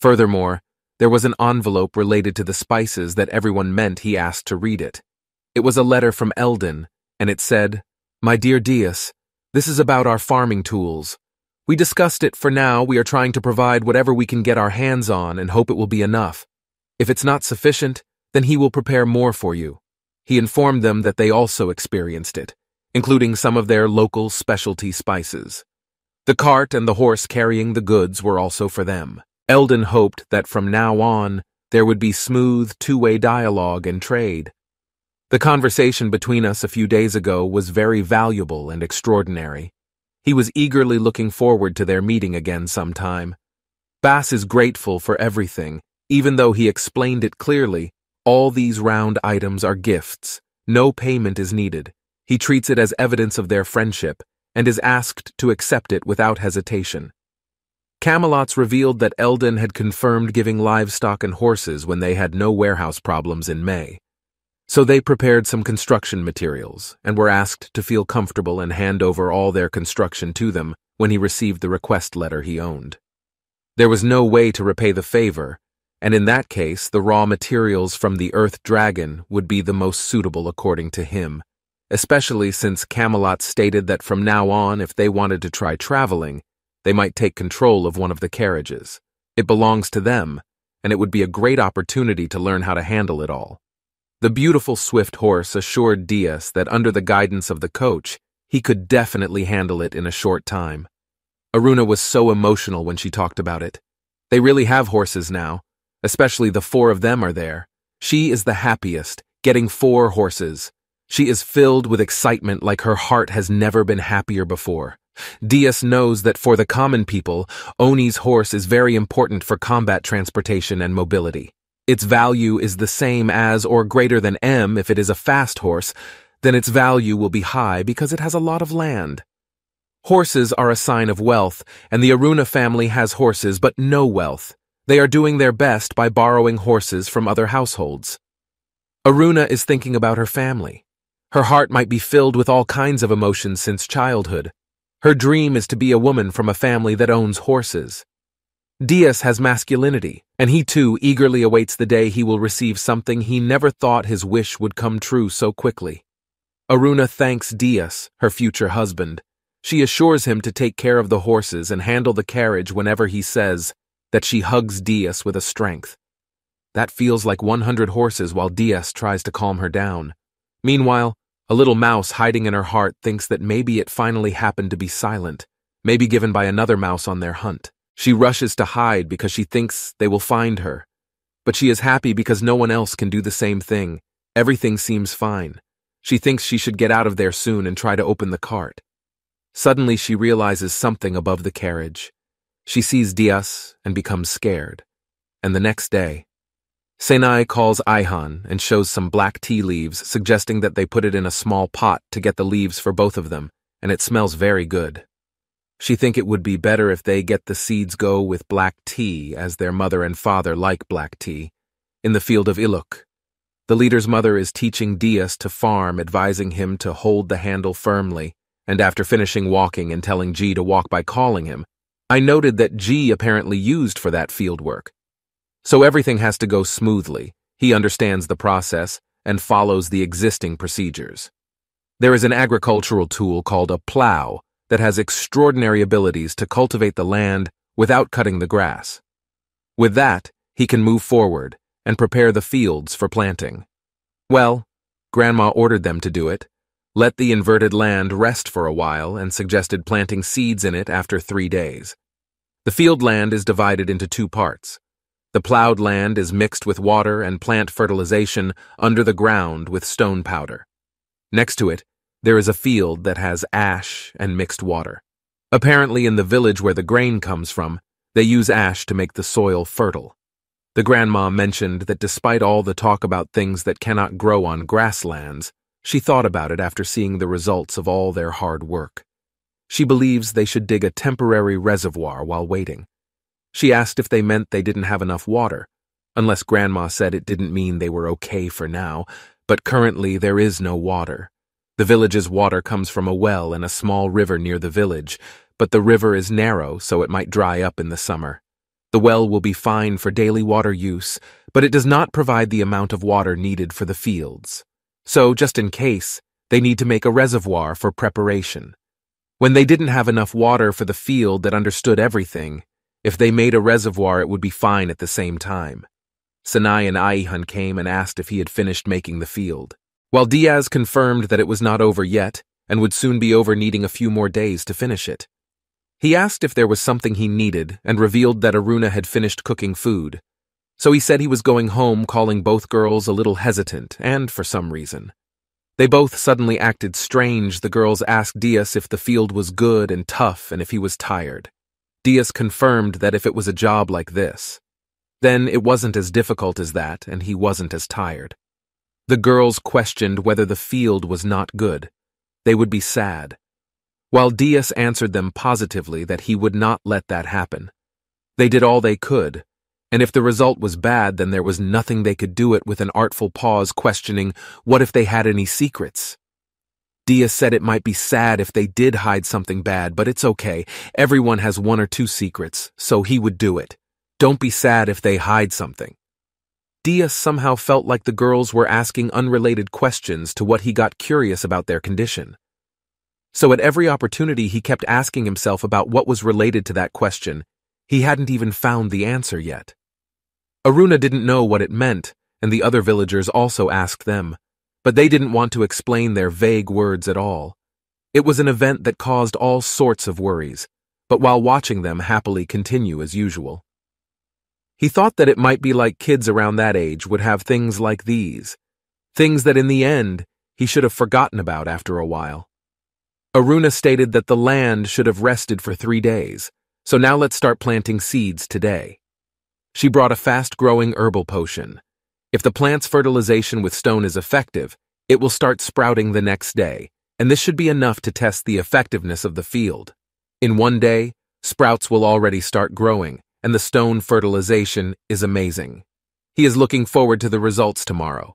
Furthermore, there was an envelope related to the spices that everyone meant he asked to read it. It was a letter from Eldan, and it said, "My dear Dias, this is about our farming tools. We discussed it. For now, we are trying to provide whatever we can get our hands on and hope it will be enough. If it's not sufficient, then he will prepare more for you." He informed them that they also experienced it, including some of their local specialty spices. The cart and the horse carrying the goods were also for them. Eldan hoped that from now on, there would be smooth two-way dialogue and trade. "The conversation between us a few days ago was very valuable and extraordinary. He was eagerly looking forward to their meeting again sometime. Bass is grateful for everything, even though he explained it clearly. All these round items are gifts. No payment is needed. He treats it as evidence of their friendship and is asked to accept it without hesitation." Camelots revealed that Eldan had confirmed giving livestock and horses when they had no warehouse problems in May. So they prepared some construction materials and were asked to feel comfortable and hand over all their construction to them when he received the request letter he owned. There was no way to repay the favor, and in that case the raw materials from the Earth Dragon would be the most suitable according to him, especially since Camelot stated that from now on, if they wanted to try traveling, they might take control of one of the carriages. It belongs to them, and it would be a great opportunity to learn how to handle it all. The beautiful swift horse assured Dias that under the guidance of the coach, he could definitely handle it in a short time. Aruna was so emotional when she talked about it. They really have horses now, especially the four of them are there. She is the happiest, getting four horses. She is filled with excitement like her heart has never been happier before. Dias knows that for the common people, Oni's horse is very important for combat transportation and mobility. Its value is the same as or greater than M if it is a fast horse, then its value will be high because it has a lot of land. Horses are a sign of wealth, and the Aruna family has horses but no wealth. They are doing their best by borrowing horses from other households. Aruna is thinking about her family. Her heart might be filled with all kinds of emotions since childhood. Her dream is to be a woman from a family that owns horses. Dias has masculinity, and he too eagerly awaits the day he will receive something he never thought his wish would come true so quickly. Aruna thanks Dias, her future husband. She assures him to take care of the horses and handle the carriage whenever he says, that she hugs Dias with a strength. That feels like one hundred horses while Dias tries to calm her down. Meanwhile, a little mouse hiding in her heart thinks that maybe it finally happened to be silent, maybe given by another mouse on their hunt. She rushes to hide because she thinks they will find her. But she is happy because no one else can do the same thing. Everything seems fine. She thinks she should get out of there soon and try to open the cart. Suddenly she realizes something above the carriage. She sees Dias and becomes scared. And the next day, Sanai calls Aihan and shows some black tea leaves, suggesting that they put it in a small pot to get the leaves for both of them, and it smells very good. She thinks it would be better if they get the seeds go with black tea, as their mother and father like black tea, in the field of Iluk. The leader's mother is teaching Dias to farm, advising him to hold the handle firmly, and after finishing walking and telling G to walk by calling him, I noted that G apparently used for that field work. So everything has to go smoothly. He understands the process and follows the existing procedures. There is an agricultural tool called a plow that has extraordinary abilities to cultivate the land without cutting the grass. With that, he can move forward and prepare the fields for planting. Well, Grandma ordered them to do it, let the inverted land rest for a while, and suggested planting seeds in it after three days. The field land is divided into two parts. The plowed land is mixed with water and plant fertilization under the ground with stone powder. Next to it, there is a field that has ash and mixed water. Apparently in the village where the grain comes from, they use ash to make the soil fertile. The grandma mentioned that despite all the talk about things that cannot grow on grasslands, she thought about it after seeing the results of all their hard work. She believes they should dig a temporary reservoir while waiting. She asked if they meant they didn't have enough water, unless Grandma said it didn't mean they were okay for now, but currently there is no water. The village's water comes from a well in a small river near the village, but the river is narrow, so it might dry up in the summer. The well will be fine for daily water use, but it does not provide the amount of water needed for the fields. So, just in case, they need to make a reservoir for preparation. When they didn't have enough water for the field that understood everything, if they made a reservoir it would be fine at the same time. Sanai and Aihan came and asked if he had finished making the field. While Dias confirmed that it was not over yet, and would soon be over needing a few more days to finish it. He asked if there was something he needed and revealed that Aruna had finished cooking food. So he said he was going home, calling both girls a little hesitant, and for some reason. They both suddenly acted strange. The girls asked Dias if the field was good and tough and if he was tired. Dias confirmed that if it was a job like this, then it wasn't as difficult as that and he wasn't as tired. The girls questioned whether the field was not good. They would be sad. While Dias answered them positively that he would not let that happen. They did all they could, and if the result was bad then there was nothing they could do it with an artful pause questioning what if they had any secrets. Dias said it might be sad if they did hide something bad, but it's okay, everyone has one or two secrets, so he would do it. Don't be sad if they hide something. Dias somehow felt like the girls were asking unrelated questions to what he got curious about their condition. So at every opportunity he kept asking himself about what was related to that question. He hadn't even found the answer yet. Aruna didn't know what it meant, and the other villagers also asked them, but they didn't want to explain their vague words at all. It was an event that caused all sorts of worries, but while watching them happily continue as usual. He thought that it might be like kids around that age would have things like these, things that in the end he should have forgotten about after a while. Aruna stated that the land should have rested for three days, so now let's start planting seeds today. She brought a fast-growing herbal potion. If the plant's fertilization with stone is effective, it will start sprouting the next day, and this should be enough to test the effectiveness of the field. In one day, sprouts will already start growing, and the stone fertilization is amazing. He is looking forward to the results tomorrow.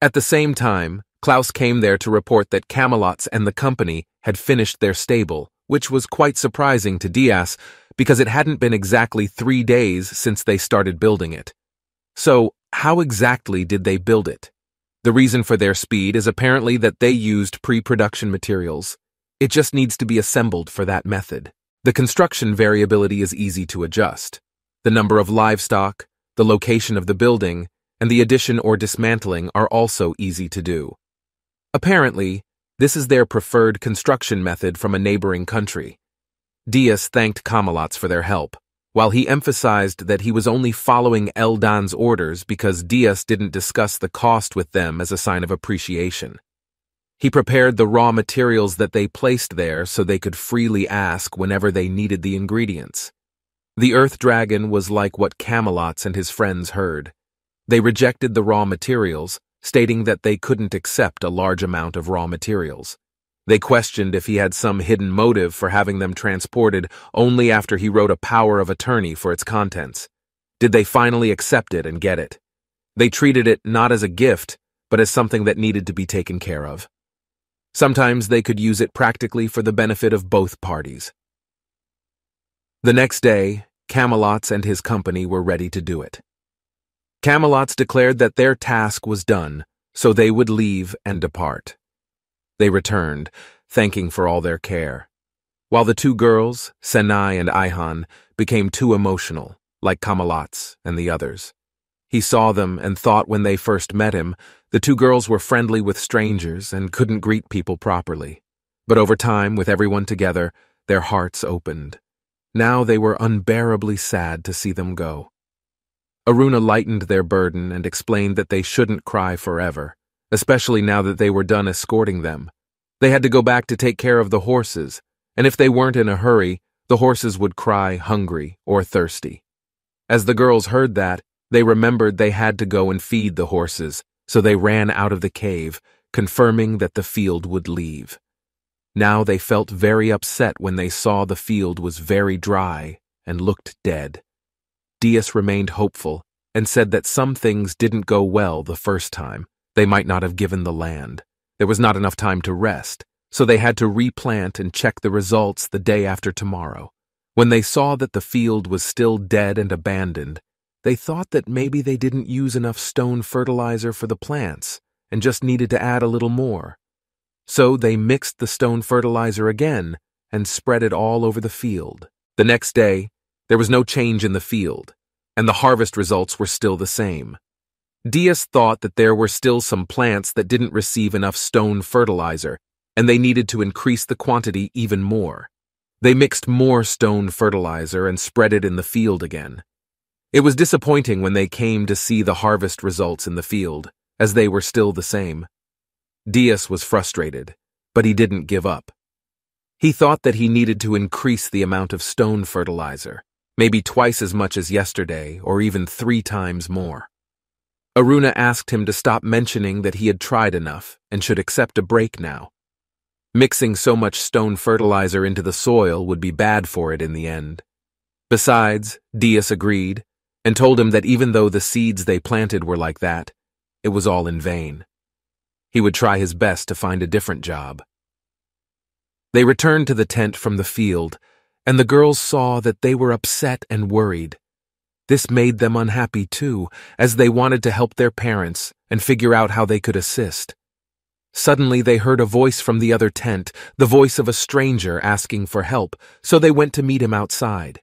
At the same time, Klaus came there to report that Camelot's and the company had finished their stable, which was quite surprising to Dias because it hadn't been exactly three days since they started building it. So, how exactly did they build it? The reason for their speed is apparently that they used pre-production materials. It just needs to be assembled for that method. The construction variability is easy to adjust. The number of livestock, the location of the building, and the addition or dismantling are also easy to do. Apparently, this is their preferred construction method from a neighboring country. Dias thanked Camelots for their help, while he emphasized that he was only following Eldan's orders because Dias didn't discuss the cost with them as a sign of appreciation. He prepared the raw materials that they placed there so they could freely ask whenever they needed the ingredients. The Earth Dragon was like what Camelot's and his friends heard. They rejected the raw materials, stating that they couldn't accept a large amount of raw materials. They questioned if he had some hidden motive for having them transported only after he wrote a power of attorney for its contents. Did they finally accept it and get it? They treated it not as a gift, but as something that needed to be taken care of. Sometimes they could use it practically for the benefit of both parties. The next day, Camelot's and his company were ready to do it. Camelot's declared that their task was done, so they would leave and depart. They returned, thanking for all their care, while the two girls, Sanai and Aihan, became too emotional, like Camelot's and the others. He saw them and thought when they first met him, the two girls were friendly with strangers and couldn't greet people properly. But over time, with everyone together, their hearts opened. Now they were unbearably sad to see them go. Aruna lightened their burden and explained that they shouldn't cry forever, especially now that they were done escorting them. They had to go back to take care of the horses, and if they weren't in a hurry, the horses would cry hungry or thirsty. As the girls heard that, they remembered they had to go and feed the horses, so they ran out of the cave, confirming that the field would leave. Now they felt very upset when they saw the field was very dry and looked dead. Dias remained hopeful and said that some things didn't go well the first time. They might not have given the land. There was not enough time to rest, so they had to replant and check the results the day after tomorrow. When they saw that the field was still dead and abandoned, they thought that maybe they didn't use enough stone fertilizer for the plants and just needed to add a little more. So they mixed the stone fertilizer again and spread it all over the field. The next day, there was no change in the field, and the harvest results were still the same. Dias thought that there were still some plants that didn't receive enough stone fertilizer, and they needed to increase the quantity even more. They mixed more stone fertilizer and spread it in the field again. It was disappointing when they came to see the harvest results in the field, as they were still the same. Dias was frustrated, but he didn't give up. He thought that he needed to increase the amount of stone fertilizer, maybe twice as much as yesterday, or even three times more. Aruna asked him to stop mentioning that he had tried enough and should accept a break now. Mixing so much stone fertilizer into the soil would be bad for it in the end. Besides, Dias agreed, and told him that even though the seeds they planted were like that, it was all in vain. He would try his best to find a different job. They returned to the tent from the field, and the girls saw that they were upset and worried. This made them unhappy too, as they wanted to help their parents and figure out how they could assist. Suddenly they heard a voice from the other tent, the voice of a stranger asking for help, so they went to meet him outside.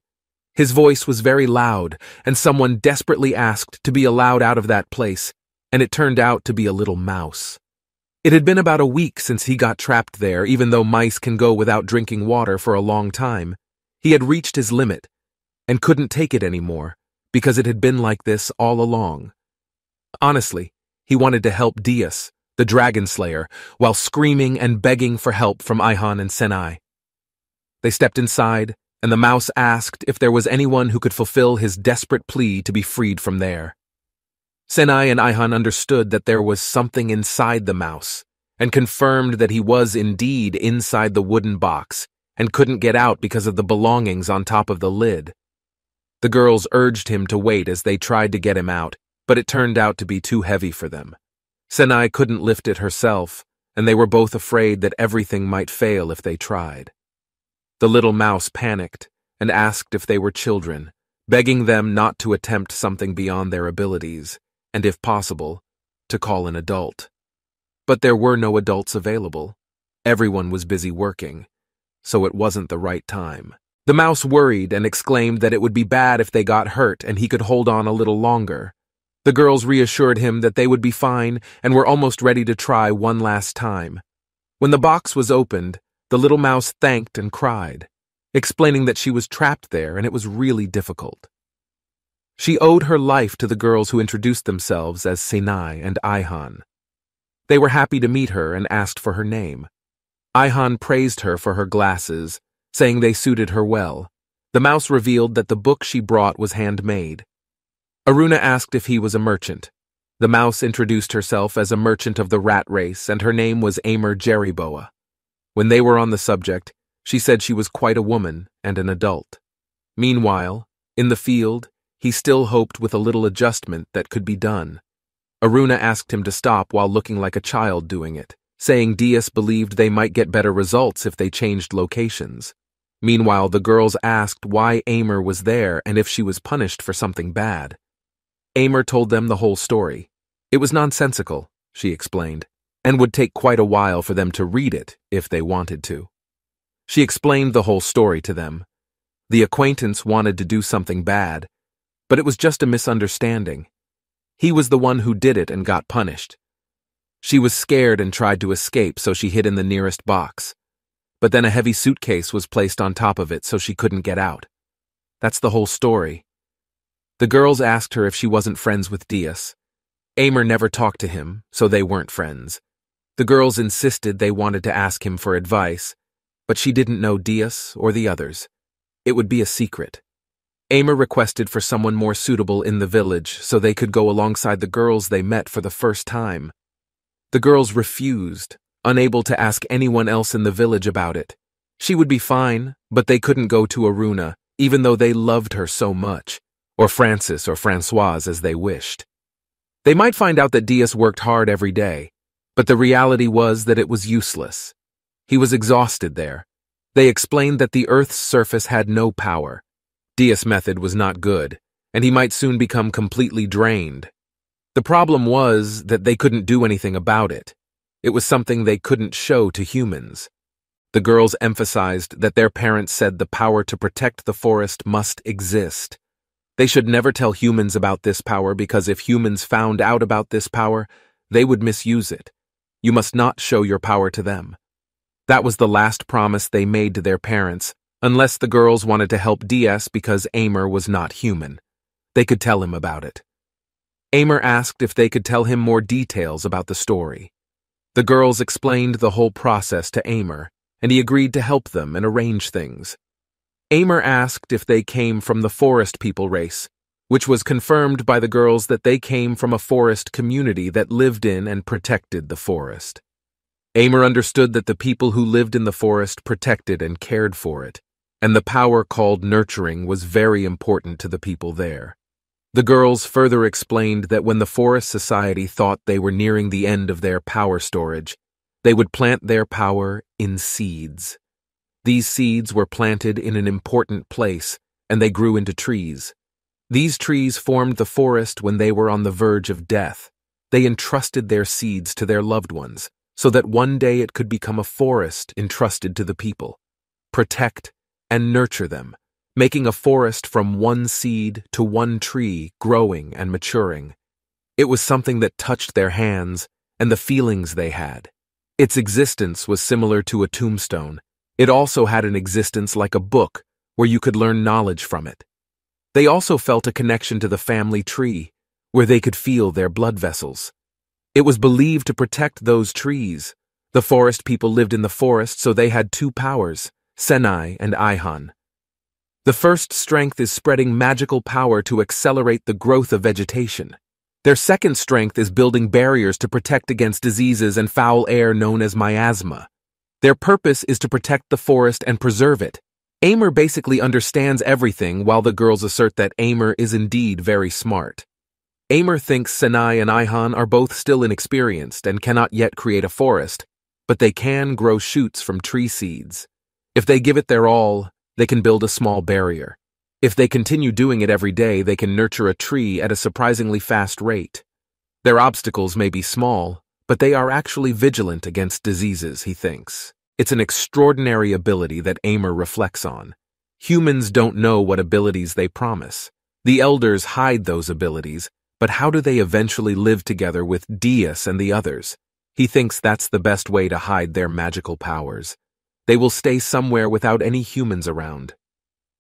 His voice was very loud, and someone desperately asked to be allowed out of that place, and it turned out to be a little mouse. It had been about a week since he got trapped there, even though mice can go without drinking water for a long time. He had reached his limit, and couldn't take it anymore, because it had been like this all along. Honestly, he wanted to help Dias, the dragon slayer, while screaming and begging for help from Aihan and Sanai. They stepped inside, and the mouse asked if there was anyone who could fulfill his desperate plea to be freed from there. Sanai and Aihan understood that there was something inside the mouse, and confirmed that he was indeed inside the wooden box, and couldn't get out because of the belongings on top of the lid. The girls urged him to wait as they tried to get him out, but it turned out to be too heavy for them. Sanai couldn't lift it herself, and they were both afraid that everything might fail if they tried. The little mouse panicked, and asked if they were children, begging them not to attempt something beyond their abilities, and if possible, to call an adult. But there were no adults available. Everyone was busy working, so it wasn't the right time. The mouse worried and exclaimed that it would be bad if they got hurt and he could hold on a little longer. The girls reassured him that they would be fine and were almost ready to try one last time. When the box was opened, the little mouse thanked and cried, explaining that she was trapped there and it was really difficult. She owed her life to the girls who introduced themselves as Sanai and Aihan. They were happy to meet her and asked for her name. Aihan praised her for her glasses, saying they suited her well. The mouse revealed that the book she brought was handmade. Aruna asked if he was a merchant. The mouse introduced herself as a merchant of the rat race, and her name was Amer Jeriboah. When they were on the subject, she said she was quite a woman and an adult. Meanwhile, in the field, he still hoped with a little adjustment that could be done. Aruna asked him to stop while looking like a child doing it, saying Dias believed they might get better results if they changed locations. Meanwhile, the girls asked why Amer was there and if she was punished for something bad. Amer told them the whole story. It was nonsensical, she explained, and would take quite a while for them to read it if they wanted to. She explained the whole story to them. The acquaintance wanted to do something bad, but it was just a misunderstanding. He was the one who did it and got punished. She was scared and tried to escape, so she hid in the nearest box. But then a heavy suitcase was placed on top of it, so she couldn't get out. That's the whole story. The girls asked her if she wasn't friends with Dias. Amer never talked to him, so they weren't friends. The girls insisted they wanted to ask him for advice, but she didn't know Dias or the others. It would be a secret. Amer requested for someone more suitable in the village so they could go alongside the girls they met for the first time. The girls refused, unable to ask anyone else in the village about it. She would be fine, but they couldn't go to Aruna, even though they loved her so much, or Francis or Francoise as they wished. They might find out that Dias worked hard every day, but the reality was that it was useless. He was exhausted there. They explained that the Earth's surface had no power. Dias' method was not good, and he might soon become completely drained. The problem was that they couldn't do anything about it. It was something they couldn't show to humans. The girls emphasized that their parents said the power to protect the forest must exist. They should never tell humans about this power because if humans found out about this power, they would misuse it. You must not show your power to them. That was the last promise they made to their parents, unless the girls wanted to help Dias because Amer was not human. They could tell him about it. Amer asked if they could tell him more details about the story. The girls explained the whole process to Amer, and he agreed to help them and arrange things. Amer asked if they came from the forest people race, which was confirmed by the girls that they came from a forest community that lived in and protected the forest. Amer understood that the people who lived in the forest protected and cared for it, and the power called nurturing was very important to the people there. The girls further explained that when the forest society thought they were nearing the end of their power storage, they would plant their power in seeds. These seeds were planted in an important place, and they grew into trees. These trees formed the forest when they were on the verge of death. They entrusted their seeds to their loved ones, so that one day it could become a forest entrusted to the people. Protect and nurture them, making a forest from one seed to one tree growing and maturing. It was something that touched their hands and the feelings they had. Its existence was similar to a tombstone. It also had an existence like a book where you could learn knowledge from it. They also felt a connection to the family tree, where they could feel their blood vessels. It was believed to protect those trees. The forest people lived in the forest, so they had two powers, Sanai and Aihan. The first strength is spreading magical power to accelerate the growth of vegetation. Their second strength is building barriers to protect against diseases and foul air known as miasma. Their purpose is to protect the forest and preserve it. Amer basically understands everything, while the girls assert that Amer is indeed very smart. Amer thinks Sanai and Aihan are both still inexperienced and cannot yet create a forest, but they can grow shoots from tree seeds. If they give it their all, they can build a small barrier. If they continue doing it every day, they can nurture a tree at a surprisingly fast rate. Their obstacles may be small, but they are actually vigilant against diseases, he thinks. It's an extraordinary ability that Amer reflects on. Humans don't know what abilities they promise. The elders hide those abilities, but how do they eventually live together with Dias and the others? He thinks that's the best way to hide their magical powers. They will stay somewhere without any humans around.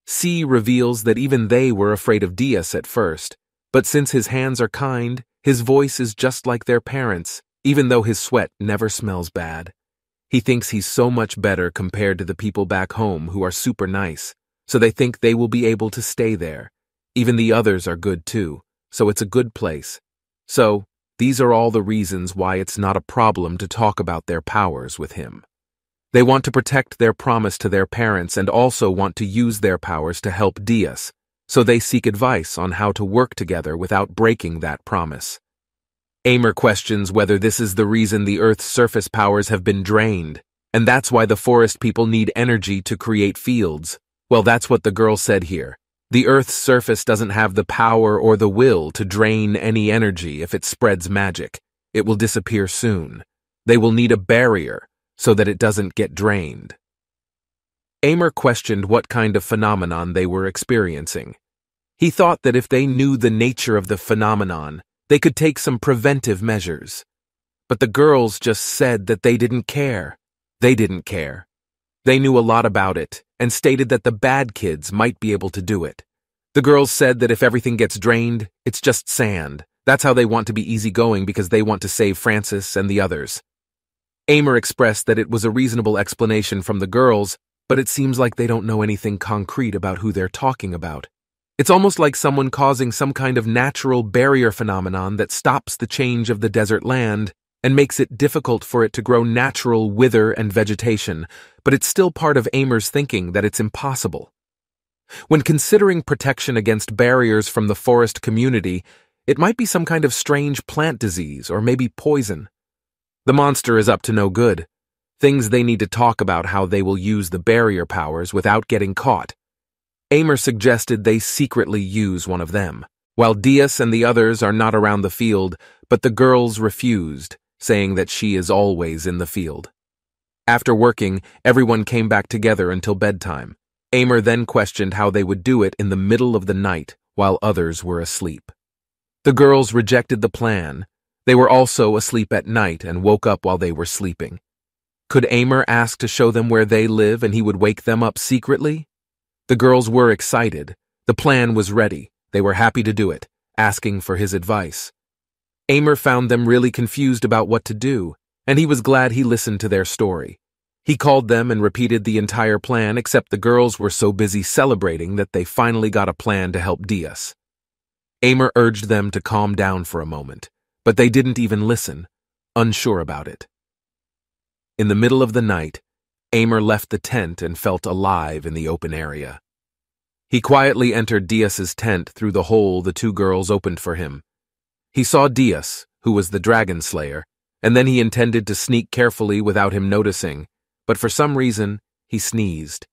C reveals that even they were afraid of Dias at first, but since his hands are kind, his voice is just like their parents, even though his sweat never smells bad. He thinks he's so much better compared to the people back home who are super nice, so they think they will be able to stay there. Even the others are good too. So it's a good place. So, these are all the reasons why it's not a problem to talk about their powers with him. They want to protect their promise to their parents and also want to use their powers to help Dias, so they seek advice on how to work together without breaking that promise. Amer questions whether this is the reason the Earth's surface powers have been drained, and that's why the forest people need energy to create fields. Well, that's what the girl said here. The Earth's surface doesn't have the power or the will to drain any energy if it spreads magic. It will disappear soon. They will need a barrier so that it doesn't get drained. Amer questioned what kind of phenomenon they were experiencing. He thought that if they knew the nature of the phenomenon, they could take some preventive measures. But the girls just said that they didn't care. They didn't care. They knew a lot about it, and stated that the bad kids might be able to do it. The girls said that if everything gets drained, it's just sand. That's how they want to be easygoing because they want to save Francis and the others. Amer expressed that it was a reasonable explanation from the girls, but it seems like they don't know anything concrete about who they're talking about. It's almost like someone causing some kind of natural barrier phenomenon that stops the change of the desert land and makes it difficult for it to grow natural wither and vegetation, but it's still part of Amer's thinking that it's impossible. When considering protection against barriers from the forest community, it might be some kind of strange plant disease or maybe poison. The monster is up to no good. things they need to talk about how they will use the barrier powers without getting caught. Amer suggested they secretly use one of them. While Dias and the others are not around the field, but the girls refused, saying that she is always in the field. After working, everyone came back together until bedtime. Amer then questioned how they would do it in the middle of the night while others were asleep. The girls rejected the plan. They were also asleep at night and woke up while they were sleeping. Could Amer ask to show them where they live and he would wake them up secretly? The girls were excited. The plan was ready. They were happy to do it, asking for his advice. Amer found them really confused about what to do, and he was glad he listened to their story. He called them and repeated the entire plan, except the girls were so busy celebrating that they finally got a plan to help Dias. Amer urged them to calm down for a moment, but they didn't even listen, unsure about it. In the middle of the night, Amer left the tent and felt alive in the open area. He quietly entered Dias's tent through the hole the two girls opened for him. He saw Dias, who was the dragon slayer, and then he intended to sneak carefully without him noticing, but for some reason, he sneezed.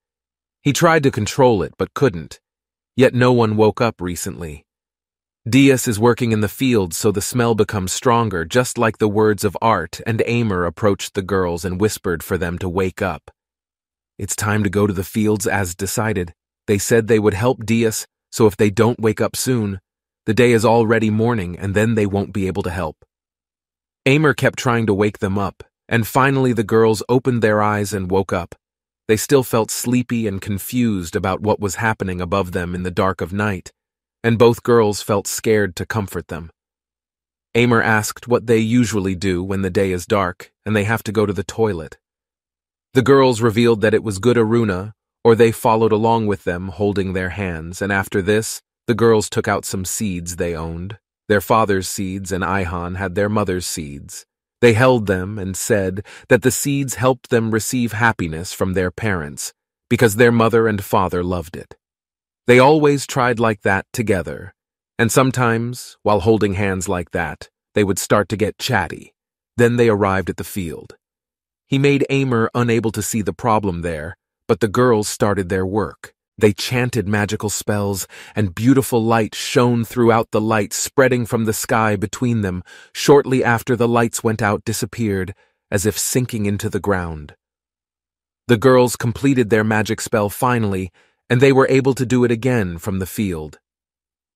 He tried to control it but couldn't, yet no one woke up recently. Dias is working in the fields so the smell becomes stronger, just like the words of art, and Amer approached the girls and whispered for them to wake up. It's time to go to the fields as decided. They said they would help Dias, so if they don't wake up soon, the day is already morning and then they won't be able to help. Amer kept trying to wake them up, and finally the girls opened their eyes and woke up. They still felt sleepy and confused about what was happening above them in the dark of night, and both girls felt scared to comfort them. Amer asked what they usually do when the day is dark and they have to go to the toilet. The girls revealed that it was good Aruna, or they followed along with them holding their hands, and after this, the girls took out some seeds they owned. Their father's seeds and Aihan had their mother's seeds. They held them and said that the seeds helped them receive happiness from their parents because their mother and father loved it. They always tried like that together, and sometimes, while holding hands like that, they would start to get chatty. Then they arrived at the field. He made Amer unable to see the problem there, but the girls started their work. They chanted magical spells, and beautiful light shone throughout the light, spreading from the sky between them. Shortly after the lights went out, disappeared, as if sinking into the ground. The girls completed their magic spell finally, and they were able to do it again from the field.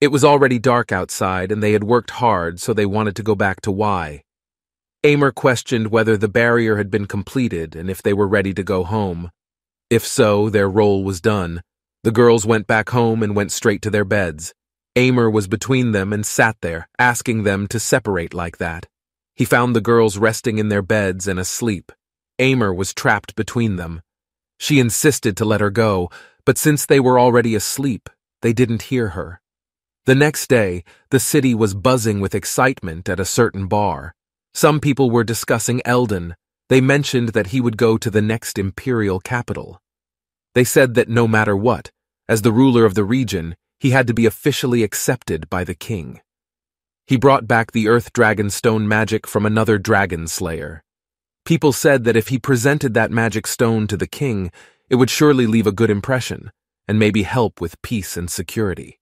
It was already dark outside and they had worked hard, so they wanted to go back to Y. Amer questioned whether the barrier had been completed and if they were ready to go home. If so, their role was done. The girls went back home and went straight to their beds. Amer was between them and sat there, asking them to separate like that. He found the girls resting in their beds and asleep. Amer was trapped between them. She insisted to let her go, but since they were already asleep, they didn't hear her. The next day, the city was buzzing with excitement at a certain bar. Some people were discussing Eldan. They mentioned that he would go to the next imperial capital. They said that no matter what, as the ruler of the region, he had to be officially accepted by the king. He brought back the earth dragon stone magic from another dragon slayer. People said that if he presented that magic stone to the king, it would surely leave a good impression, and maybe help with peace and security.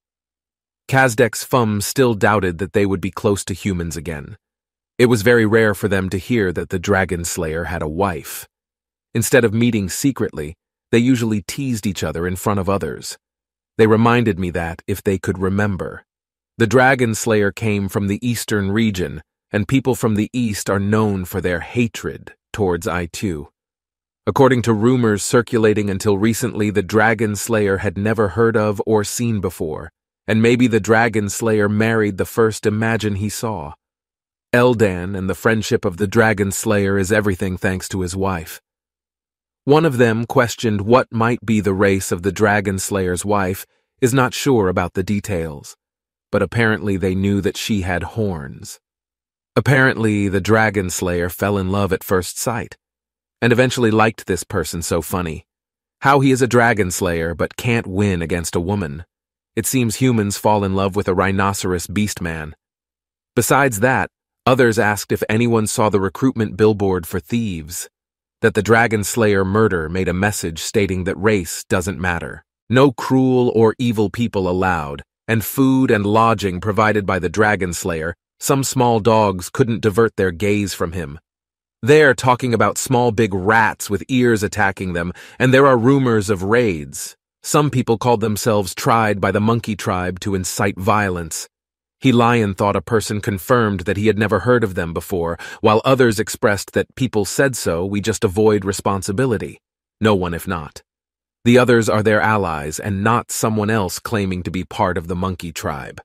Kazdex Fum still doubted that they would be close to humans again. It was very rare for them to hear that the dragon slayer had a wife. Instead of meeting secretly, they usually teased each other in front of others. They reminded me that, if they could remember, the dragon slayer came from the eastern region, and people from the east are known for their hatred towards I two. According to rumors circulating until recently, the dragon slayer had never heard of or seen before, and maybe the dragon slayer married the first Imagine he saw. Eldan and the friendship of the dragon slayer is everything thanks to his wife. One of them questioned what might be the race of the dragon slayer's wife, is not sure about the details, but apparently they knew that she had horns. Apparently the dragon slayer fell in love at first sight, and eventually liked this person. So funny, how he is a dragon slayer but can't win against a woman. It seems humans fall in love with a rhinoceros beast man. Besides that, others asked if anyone saw the recruitment billboard for thieves. that the Dragon Slayer murder made a message stating that race doesn't matter. No cruel or evil people allowed, and food and lodging provided by the Dragon Slayer, some small dogs couldn't divert their gaze from him. They're talking about small big rats with ears attacking them, and there are rumors of raids. Some people called themselves tried by the monkey tribe to incite violence. He Lion thought a person confirmed that he had never heard of them before, while others expressed that people said so, we just avoid responsibility. No one if not. The others are their allies and not someone else claiming to be part of the monkey tribe.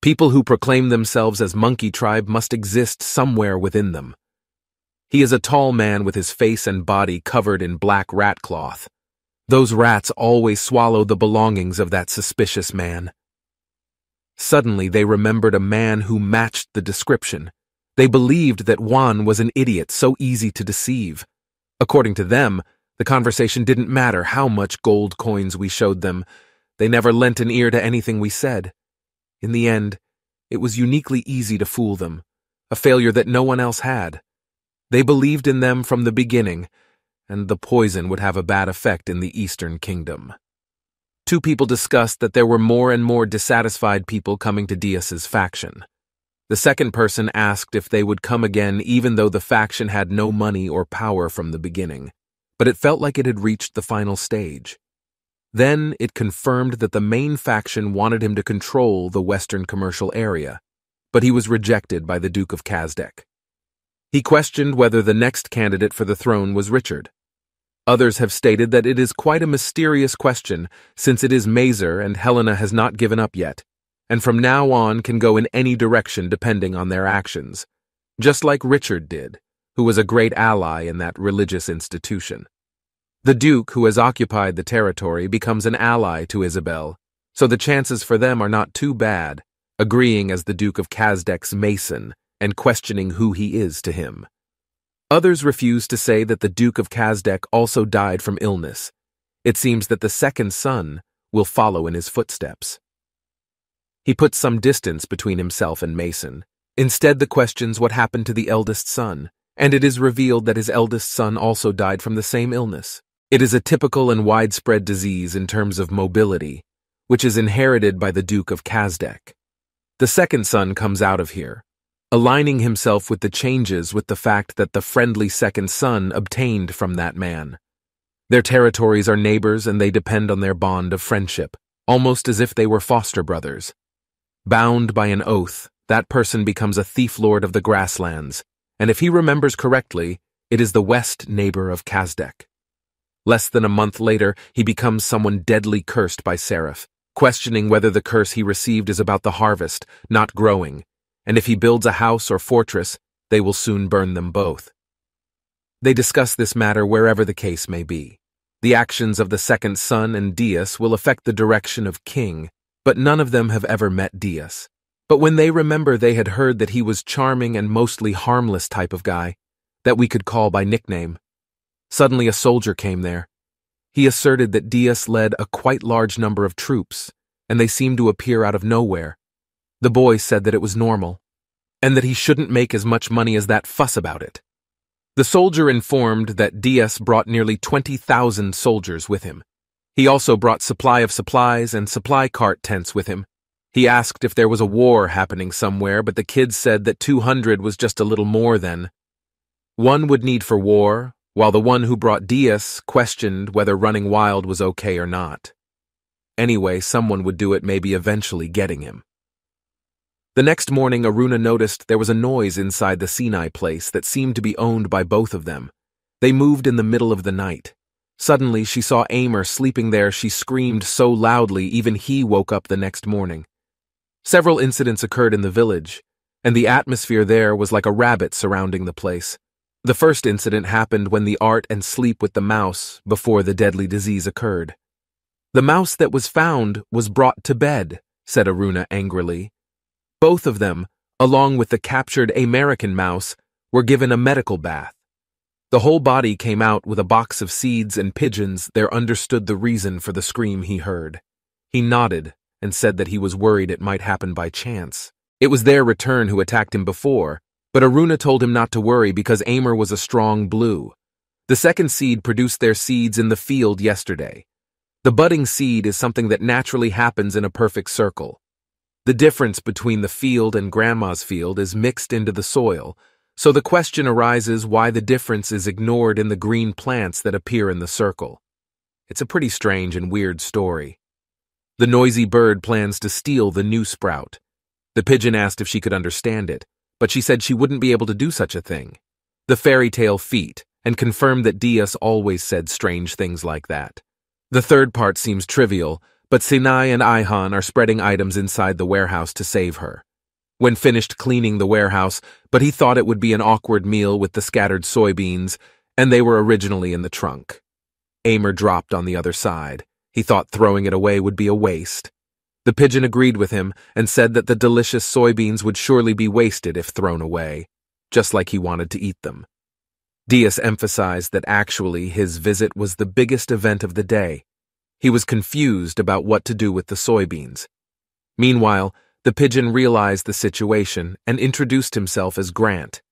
People who proclaim themselves as monkey tribe must exist somewhere within them. He is a tall man with his face and body covered in black rat cloth. Those rats always swallow the belongings of that suspicious man. Suddenly they remembered a man who matched the description. They believed that Juan was an idiot, so easy to deceive. According to them, the conversation didn't matter how much gold coins we showed them. They never lent an ear to anything we said. In the end, it was uniquely easy to fool them, a failure that no one else had. They believed in them from the beginning, and the poison would have a bad effect in the Eastern Kingdom. Two people discussed that there were more and more dissatisfied people coming to Dias's faction. The second person asked if they would come again even though the faction had no money or power from the beginning, but it felt like it had reached the final stage. Then it confirmed that the main faction wanted him to control the Western commercial area, but he was rejected by the Duke of Kazdex. He questioned whether the next candidate for the throne was Richard. Others have stated that it is quite a mysterious question, since it is Mazer and Helena has not given up yet, and from now on can go in any direction depending on their actions, just like Richard did, who was a great ally in that religious institution. The Duke, who has occupied the territory, becomes an ally to Isabel, so the chances for them are not too bad, agreeing as the Duke of Kazdek's Mason and questioning who he is to him. Others refuse to say that the Duke of Kazdex also died from illness. It seems that the second son will follow in his footsteps. He puts some distance between himself and Mason. Instead, the questions what happened to the eldest son, and it is revealed that his eldest son also died from the same illness. It is a typical and widespread disease in terms of mobility, which is inherited by the Duke of Kazdex. The second son comes out of here, aligning himself with the changes with the fact that the friendly second son obtained from that man. Their territories are neighbors and they depend on their bond of friendship, almost as if they were foster brothers. Bound by an oath, that person becomes a thief lord of the grasslands, and if he remembers correctly, it is the west neighbor of Kazdex. Less than a month later, he becomes someone deadly cursed by Seraph, questioning whether the curse he received is about the harvest, not growing, and if he builds a house or fortress, they will soon burn them both. They discuss this matter wherever the case may be. The actions of the second son and Dias will affect the direction of King, but none of them have ever met Dias. But when they remember they had heard that he was charming and mostly harmless type of guy, that we could call by nickname. Suddenly a soldier came there. He asserted that Dias led a quite large number of troops, and they seemed to appear out of nowhere. The boy said that it was normal, and that he shouldn't make as much money as that fuss about it. The soldier informed that Dias brought nearly twenty thousand soldiers with him. He also brought supply of supplies and supply cart tents with him. He asked if there was a war happening somewhere, but the kids said that two hundred was just a little more than one would need for war, while the one who brought Dias questioned whether running wild was okay or not. Anyway, someone would do it, maybe eventually getting him. The next morning, Aruna noticed there was a noise inside the Sinai place that seemed to be owned by both of them. They moved in the middle of the night. Suddenly, she saw Amer sleeping there. She screamed so loudly, even he woke up the next morning. Several incidents occurred in the village, and the atmosphere there was like a rabbit surrounding the place. The first incident happened when the art and sleep with the mouse before the deadly disease occurred. The mouse that was found was brought to bed, said Aruna angrily. Both of them, along with the captured American mouse, were given a medical bath. The whole body came out with a box of seeds, and Pigeons there understood the reason for the scream he heard. He nodded and said that he was worried it might happen by chance. It was their return who attacked him before, but Aruna told him not to worry because Amer was a strong blue. The second seed produced their seeds in the field yesterday. The budding seed is something that naturally happens in a perfect circle. The difference between the field and grandma's field is mixed into the soil, so the question arises why the difference is ignored in the green plants that appear in the circle. It's a pretty strange and weird story. The noisy bird plans to steal the new sprout. The pigeon asked if she could understand it, but she said she wouldn't be able to do such a thing. The fairy tale feat, and confirmed that Dias always said strange things like that. The third part seems trivial, but Sanai and Aihan are spreading items inside the warehouse to save her. When finished cleaning the warehouse, but he thought it would be an awkward meal with the scattered soybeans, and they were originally in the trunk. Amer dropped on the other side. He thought throwing it away would be a waste. The pigeon agreed with him and said that the delicious soybeans would surely be wasted if thrown away, just like he wanted to eat them. Dias emphasized that actually his visit was the biggest event of the day. He was confused about what to do with the soybeans. Meanwhile, the pigeon realized the situation and introduced himself as Grant.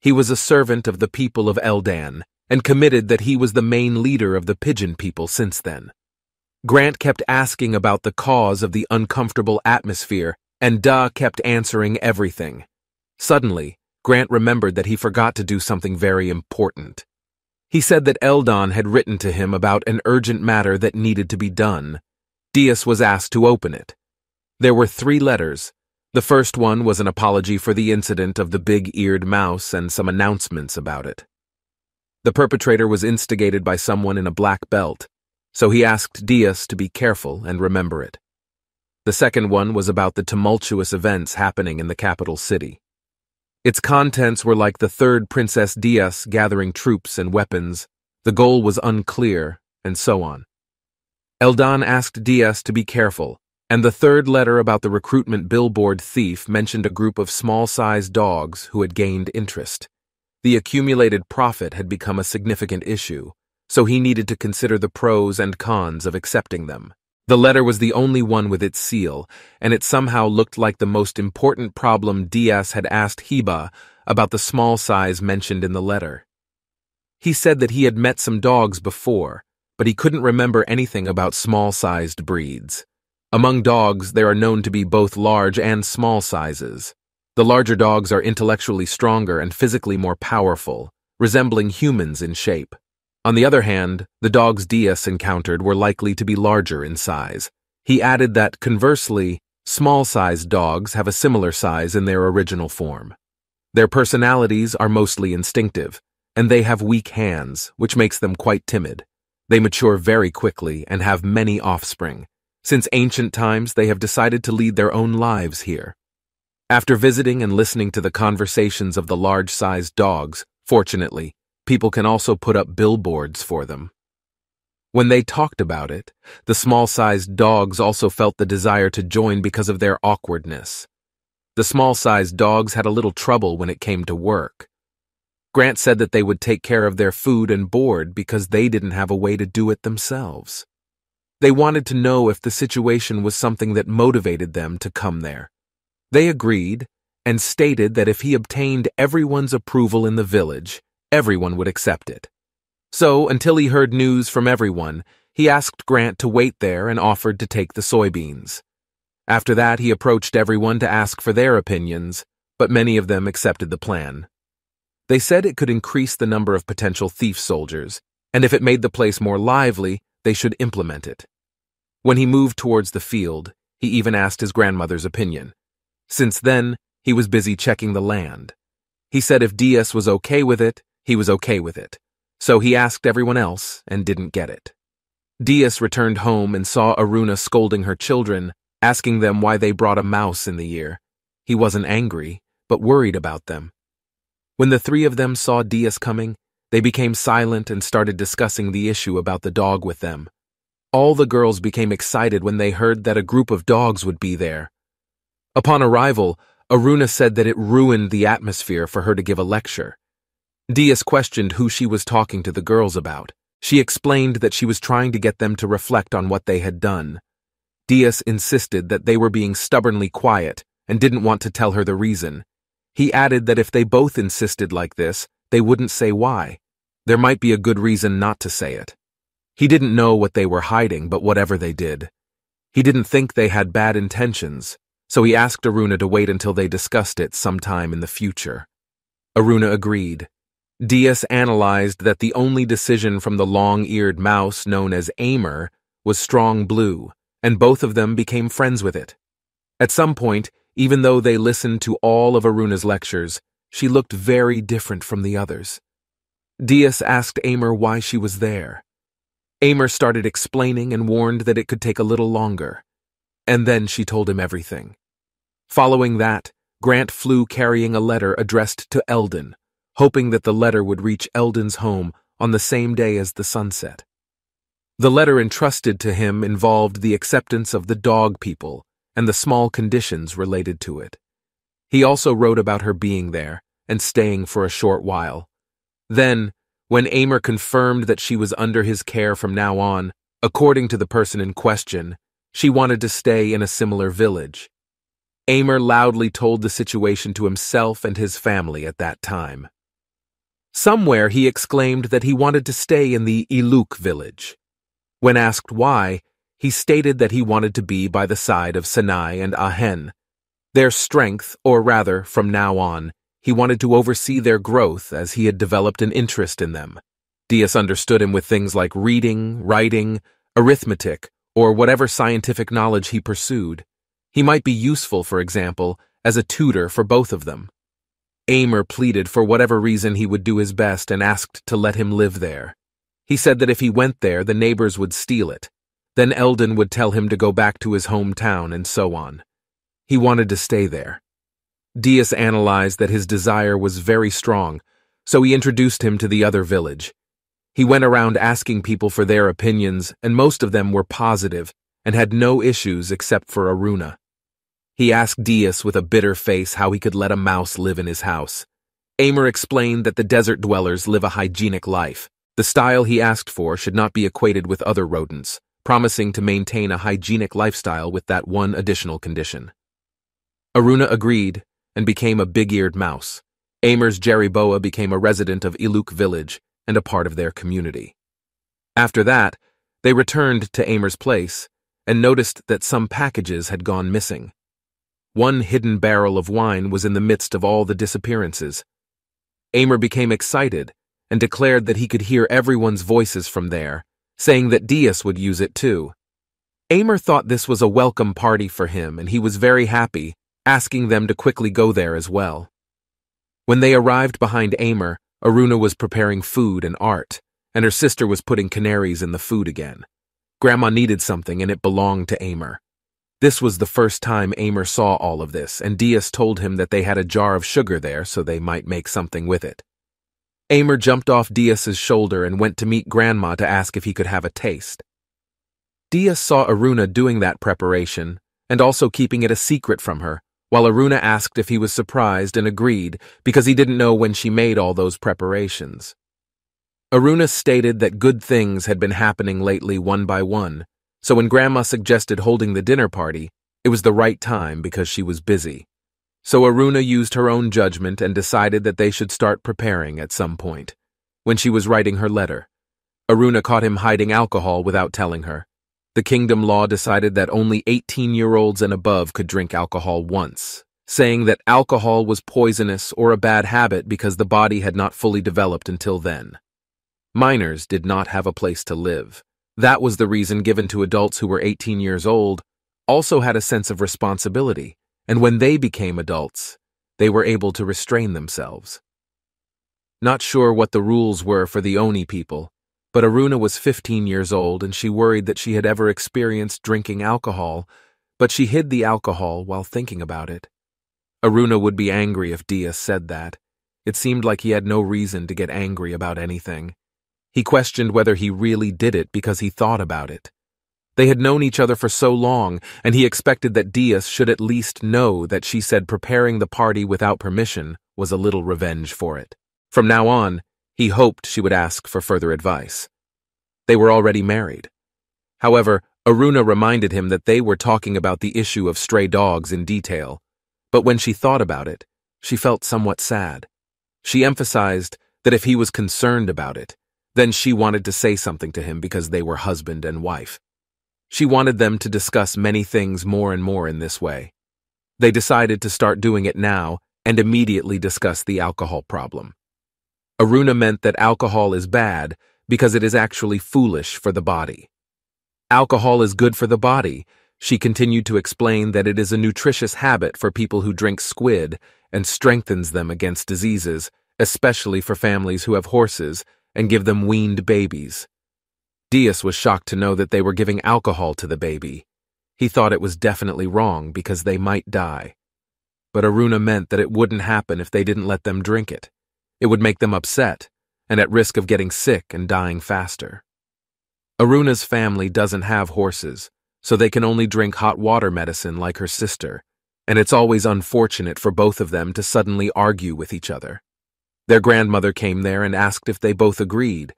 He was a servant of the people of Eldan, and committed that he was the main leader of the pigeon people since then. Grant kept asking about the cause of the uncomfortable atmosphere, and Da kept answering everything. Suddenly, Grant remembered that he forgot to do something very important. He said that Eldan had written to him about an urgent matter that needed to be done. Dias was asked to open it. There were three letters. The first one was an apology for the incident of the big-eared mouse and some announcements about it. The perpetrator was instigated by someone in a black belt, so he asked Dias to be careful and remember it. The second one was about the tumultuous events happening in the capital city. Its contents were like the third Princess Dias gathering troops and weapons, the goal was unclear, and so on. Eldan asked Dias to be careful, and the third letter about the recruitment billboard thief mentioned a group of small-sized dogs who had gained interest. The accumulated profit had become a significant issue, so he needed to consider the pros and cons of accepting them. The letter was the only one with its seal, and it somehow looked like the most important problem Dias had asked Heba about the small size mentioned in the letter. He said that he had met some dogs before, but he couldn't remember anything about small-sized breeds. Among dogs, there are known to be both large and small sizes. The larger dogs are intellectually stronger and physically more powerful, resembling humans in shape. On the other hand, the dogs Dias encountered were likely to be larger in size. He added that, conversely, small-sized dogs have a similar size in their original form. Their personalities are mostly instinctive, and they have weak hands, which makes them quite timid. They mature very quickly and have many offspring. Since ancient times, they have decided to lead their own lives here. After visiting and listening to the conversations of the large-sized dogs, fortunately, people can also put up billboards for them. When they talked about it, the small-sized dogs also felt the desire to join because of their awkwardness. The small-sized dogs had a little trouble when it came to work. Grant said that they would take care of their food and board because they didn't have a way to do it themselves. They wanted to know if the situation was something that motivated them to come there. They agreed and stated that if he obtained everyone's approval in the village, everyone would accept it. So, until he heard news from everyone, he asked Grant to wait there and offered to take the soybeans. After that, he approached everyone to ask for their opinions, but many of them accepted the plan. They said it could increase the number of potential thief soldiers, and if it made the place more lively, they should implement it. When he moved towards the field, he even asked his grandmother's opinion. Since then, he was busy checking the land. He said if Dias was okay with it, he was okay with it, so he asked everyone else and didn't get it. Dias returned home and saw Aruna scolding her children, asking them why they brought a mouse in the year. He wasn't angry, but worried about them. When the three of them saw Dias coming, they became silent and started discussing the issue about the dog with them. All the girls became excited when they heard that a group of dogs would be there. Upon arrival, Aruna said that it ruined the atmosphere for her to give a lecture. Dias questioned who she was talking to the girls about. She explained that she was trying to get them to reflect on what they had done. Dias insisted that they were being stubbornly quiet and didn't want to tell her the reason. He added that if they both insisted like this, they wouldn't say why. There might be a good reason not to say it. He didn't know what they were hiding, but whatever they did, he didn't think they had bad intentions, so he asked Aruna to wait until they discussed it sometime in the future. Aruna agreed. Dias analyzed that the only decision from the long-eared mouse known as Amer was strong blue, and both of them became friends with it. At some point, even though they listened to all of Aruna's lectures, she looked very different from the others. Dias asked Amer why she was there. Amer started explaining and warned that it could take a little longer. And then she told him everything. Following that, Grant flew carrying a letter addressed to Eldan, hoping that the letter would reach Eldan's home on the same day as the sunset. The letter entrusted to him involved the acceptance of the dog people and the small conditions related to it. He also wrote about her being there and staying for a short while. Then, when Amer confirmed that she was under his care from now on, according to the person in question, she wanted to stay in a similar village. Amer loudly told the situation to himself and his family at that time. Somewhere he exclaimed that he wanted to stay in the Iluk village. When asked why, he stated that he wanted to be by the side of Sanai and Aihan. Their strength, or rather, from now on, he wanted to oversee their growth as he had developed an interest in them. Dias understood him with things like reading, writing, arithmetic, or whatever scientific knowledge he pursued. He might be useful, for example, as a tutor for both of them. Amer pleaded for whatever reason he would do his best and asked to let him live there. He said that if he went there, the neighbors would steal it. Then Eldan would tell him to go back to his hometown and so on. He wanted to stay there. Dias analyzed that his desire was very strong, so he introduced him to the other village. He went around asking people for their opinions, and most of them were positive and had no issues except for Aruna. He asked Dias with a bitter face how he could let a mouse live in his house. Amer explained that the desert dwellers live a hygienic life. The style he asked for should not be equated with other rodents, promising to maintain a hygienic lifestyle with that one additional condition. Aruna agreed and became a big-eared mouse. Amer's Jeriboah became a resident of Iluk village and a part of their community. After that, they returned to Amer's place and noticed that some packages had gone missing. One hidden barrel of wine was in the midst of all the disappearances. Amer became excited and declared that he could hear everyone's voices from there, saying that Dias would use it too. Amer thought this was a welcome party for him and he was very happy, asking them to quickly go there as well. When they arrived behind Amer, Aruna was preparing food and art, and her sister was putting canaries in the food again. Grandma needed something and it belonged to Amer. This was the first time Amer saw all of this, and Dias told him that they had a jar of sugar there so they might make something with it. Amer jumped off Dias's shoulder and went to meet Grandma to ask if he could have a taste. Dias saw Aruna doing that preparation, and also keeping it a secret from her, while Aruna asked if he was surprised and agreed because he didn't know when she made all those preparations. Aruna stated that good things had been happening lately one by one, so when Grandma suggested holding the dinner party, it was the right time because she was busy. So Aruna used her own judgment and decided that they should start preparing at some point. When she was writing her letter, Aruna caught him hiding alcohol without telling her. The kingdom law decided that only eighteen-year-olds and above could drink alcohol once, saying that alcohol was poisonous or a bad habit because the body had not fully developed until then. Minors did not have a place to live. That was the reason given to adults who were eighteen years old, also had a sense of responsibility. And when they became adults, they were able to restrain themselves. Not sure what the rules were for the Oni people, but Aruna was fifteen years old and she worried that she had ever experienced drinking alcohol, but she hid the alcohol while thinking about it. Aruna would be angry if Dias said that. It seemed like he had no reason to get angry about anything. He questioned whether he really did it because he thought about it. They had known each other for so long, and he expected that Dias should at least know that she said preparing the party without permission was a little revenge for it. From now on, he hoped she would ask for further advice. They were already married. However, Aruna reminded him that they were talking about the issue of stray dogs in detail, but when she thought about it, she felt somewhat sad. She emphasized that if he was concerned about it, then she wanted to say something to him because they were husband and wife. She wanted them to discuss many things more and more in this way. They decided to start doing it now and immediately discuss the alcohol problem. Aruna meant that alcohol is bad because it is actually foolish for the body. Alcohol is good for the body. She continued to explain that it is a nutritious habit for people who drink squid and strengthens them against diseases, especially for families who have horses and give them weaned babies. Dias was shocked to know that they were giving alcohol to the baby. He thought it was definitely wrong because they might die. But Aruna meant that it wouldn't happen if they didn't let them drink it. It would make them upset and at risk of getting sick and dying faster. Aruna's family doesn't have horses, so they can only drink hot water medicine like her sister, and it's always unfortunate for both of them to suddenly argue with each other. Their grandmother came there and asked if they both agreed,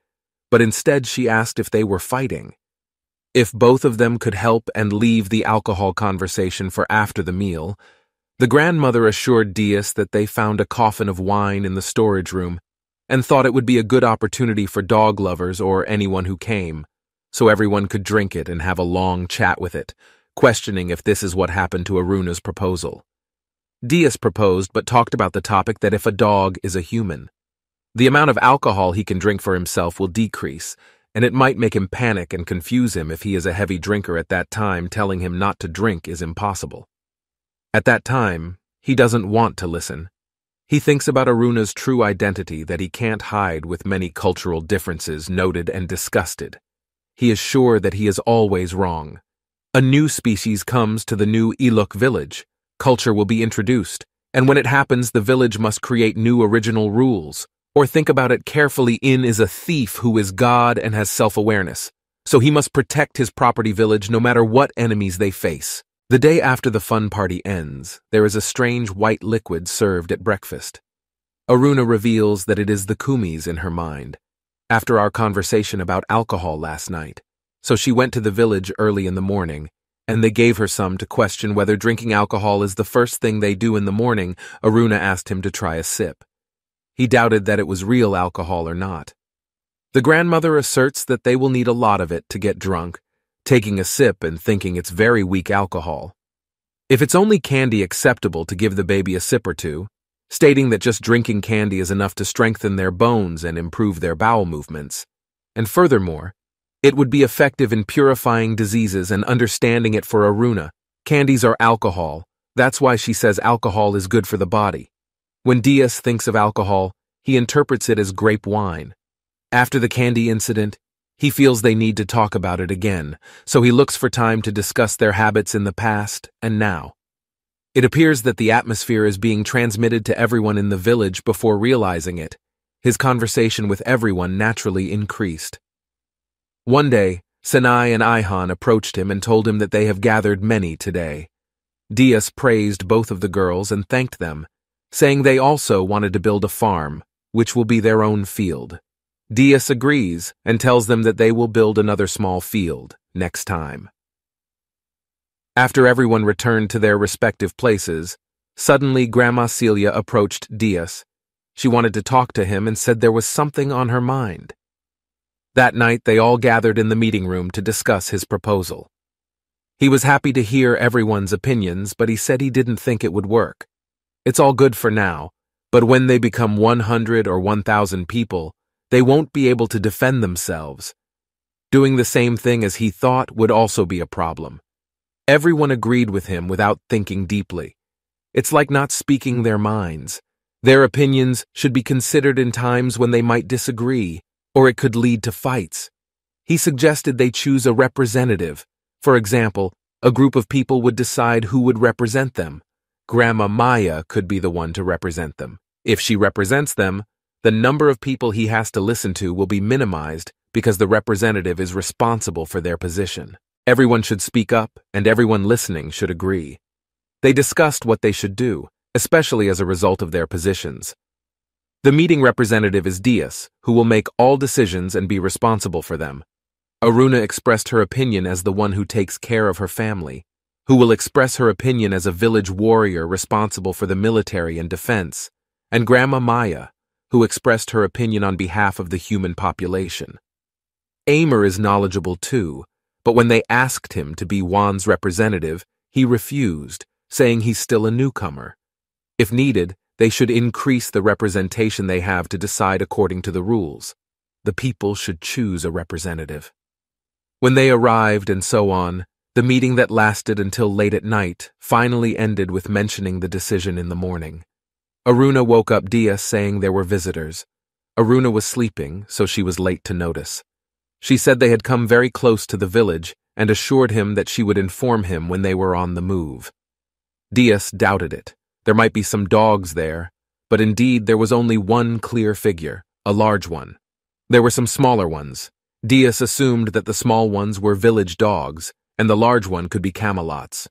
but instead she asked if they were fighting. If both of them could help and leave the alcohol conversation for after the meal, the grandmother assured Dias that they found a coffin of wine in the storage room and thought it would be a good opportunity for dog lovers or anyone who came, so everyone could drink it and have a long chat with it, questioning if this is what happened to Aruna's proposal. Dias proposed but talked about the topic that if a dog is a human, the amount of alcohol he can drink for himself will decrease, and it might make him panic and confuse him if he is a heavy drinker at that time. Telling him not to drink is impossible. At that time, he doesn't want to listen. He thinks about Aruna's true identity that he can't hide with many cultural differences noted and disgusted. He is sure that he is always wrong. A new species comes to the new Iluk village. Culture will be introduced, and when it happens, the village must create new original rules. Or think about it carefully. In is a thief who is God and has self-awareness, so he must protect his property village no matter what enemies they face. The day after the fun party ends, there is a strange white liquid served at breakfast. Aruna reveals that it is the kumis in her mind, after our conversation about alcohol last night. So she went to the village early in the morning, and they gave her some to question whether drinking alcohol is the first thing they do in the morning. Aruna asked him to try a sip. He doubted that it was real alcohol or not. The grandmother asserts that they will need a lot of it to get drunk, taking a sip and thinking it's very weak alcohol. If it's only candy, acceptable to give the baby a sip or two, stating that just drinking candy is enough to strengthen their bones and improve their bowel movements. And furthermore, it would be effective in purifying diseases and understanding it for Aruna. Candies are alcohol, that's why she says alcohol is good for the body. When Dias thinks of alcohol, he interprets it as grape wine. After the candy incident, he feels they need to talk about it again, so he looks for time to discuss their habits in the past and now. It appears that the atmosphere is being transmitted to everyone in the village before realizing it. His conversation with everyone naturally increased. One day, Sanai and Aihan approached him and told him that they have gathered many today. Dias praised both of the girls and thanked them, saying they also wanted to build a farm, which will be their own field. Dias agrees and tells them that they will build another small field next time. After everyone returned to their respective places, suddenly Grandma Celia approached Dias. She wanted to talk to him and said there was something on her mind. That night they all gathered in the meeting room to discuss his proposal. He was happy to hear everyone's opinions, but he said he didn't think it would work. It's all good for now, but when they become one hundred or one thousand people, they won't be able to defend themselves. Doing the same thing as he thought would also be a problem. Everyone agreed with him without thinking deeply. It's like not speaking their minds. Their opinions should be considered in times when they might disagree, or it could lead to fights. He suggested they choose a representative. For example, a group of people would decide who would represent them. Grandma Maya could be the one to represent them. If she represents them, the number of people he has to listen to will be minimized because the representative is responsible for their position. Everyone should speak up, and everyone listening should agree. They discussed what they should do, especially as a result of their positions. The meeting representative is Dias, who will make all decisions and be responsible for them. Aruna expressed her opinion as the one who takes care of her family, who will express her opinion as a village warrior responsible for the military and defense, and Grandma Maya, who expressed her opinion on behalf of the human population. Amer is knowledgeable too, but when they asked him to be Wan's representative, he refused, saying he's still a newcomer. If needed, they should increase the representation they have to decide according to the rules. The people should choose a representative. When they arrived and so on, the meeting that lasted until late at night finally ended with mentioning the decision in the morning. Aruna woke up Dias saying there were visitors. Aruna was sleeping, so she was late to notice. She said they had come very close to the village and assured him that she would inform him when they were on the move. Dias doubted it. There might be some dogs there, but indeed there was only one clear figure, a large one. There were some smaller ones. Dias assumed that the small ones were village dogs, and the large one could be Camelots.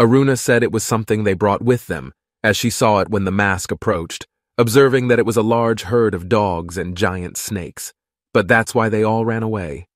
Aruna said it was something they brought with them, as she saw it when the mask approached, observing that it was a large herd of dogs and giant snakes. But that's why they all ran away,